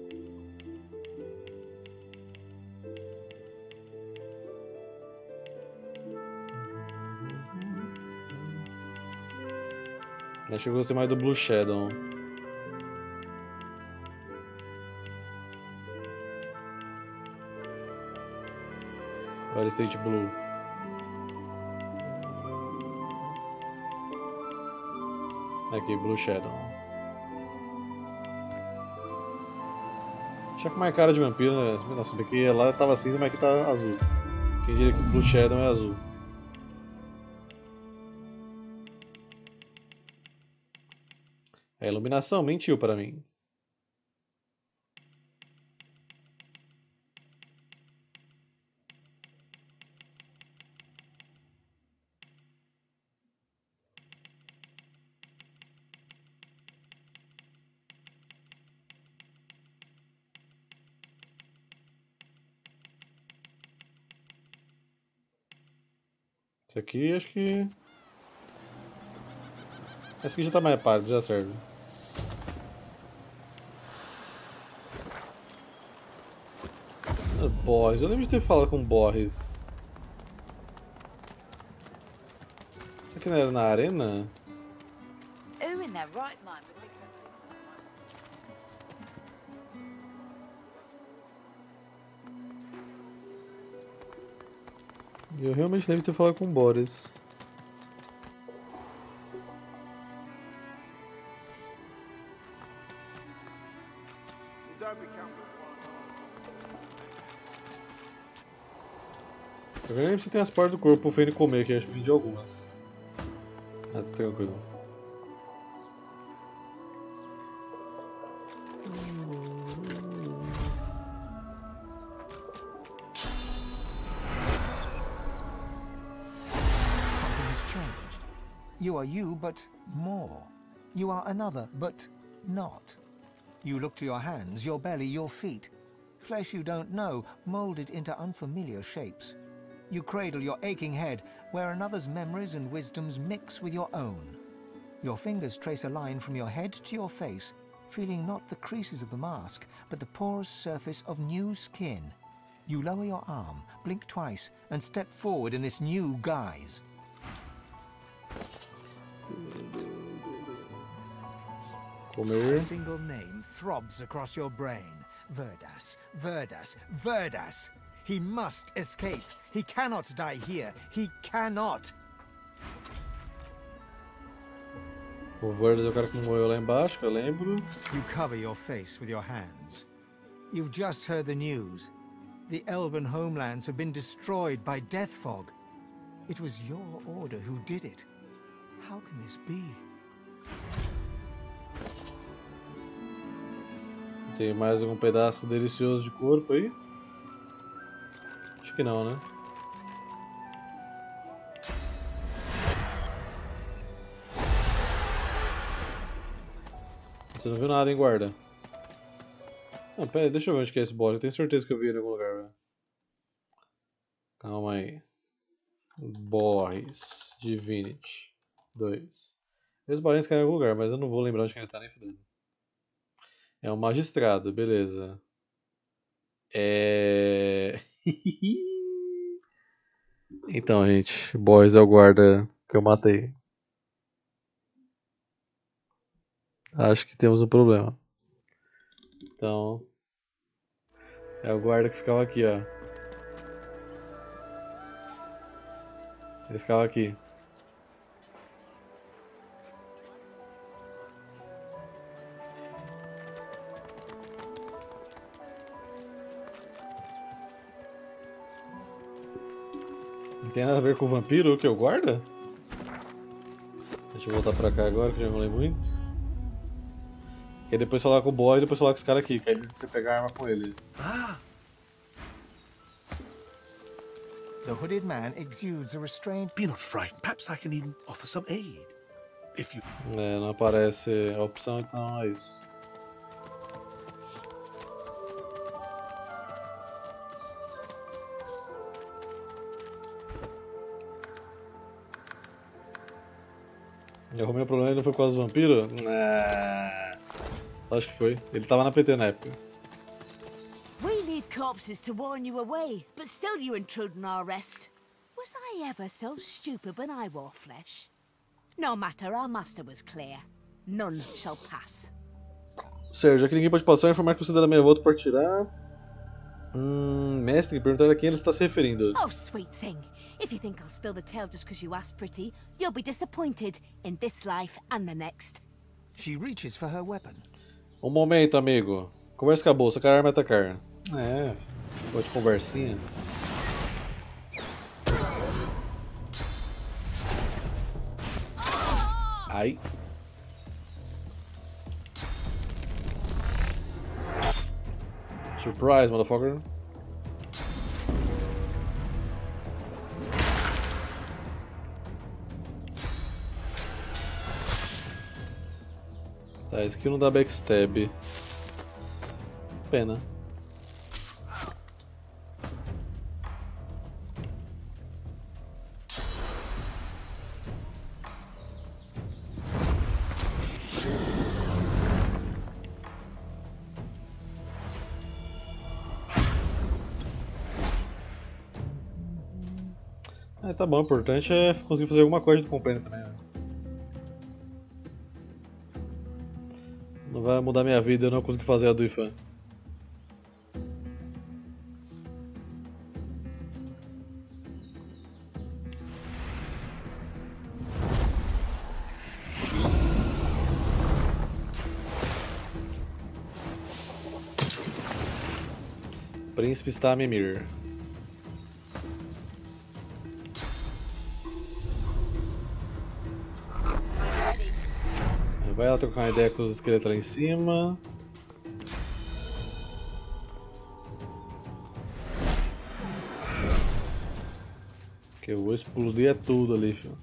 Acho que eu gostei mais do Blue Shadow. Olha State Blue. Aqui, Blue Shadow. Tinha que mais cara de vampiro, né? Nossa, porque lá tava cinza, mas aqui tá azul. Quem diria que o Blue Shadow é azul? A iluminação mentiu para mim. Isso aqui acho que. Esse aqui já tá mais pardo, já serve. Borges, eu lembro de ter falado com Borges. Será que não era na arena? Eu realmente lembro de ter falado com Borges. Eu lembro que tem as partes do corpo pro Fane comer aqui, acho que vendi algumas. Ah, tá tranquilo. Something has changed. You are you, but more. You are another, but not. You look to your hands, your belly, your feet. Flesh you don't know, molded into unfamiliar shapes. You cradle your aching head, where another's memories and wisdoms mix with your own. Your fingers trace a line from your head to your face, feeling not the creases of the mask, but the porous surface of new skin. You lower your arm, blink twice, and step forward in this new guise. A single name throbs across your brain. Verdas, Verdas, Verdas. He must escape. He cannot die here. He cannot. O Verdas é o cara que morreu lá embaixo, eu lembro. You cover your face with your hands. You've just heard the news. The elven homelands have been destroyed by death fog. It was your order who did it. How can this be? Tem mais algum pedaço delicioso de corpo aí? Acho que não, né? Você não viu nada, hein, guarda? Não, pera aí, deixa eu ver onde que é esse bode. Eu tenho certeza que eu vi ele em algum lugar, velho. Calma aí. Boris Divinity 2. Esse bode caiu em algum lugar, mas eu não vou lembrar onde que ele tá nem fudendo. É um magistrado, beleza. É... Então, gente, Boris é o guarda que eu matei. Acho que temos um problema. Então... É o guarda que ficava aqui, ó. Ele ficava aqui. Tem nada a ver com o vampiro que eu guarda? Deixa eu voltar pra cá agora que eu já rolei muito. E depois falar com o boss e depois falar com esse cara aqui, que aí diz pra você pegar a arma com ele. The hooded man exudes a restraint. Be not frightened. Perhaps I can even offer some aid. If you... É, não aparece a opção, então é isso. O meu problema ele não foi por causa do vampiro? Ah, acho que foi. Ele tava na PT na época. We leave corpses to warn you away, but still you intrude on our rest. Was I ever so stupid when I wore flesh? No matter, our master was clear. None shall pass. Certo, já que ninguém pode passar, informar que você dá meia volta para tirar. Mestre, perguntar a quem ele está se referindo. Oh, sweet thing. If you think I'll spill the tale just because you asked pretty, you'll be disappointed in this life and the next. She reaches for her weapon. Um momento, amigo. Conversa com a bolsa, cara, vai atacar. É, pode conversinha. Ai. Surprise, motherfucker. Tá, esse aqui não dá backstab. Pena. É, tá bom, o importante é conseguir fazer alguma coisa do companheiro também, né? Vai mudar minha vida, eu não consegui fazer a do Ifan. Príncipe está a mimir. Vai lá trocar uma ideia com os esqueletos lá em cima. Que eu vou explodir tudo ali, filho.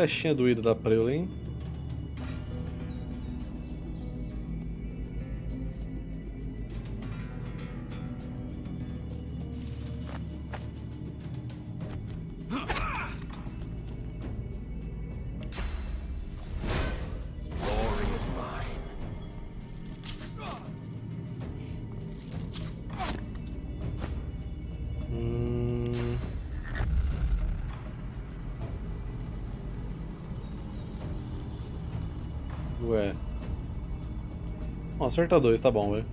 flechinha doída da preula, hein? Acerta dois, tá bom, velho.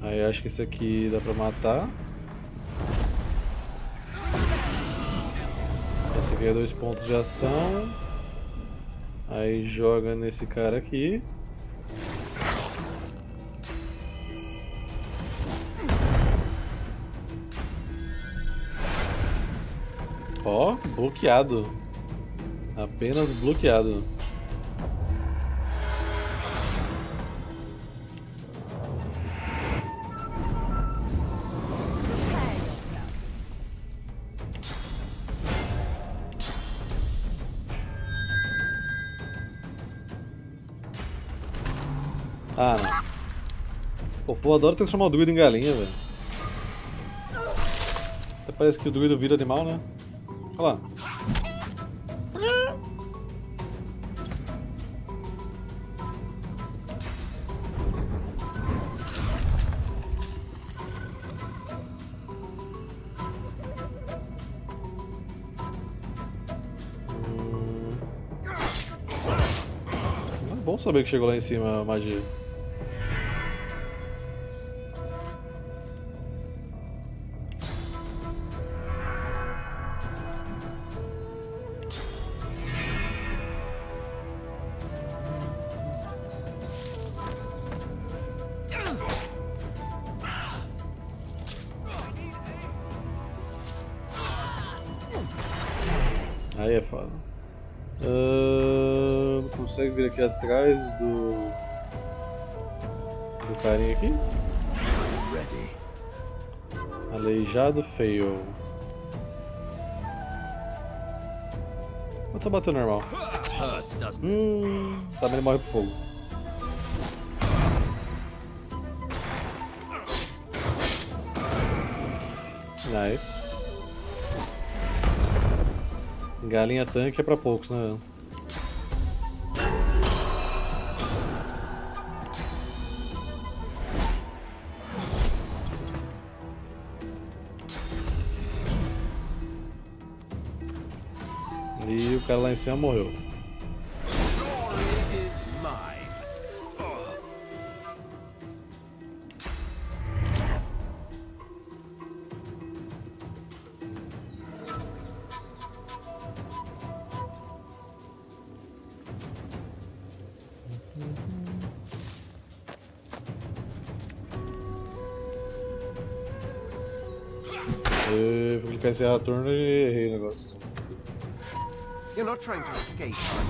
Aí acho que esse aqui dá pra matar. Esse aqui é 2 pontos de ação. Aí joga nesse cara aqui. Ó, bloqueado. Apenas bloqueado. Ah, não. Pô, eu adoro ter que chamar o druido em galinha, velho. Até parece que o druido vira animal, né? Olha lá. É bom saber que chegou lá em cima a magia. Aí é foda. Consegue vir aqui atrás do carinha aqui? Aleijado, fail. Vou só bater normal. Também ele morre pro fogo. Nice. Galinha tanque é pra poucos, né? E o cara lá em cima morreu. Eu vou clicar em encerrar a turno e errei o negócio. You're not trying to escape, are you?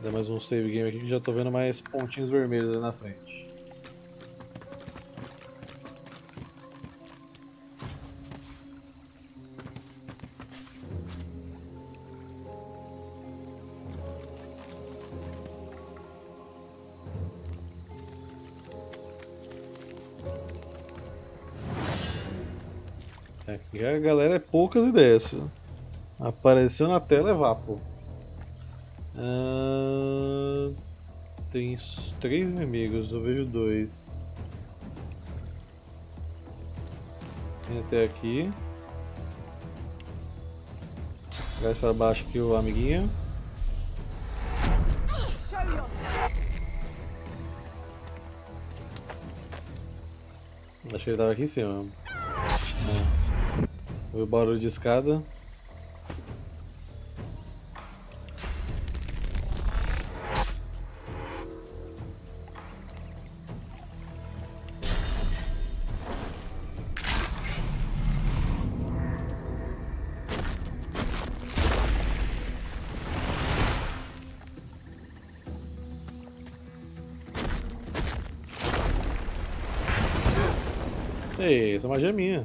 Dá mais um save game aqui que já tô vendo mais pontinhos vermelhos ali na frente. Aqui a galera é poucas ideias, viu? Apareceu na tela é vapo. Tem 3 inimigos, eu vejo 2. Vem até aqui. Traz para baixo aqui o amiguinho. Achei que ele tava aqui em cima. Ouvi o barulho de escada. Ei, essa magia é minha.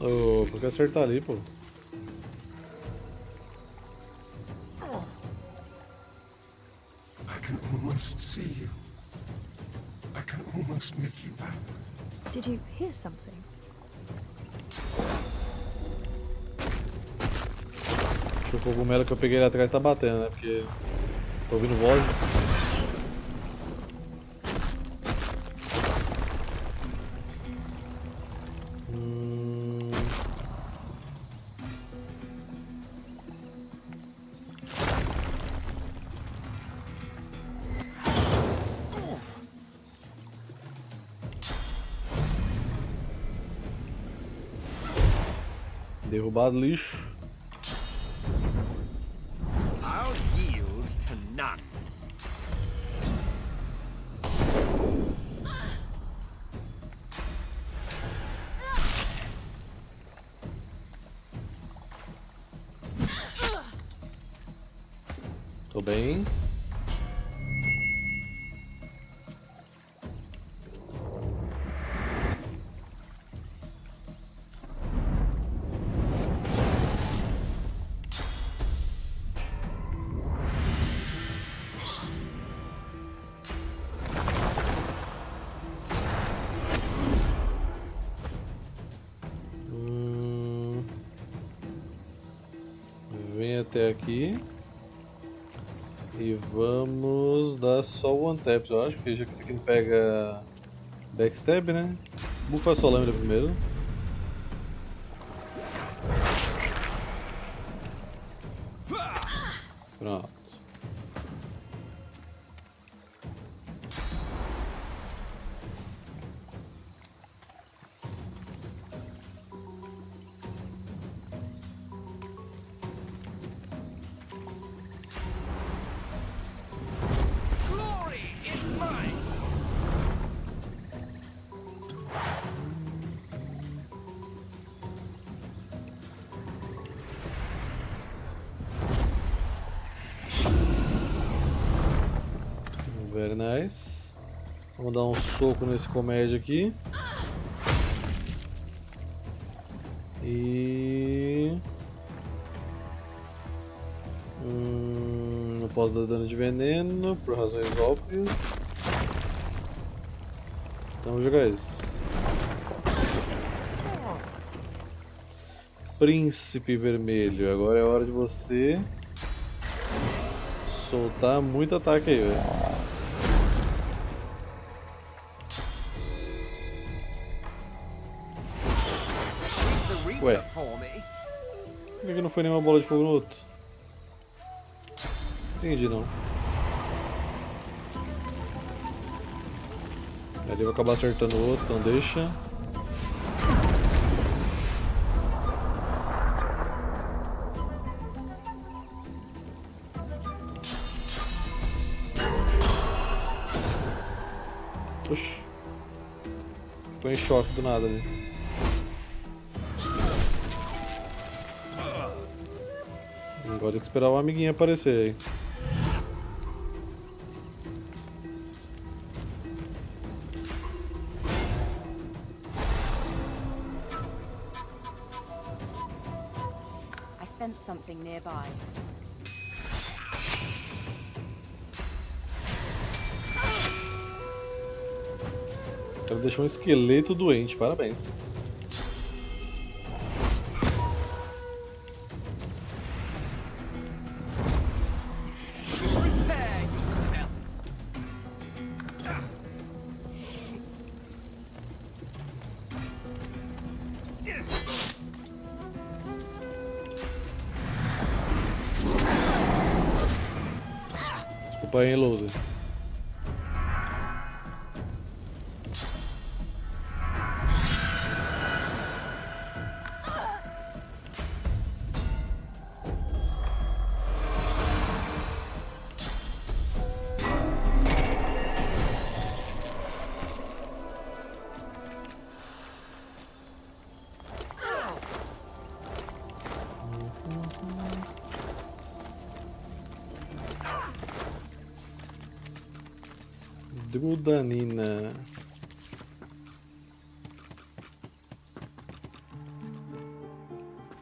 Oh, porque acertar ali, pô. Did you hear something? O cogumelo que eu peguei ali atrás tá batendo, né? Porque tô ouvindo vozes. Derrubado lixo. I'll yield to none. Tô bem. Até aqui e vamos dar só o one tap, eu acho, porque já que isso aqui não pega backstab, né? Bufa só a lâmina primeiro. Pronto. Very nice. Vamos dar um soco nesse comédia aqui. E... não posso dar dano de veneno por razões óbvias. Então vamos jogar isso. Príncipe vermelho, agora é hora de você soltar muito ataque aí, velho. Ué, por que não foi nenhuma bola de fogo no outro? Entendi não. Ele vai acabar acertando o outro, então deixa. Oxi. Ficou em choque do nada ali. Né? Agora tem que esperar o amiguinho aparecer aí. I sense something nearby. O cara deixou um esqueleto doente, parabéns. Desculpa aí, Lohse. Danina.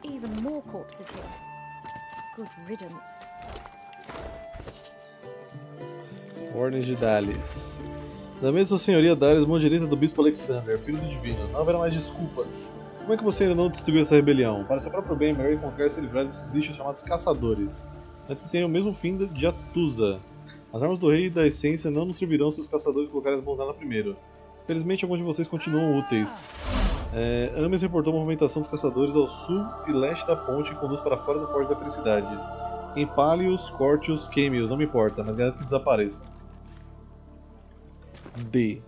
Even more corpses here. Good riddance. Ordem de Dales. Da mesma senhoria Dales, mão direita do bispo Alexander, filho do divino. Não haverá mais desculpas. Como é que você ainda não destruiu essa rebelião? Para seu próprio bem, melhor encontrar e se livrar desses lixos chamados caçadores, mas que tenham o mesmo fim de Atusa. As armas do rei e da essência não nos servirão se os caçadores colocarem as mãos nela primeiro. Felizmente, alguns de vocês continuam úteis. Ames reportou a movimentação dos caçadores ao sul e leste da ponte que conduz para fora do Forte da Felicidade. Empalhe-os, corte-os, queime-os, não me importa, mas garanto que desapareçam. D.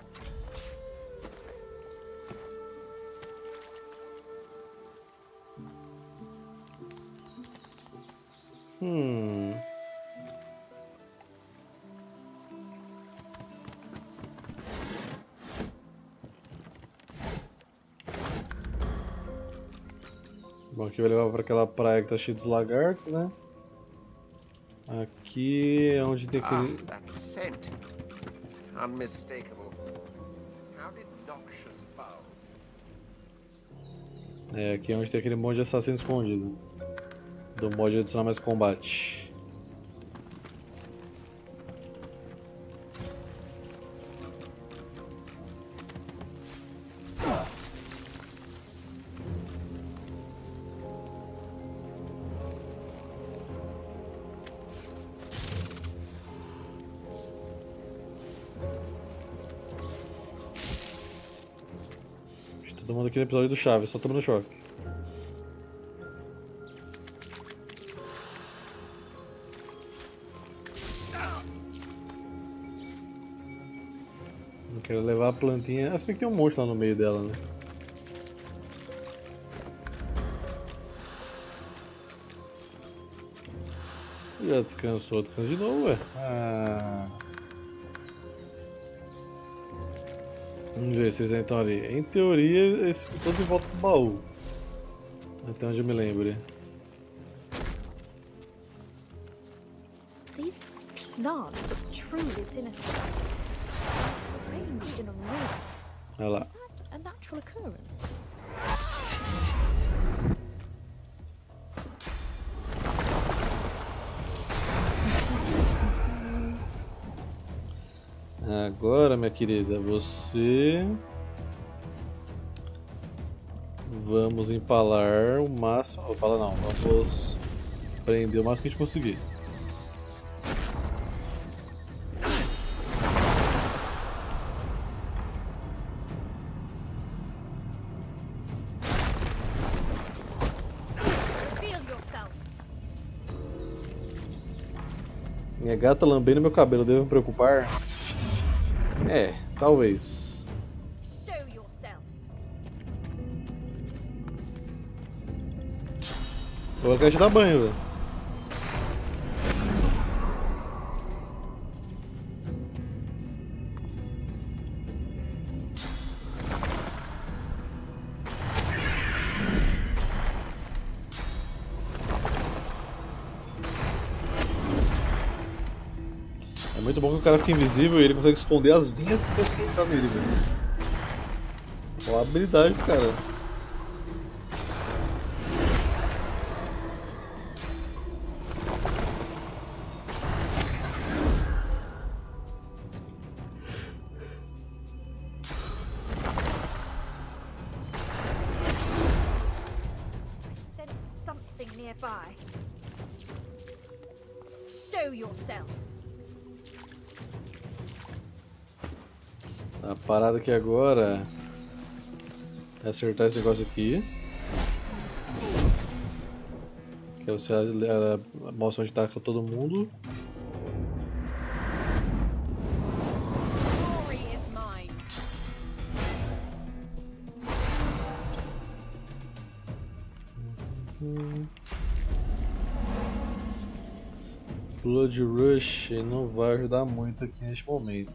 Bom, aqui vai levar para aquela praia que tá cheia dos lagartos, né? Aqui é onde tem aquele... É, aqui é onde tem aquele monte de assassino escondido. Do mod de adicionar mais combate. Tô tomando aquele episódio do Chaves, só tomando choque. Não quero levar a plantinha. Ah, se bem que tem um monte lá no meio dela, né? Já descansou, descansa de novo, ué. Ah. Vamos ver se eles entram ali. Em teoria, eles ficam todos em volta do baú. Até onde eu me lembro. These plants look truly sinister. Arranged in a row. Olha lá. Is that a natural occurrence? Agora, minha querida, você... Vamos empalar o máximo... Empalar não, vamos prender o máximo que a gente conseguir. Minha gata lambendo meu cabelo, devo me preocupar? É, talvez. Eu quero te dar banho, velho. Muito bom que o cara fica invisível e ele consegue esconder as vinhas que estão escondendo nele, velho. Olha a habilidade do cara. A parada aqui agora acertar esse negócio aqui. Que você mostra onde tá todo mundo. Blood Rush não vai ajudar muito aqui neste momento.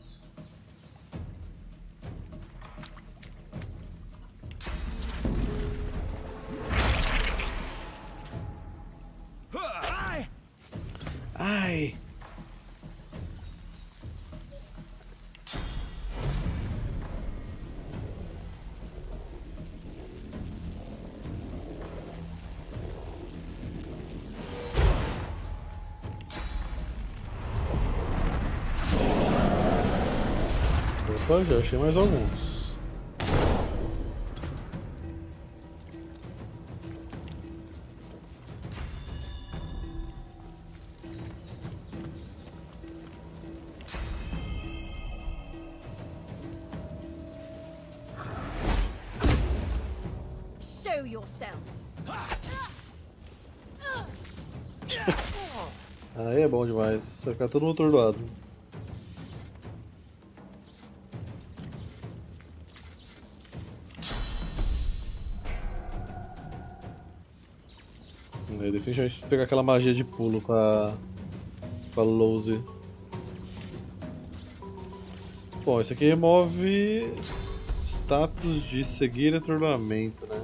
Ai! Opa, já achei mais alguns. Show yourself. Aí é bom demais, sacar todo mundo atordoado. Definitivamente pegar aquela magia de pulo com a Lohse. Bom, isso aqui remove status de cegueira e atordoamento, né?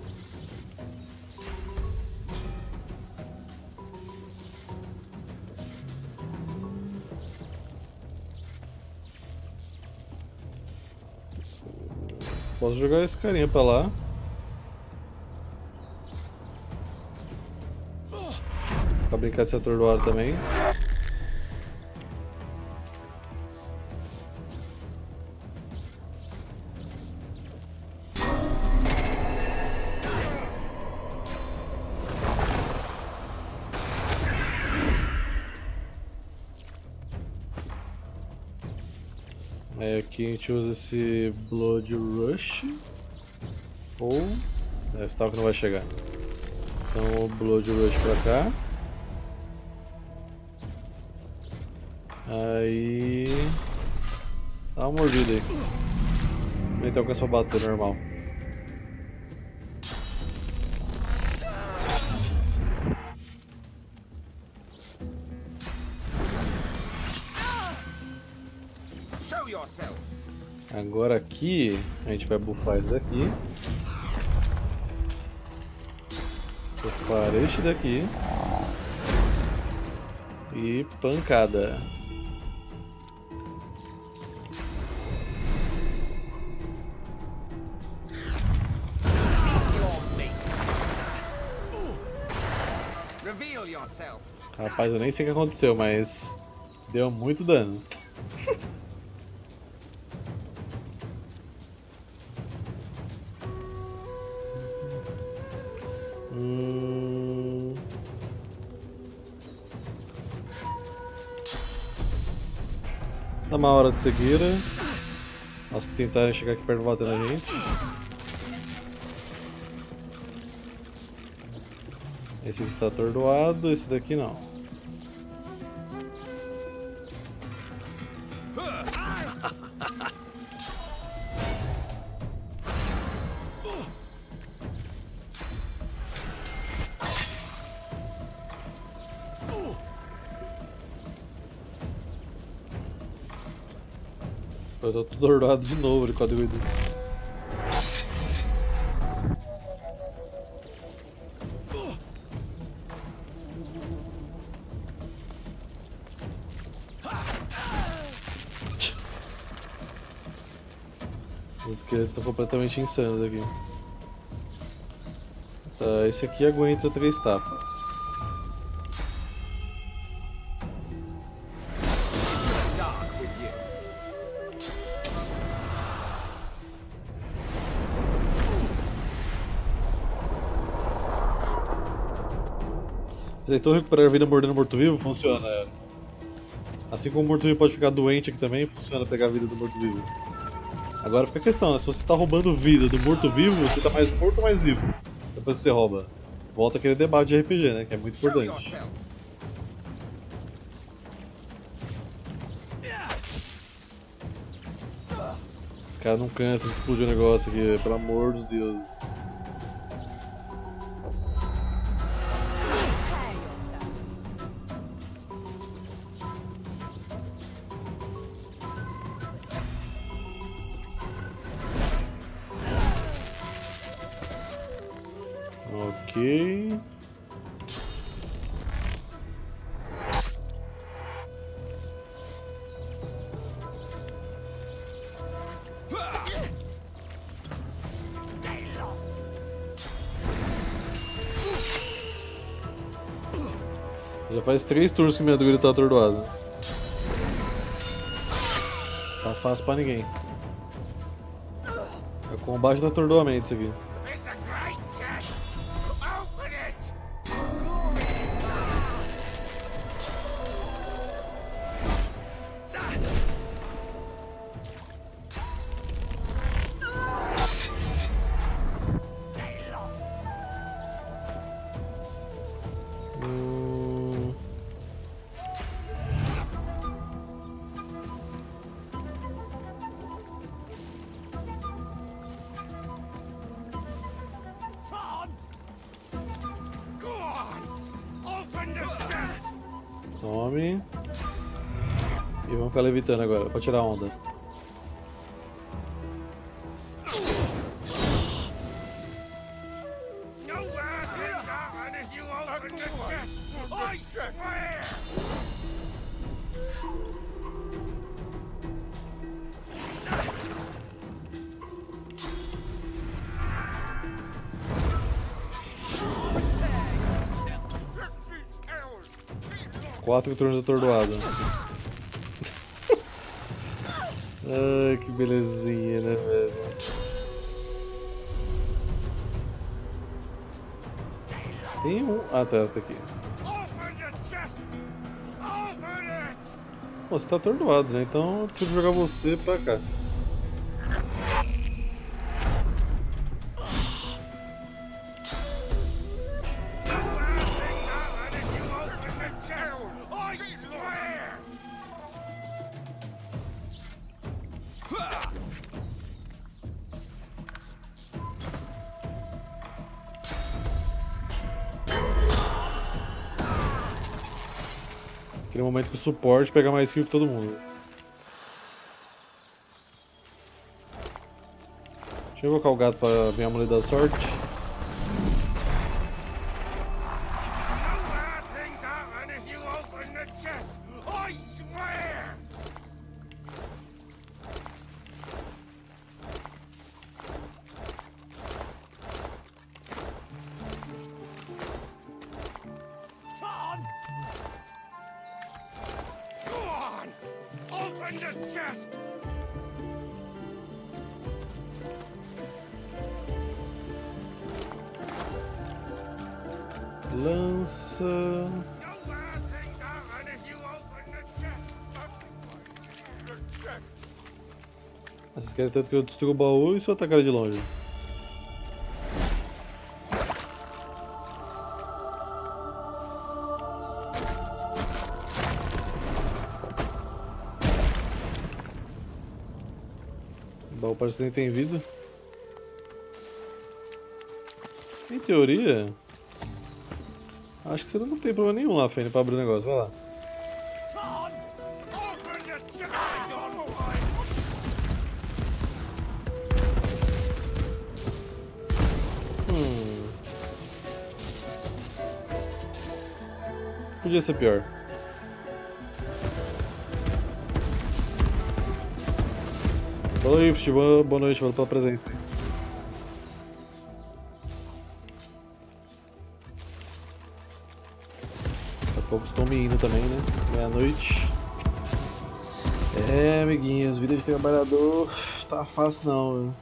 Posso jogar esse carinha pra lá. Brincar de se atordoar também. É, aqui a gente usa esse Blood Rush ou esse tal que não vai chegar. Então Blood Rush pra cá. Aí. Dá uma mordida aí. Então com essa batata normal. Agora aqui a gente vai bufar esse daqui. Bufar este daqui. E pancada. Rapaz, eu nem sei o que aconteceu, mas deu muito dano. Tá uma hora de cegueira. Os que tentaram chegar aqui perto bater na gente. Esse aqui está atordoado, esse daqui não. Eu tô atordoado de novo, com a doido. Eles estão completamente insanos aqui. Tá, esse aqui aguenta 3 tapas. Tentou recuperar a vida mordendo morto-vivo? Funciona. Assim como o morto-vivo pode ficar doente aqui também, funciona pegar a vida do morto-vivo. Agora fica a questão, né? Se você tá roubando vida do morto-vivo, você tá mais morto ou mais vivo? Depois que você rouba. Volta aquele debate de RPG, né? Que é muito importante. Os caras não cansam de explodir o negócio aqui, pelo amor de Deus. Ok. Já faz 3 turnos que minha dúvida tá atordoada. Tá fácil pra ninguém. É o combate do atordoamento isso aqui. Tome. E vamos ficar levitando agora, pra tirar a onda. Quatro turnos atordoado. Ai, que belezinha, né, velho? Tem um... Ah, tá aqui. Pô, você tá atordoado, né? Então, deixa eu jogar você pra cá. Aquele momento que o suporte pega mais kill que todo mundo. Deixa eu colocar o gato para minha mulher da sorte. Lança. Vocês querem tanto que eu destrua o baú e só atacar de longe? O baú parece que nem tem vida. Em teoria. Acho que você não tem problema nenhum lá, Fane, pra abrir o negócio, vai lá. Podia ser pior. Falou aí, futebol, boa noite, valeu pela presença aí. Poucos estão me indo também, né? Meia-noite. É, amiguinhos, vida de trabalhador tá fácil não, viu?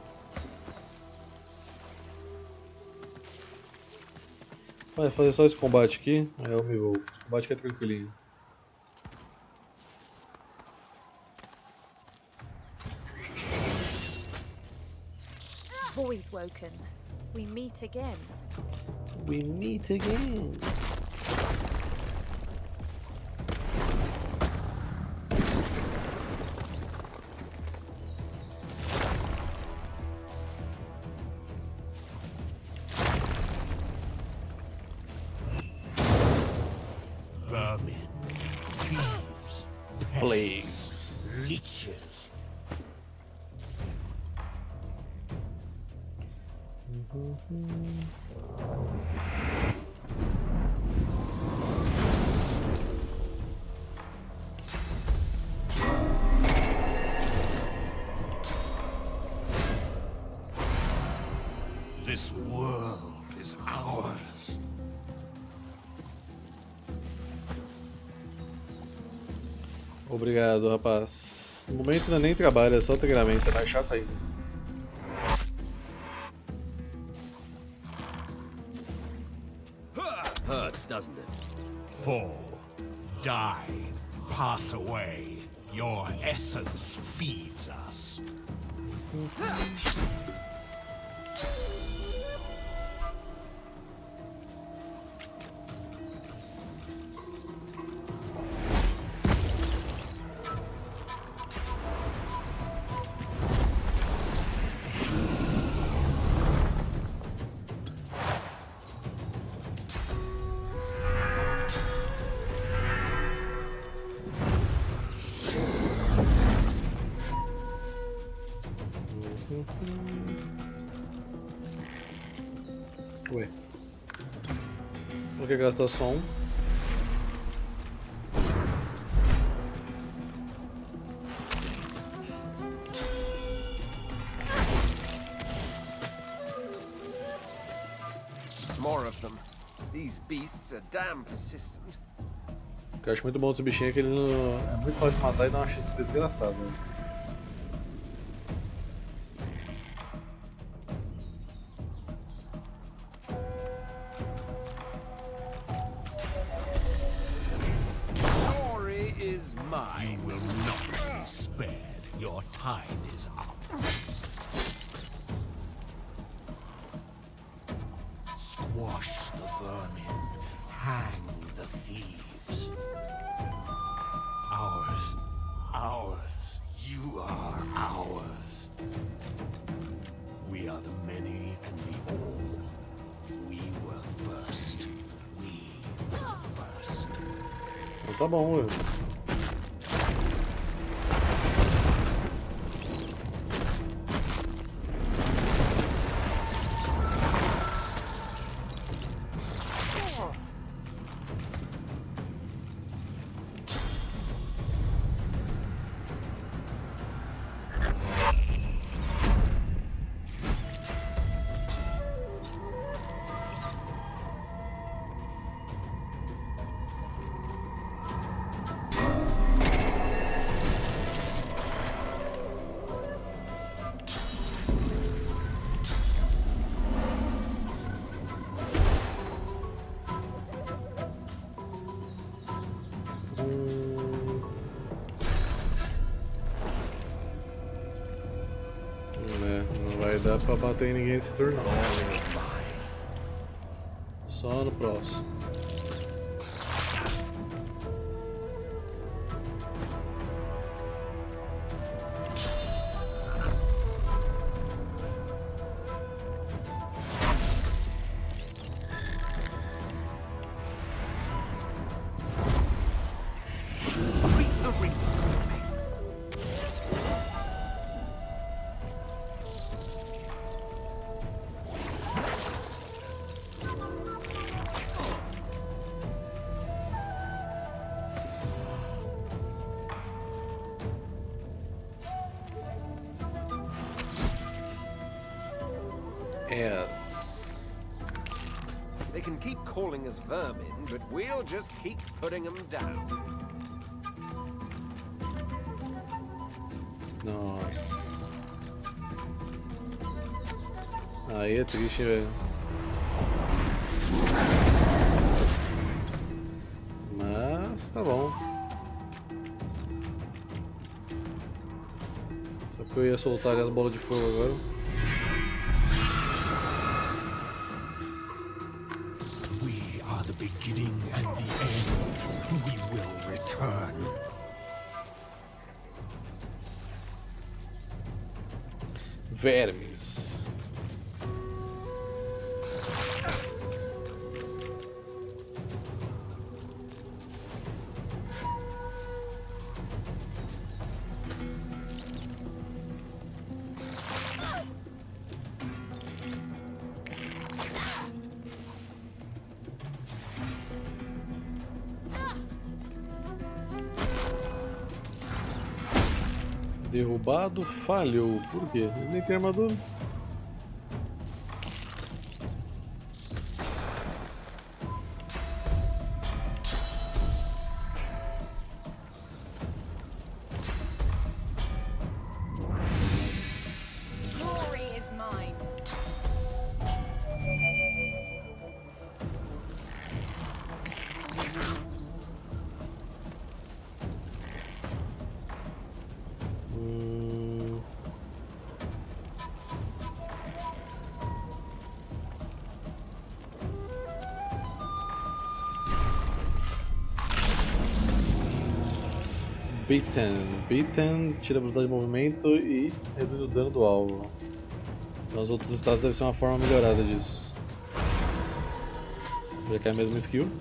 Vai fazer só esse combate aqui, aí eu me vou. O combate aqui é tranquilinho. spoken. We meet again. We meet again. Obrigado, rapaz. No momento ainda nem trabalha, é só treinamento, é mais chato ainda. Hurts, doesn't it? Fall, die, pass away. Your essence feeds us. Gastar só um. More of them. These beasts are damn persistent. O que eu acho muito bom desse bichinho é que ele não... é muito fácil de matar e dá uma XP desgraçada. Né? Tá bom, eu. Não dá pra bater em ninguém esse turno, só no próximo. They can keep calling us vermin, but we'll just keep putting them down. Nossa. Aí é triste, velho. Mas tá bom. Só que eu ia soltar as bolas de fogo agora. beginning and the end, we will return. Vermes. Derrubado, falhou. Por quê? Ele nem tem armadura. Beaten tira a velocidade de movimento e reduz o dano do alvo. Nos outros estados deve ser uma forma melhorada disso. Já que é a mesma skill.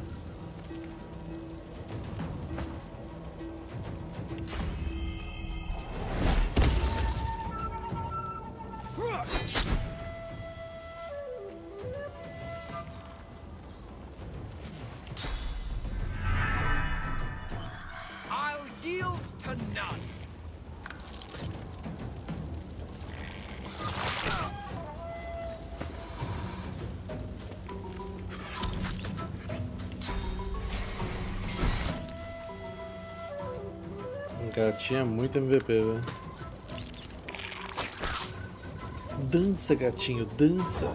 Cara, tinha muito MVP, velho. Dança, gatinho, dança.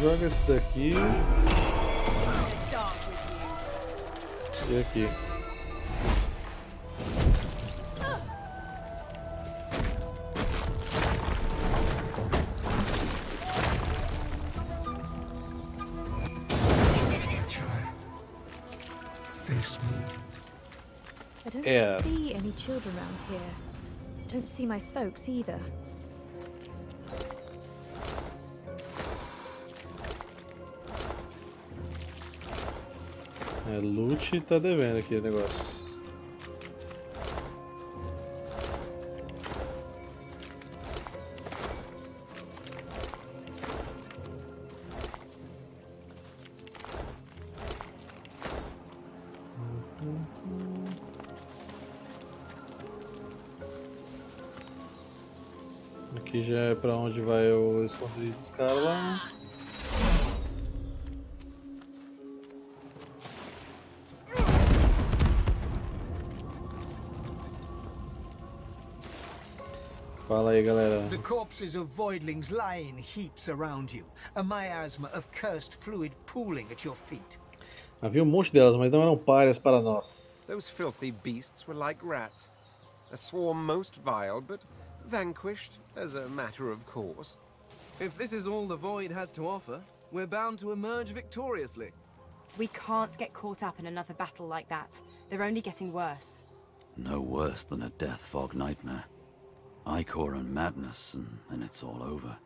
Joga esse daqui e aqui. I don't see any children around here. Don't see my folks either. É, loot tá devendo aqui o negócio. Aqui já é pra onde vai o esconderijo dos caras lá. Fala aí, galera. The corpses of voidlings lie in heaps around you, a miasma of cursed fluid pooling at your feet. Havia monte delas, mas não eram párias para nós. Those filthy beasts were like rats, a swarm most vile, but vanquished as a matter of course. If this is all the void has to offer, we're bound to emerge victoriously. We can't get caught up in another battle like that. They're only getting worse. No worse than a death fog nightmare. Icor and madness, and then it's all over.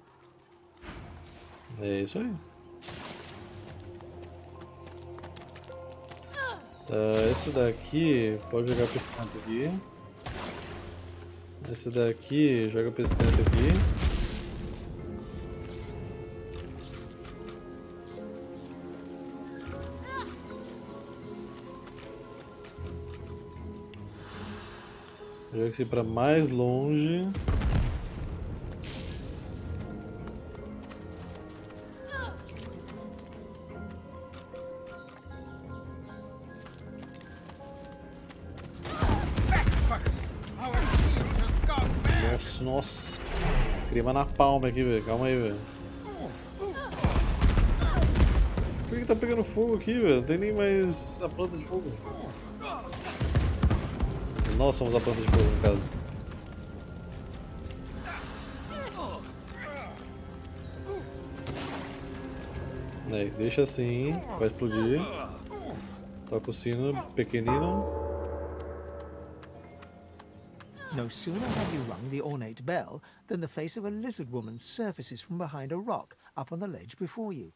É isso aí. Tá, esse daqui pode jogar pra esse canto aqui. Esse daqui joga pra esse canto aqui. Joga-se pra mais longe. Nossa. Crema na palma aqui, velho. Calma aí, velho. Por que tá pegando fogo aqui, velho? Não tem nem mais a planta de fogo. Nós somos a planta de fogo, no caso. É, deixa assim, vai explodir. Toca o sino, pequenino. No sooner have you rung the ornate bell than the face of a lizard woman surfaces from behind a rock up on the ledge before you.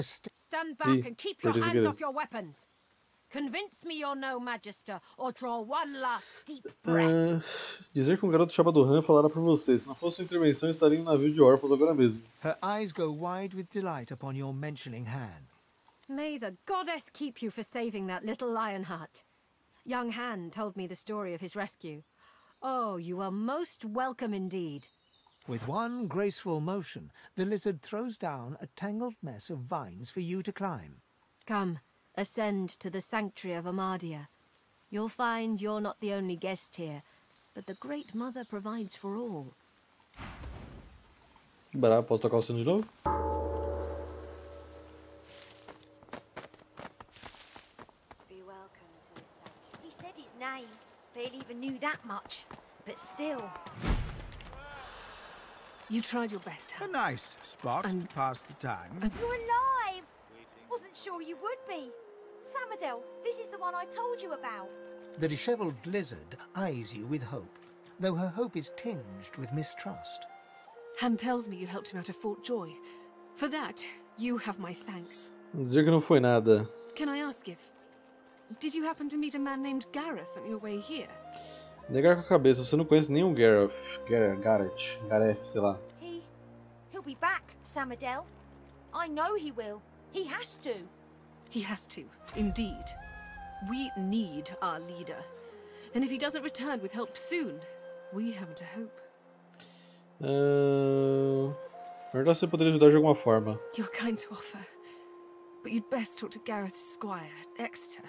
Stand back and keep your hands off your weapons. Convince me you're no Magister, or draw one last deep breath. Dizer que um garoto chamado Han falara para você. Se não fosse sua intervenção, estaria em um navio de órfãos agora mesmo. Her eyes go wide with delight upon your mentioning Han. May the goddess keep you for saving that little Lionheart. Young Han told me the story of his rescue. Oh, you are most welcome indeed. With one graceful motion, the lizard throws down a tangled mess of vines for you to climb. Come, ascend to the sanctuary of Amadia. You'll find you're not the only guest here, but the Great Mother provides for all. Bora, posso tocar o sino de novo? Be welcome to the sanctuary. He said his name. Barely even knew that much, but still. You tried your best, Han. A nice spot to pass the time. You're alive! Wasn't sure you would be. Samadel, this is the one I told you about. The dishevelled lizard eyes you with hope, though her hope is tinged with mistrust. Han tells me you helped him out of Fort Joy. For that, you have my thanks. Dizer que não foi nada. Can I ask if... Did you happen to meet a man named Gareth on your way here? Negar com a cabeça, você não conhece nenhum Gareth. Gareth, sei lá. He'll be back, Samadel. I know he will. He has to. He has to, indeed. We need our leader. And if he doesn't return with help soon, we haven't a hope. Verdas, você poderia ajudar de alguma forma. You're kind to offer. But you'd best talk to Gareth's squire, Exter.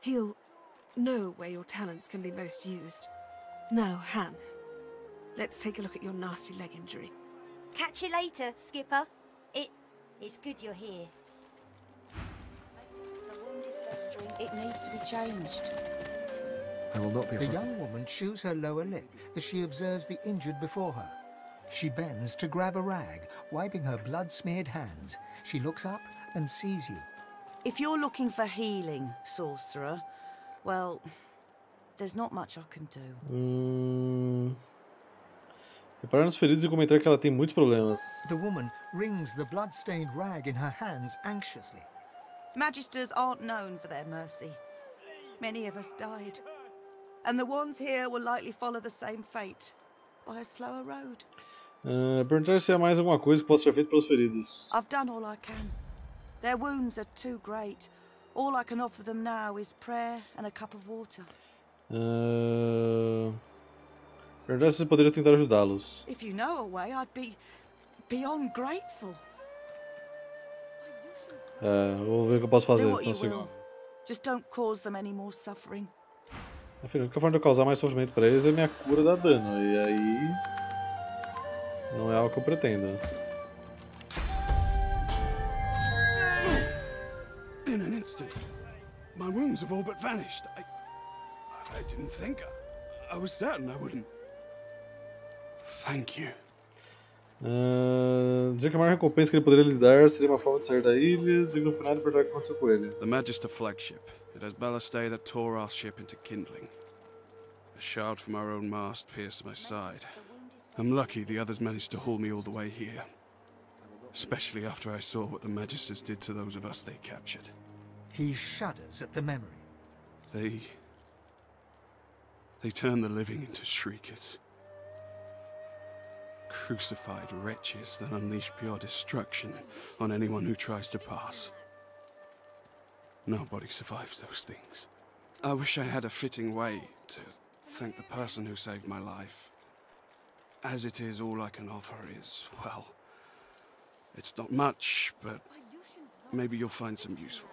He'll know where your talents can be most used. Now, Han, let's take a look at your nasty leg injury. Catch you later, Skipper. It's good you're here. The wound is festering. It needs to be changed. I will not be. The young woman chews her lower lip as she observes the injured before her. She bends to grab a rag, wiping her blood-smeared hands. She looks up and sees you. If you're looking for healing, sorcerer, well, there's not much I can do. Repararmos felizes e comentar que ela tem muitos problemas. The woman wrings the blood-stained rag in her hands anxiously. Magisters aren't known for their mercy. Many of us died, and the ones here will likely follow the same fate by a slower road. Perguntar se há mais alguma coisa que possa ser feita pelos feridos. I've done all I can. Their wounds are too great. All I can offer them now is prayer and a cup of water. Verdade, você poderia tentar ajudá-los. If you know a way, I'd be beyond grateful. Vou ver o que eu posso fazer. Just don't cause them any more suffering. Afinal, a única forma de eu causar mais sofrimento para eles é minha cura dar dano. E aí, não é algo que eu pretendo. In an instant, my wounds have all but vanished. I didn't think. I was certain I wouldn't. Thank you. Dizer que a maior recompensa que ele poderia lhe dar seria uma forma de sair da ilha. Dizer que no final ele perguntou o que aconteceu com ele. The Magister flagship. It has ballast that tore our ship into kindling. A shard from our own mast pierced my side. I'm lucky the others managed to haul me all the way here. Especially after I saw what the Magisters did to those of us they captured. He shudders at the memory. They turned the living into shriekers. Crucified wretches that unleash pure destruction on anyone who tries to pass. Nobody survives those things. I wish I had a fitting way to thank the person who saved my life. As it is, all I can offer is, well, it's not much, but maybe you'll find some use for it.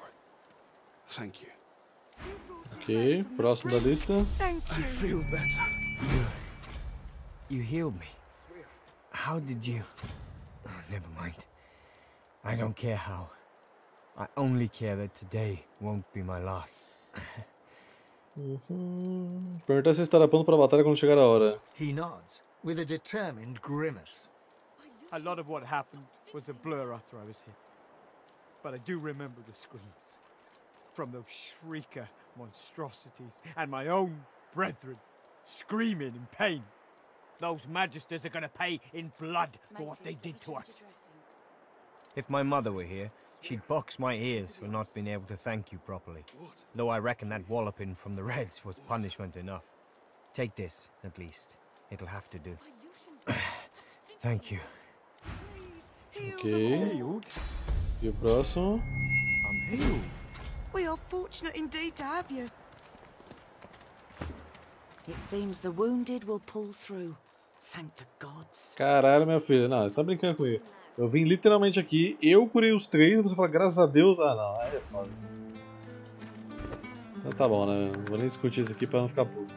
Thank you. Ok, próximo da lista. You healed me. How did you... Oh, never mind. I don't care how. I only care that today won't be my last. Perguntar se estará pronto para a batalha quando chegar a hora. He nods with a determined grimace. A lot of what happened was a blur after I was hit. But I do remember the screams from those shrieker monstrosities and my own brethren screaming in pain. Those magisters are going to pay in blood for what they did to us. If my mother were here, she'd box my ears for not being able to thank you properly. Though I reckon that walloping from the Reds was punishment enough. Take this, at least. It'll have to do. Thank you. Okay. E o próximo? We are fortunate indeed to have you. It seems the wounded will pull through. Thank the gods. Caralho, minha filha. Não, você tá brincando comigo. Eu vim literalmente aqui, eu curei os três, você fala, graças a Deus. Ah, não, aí é foda. Então tá bom, né? Não vou nem discutir isso aqui pra não ficar puto.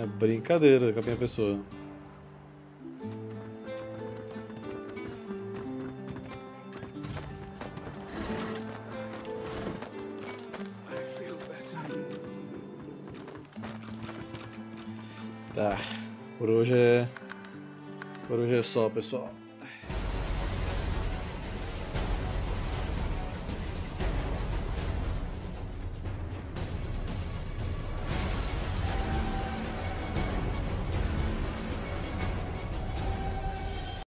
É brincadeira com a minha pessoa. Tá, por hoje é só, pessoal.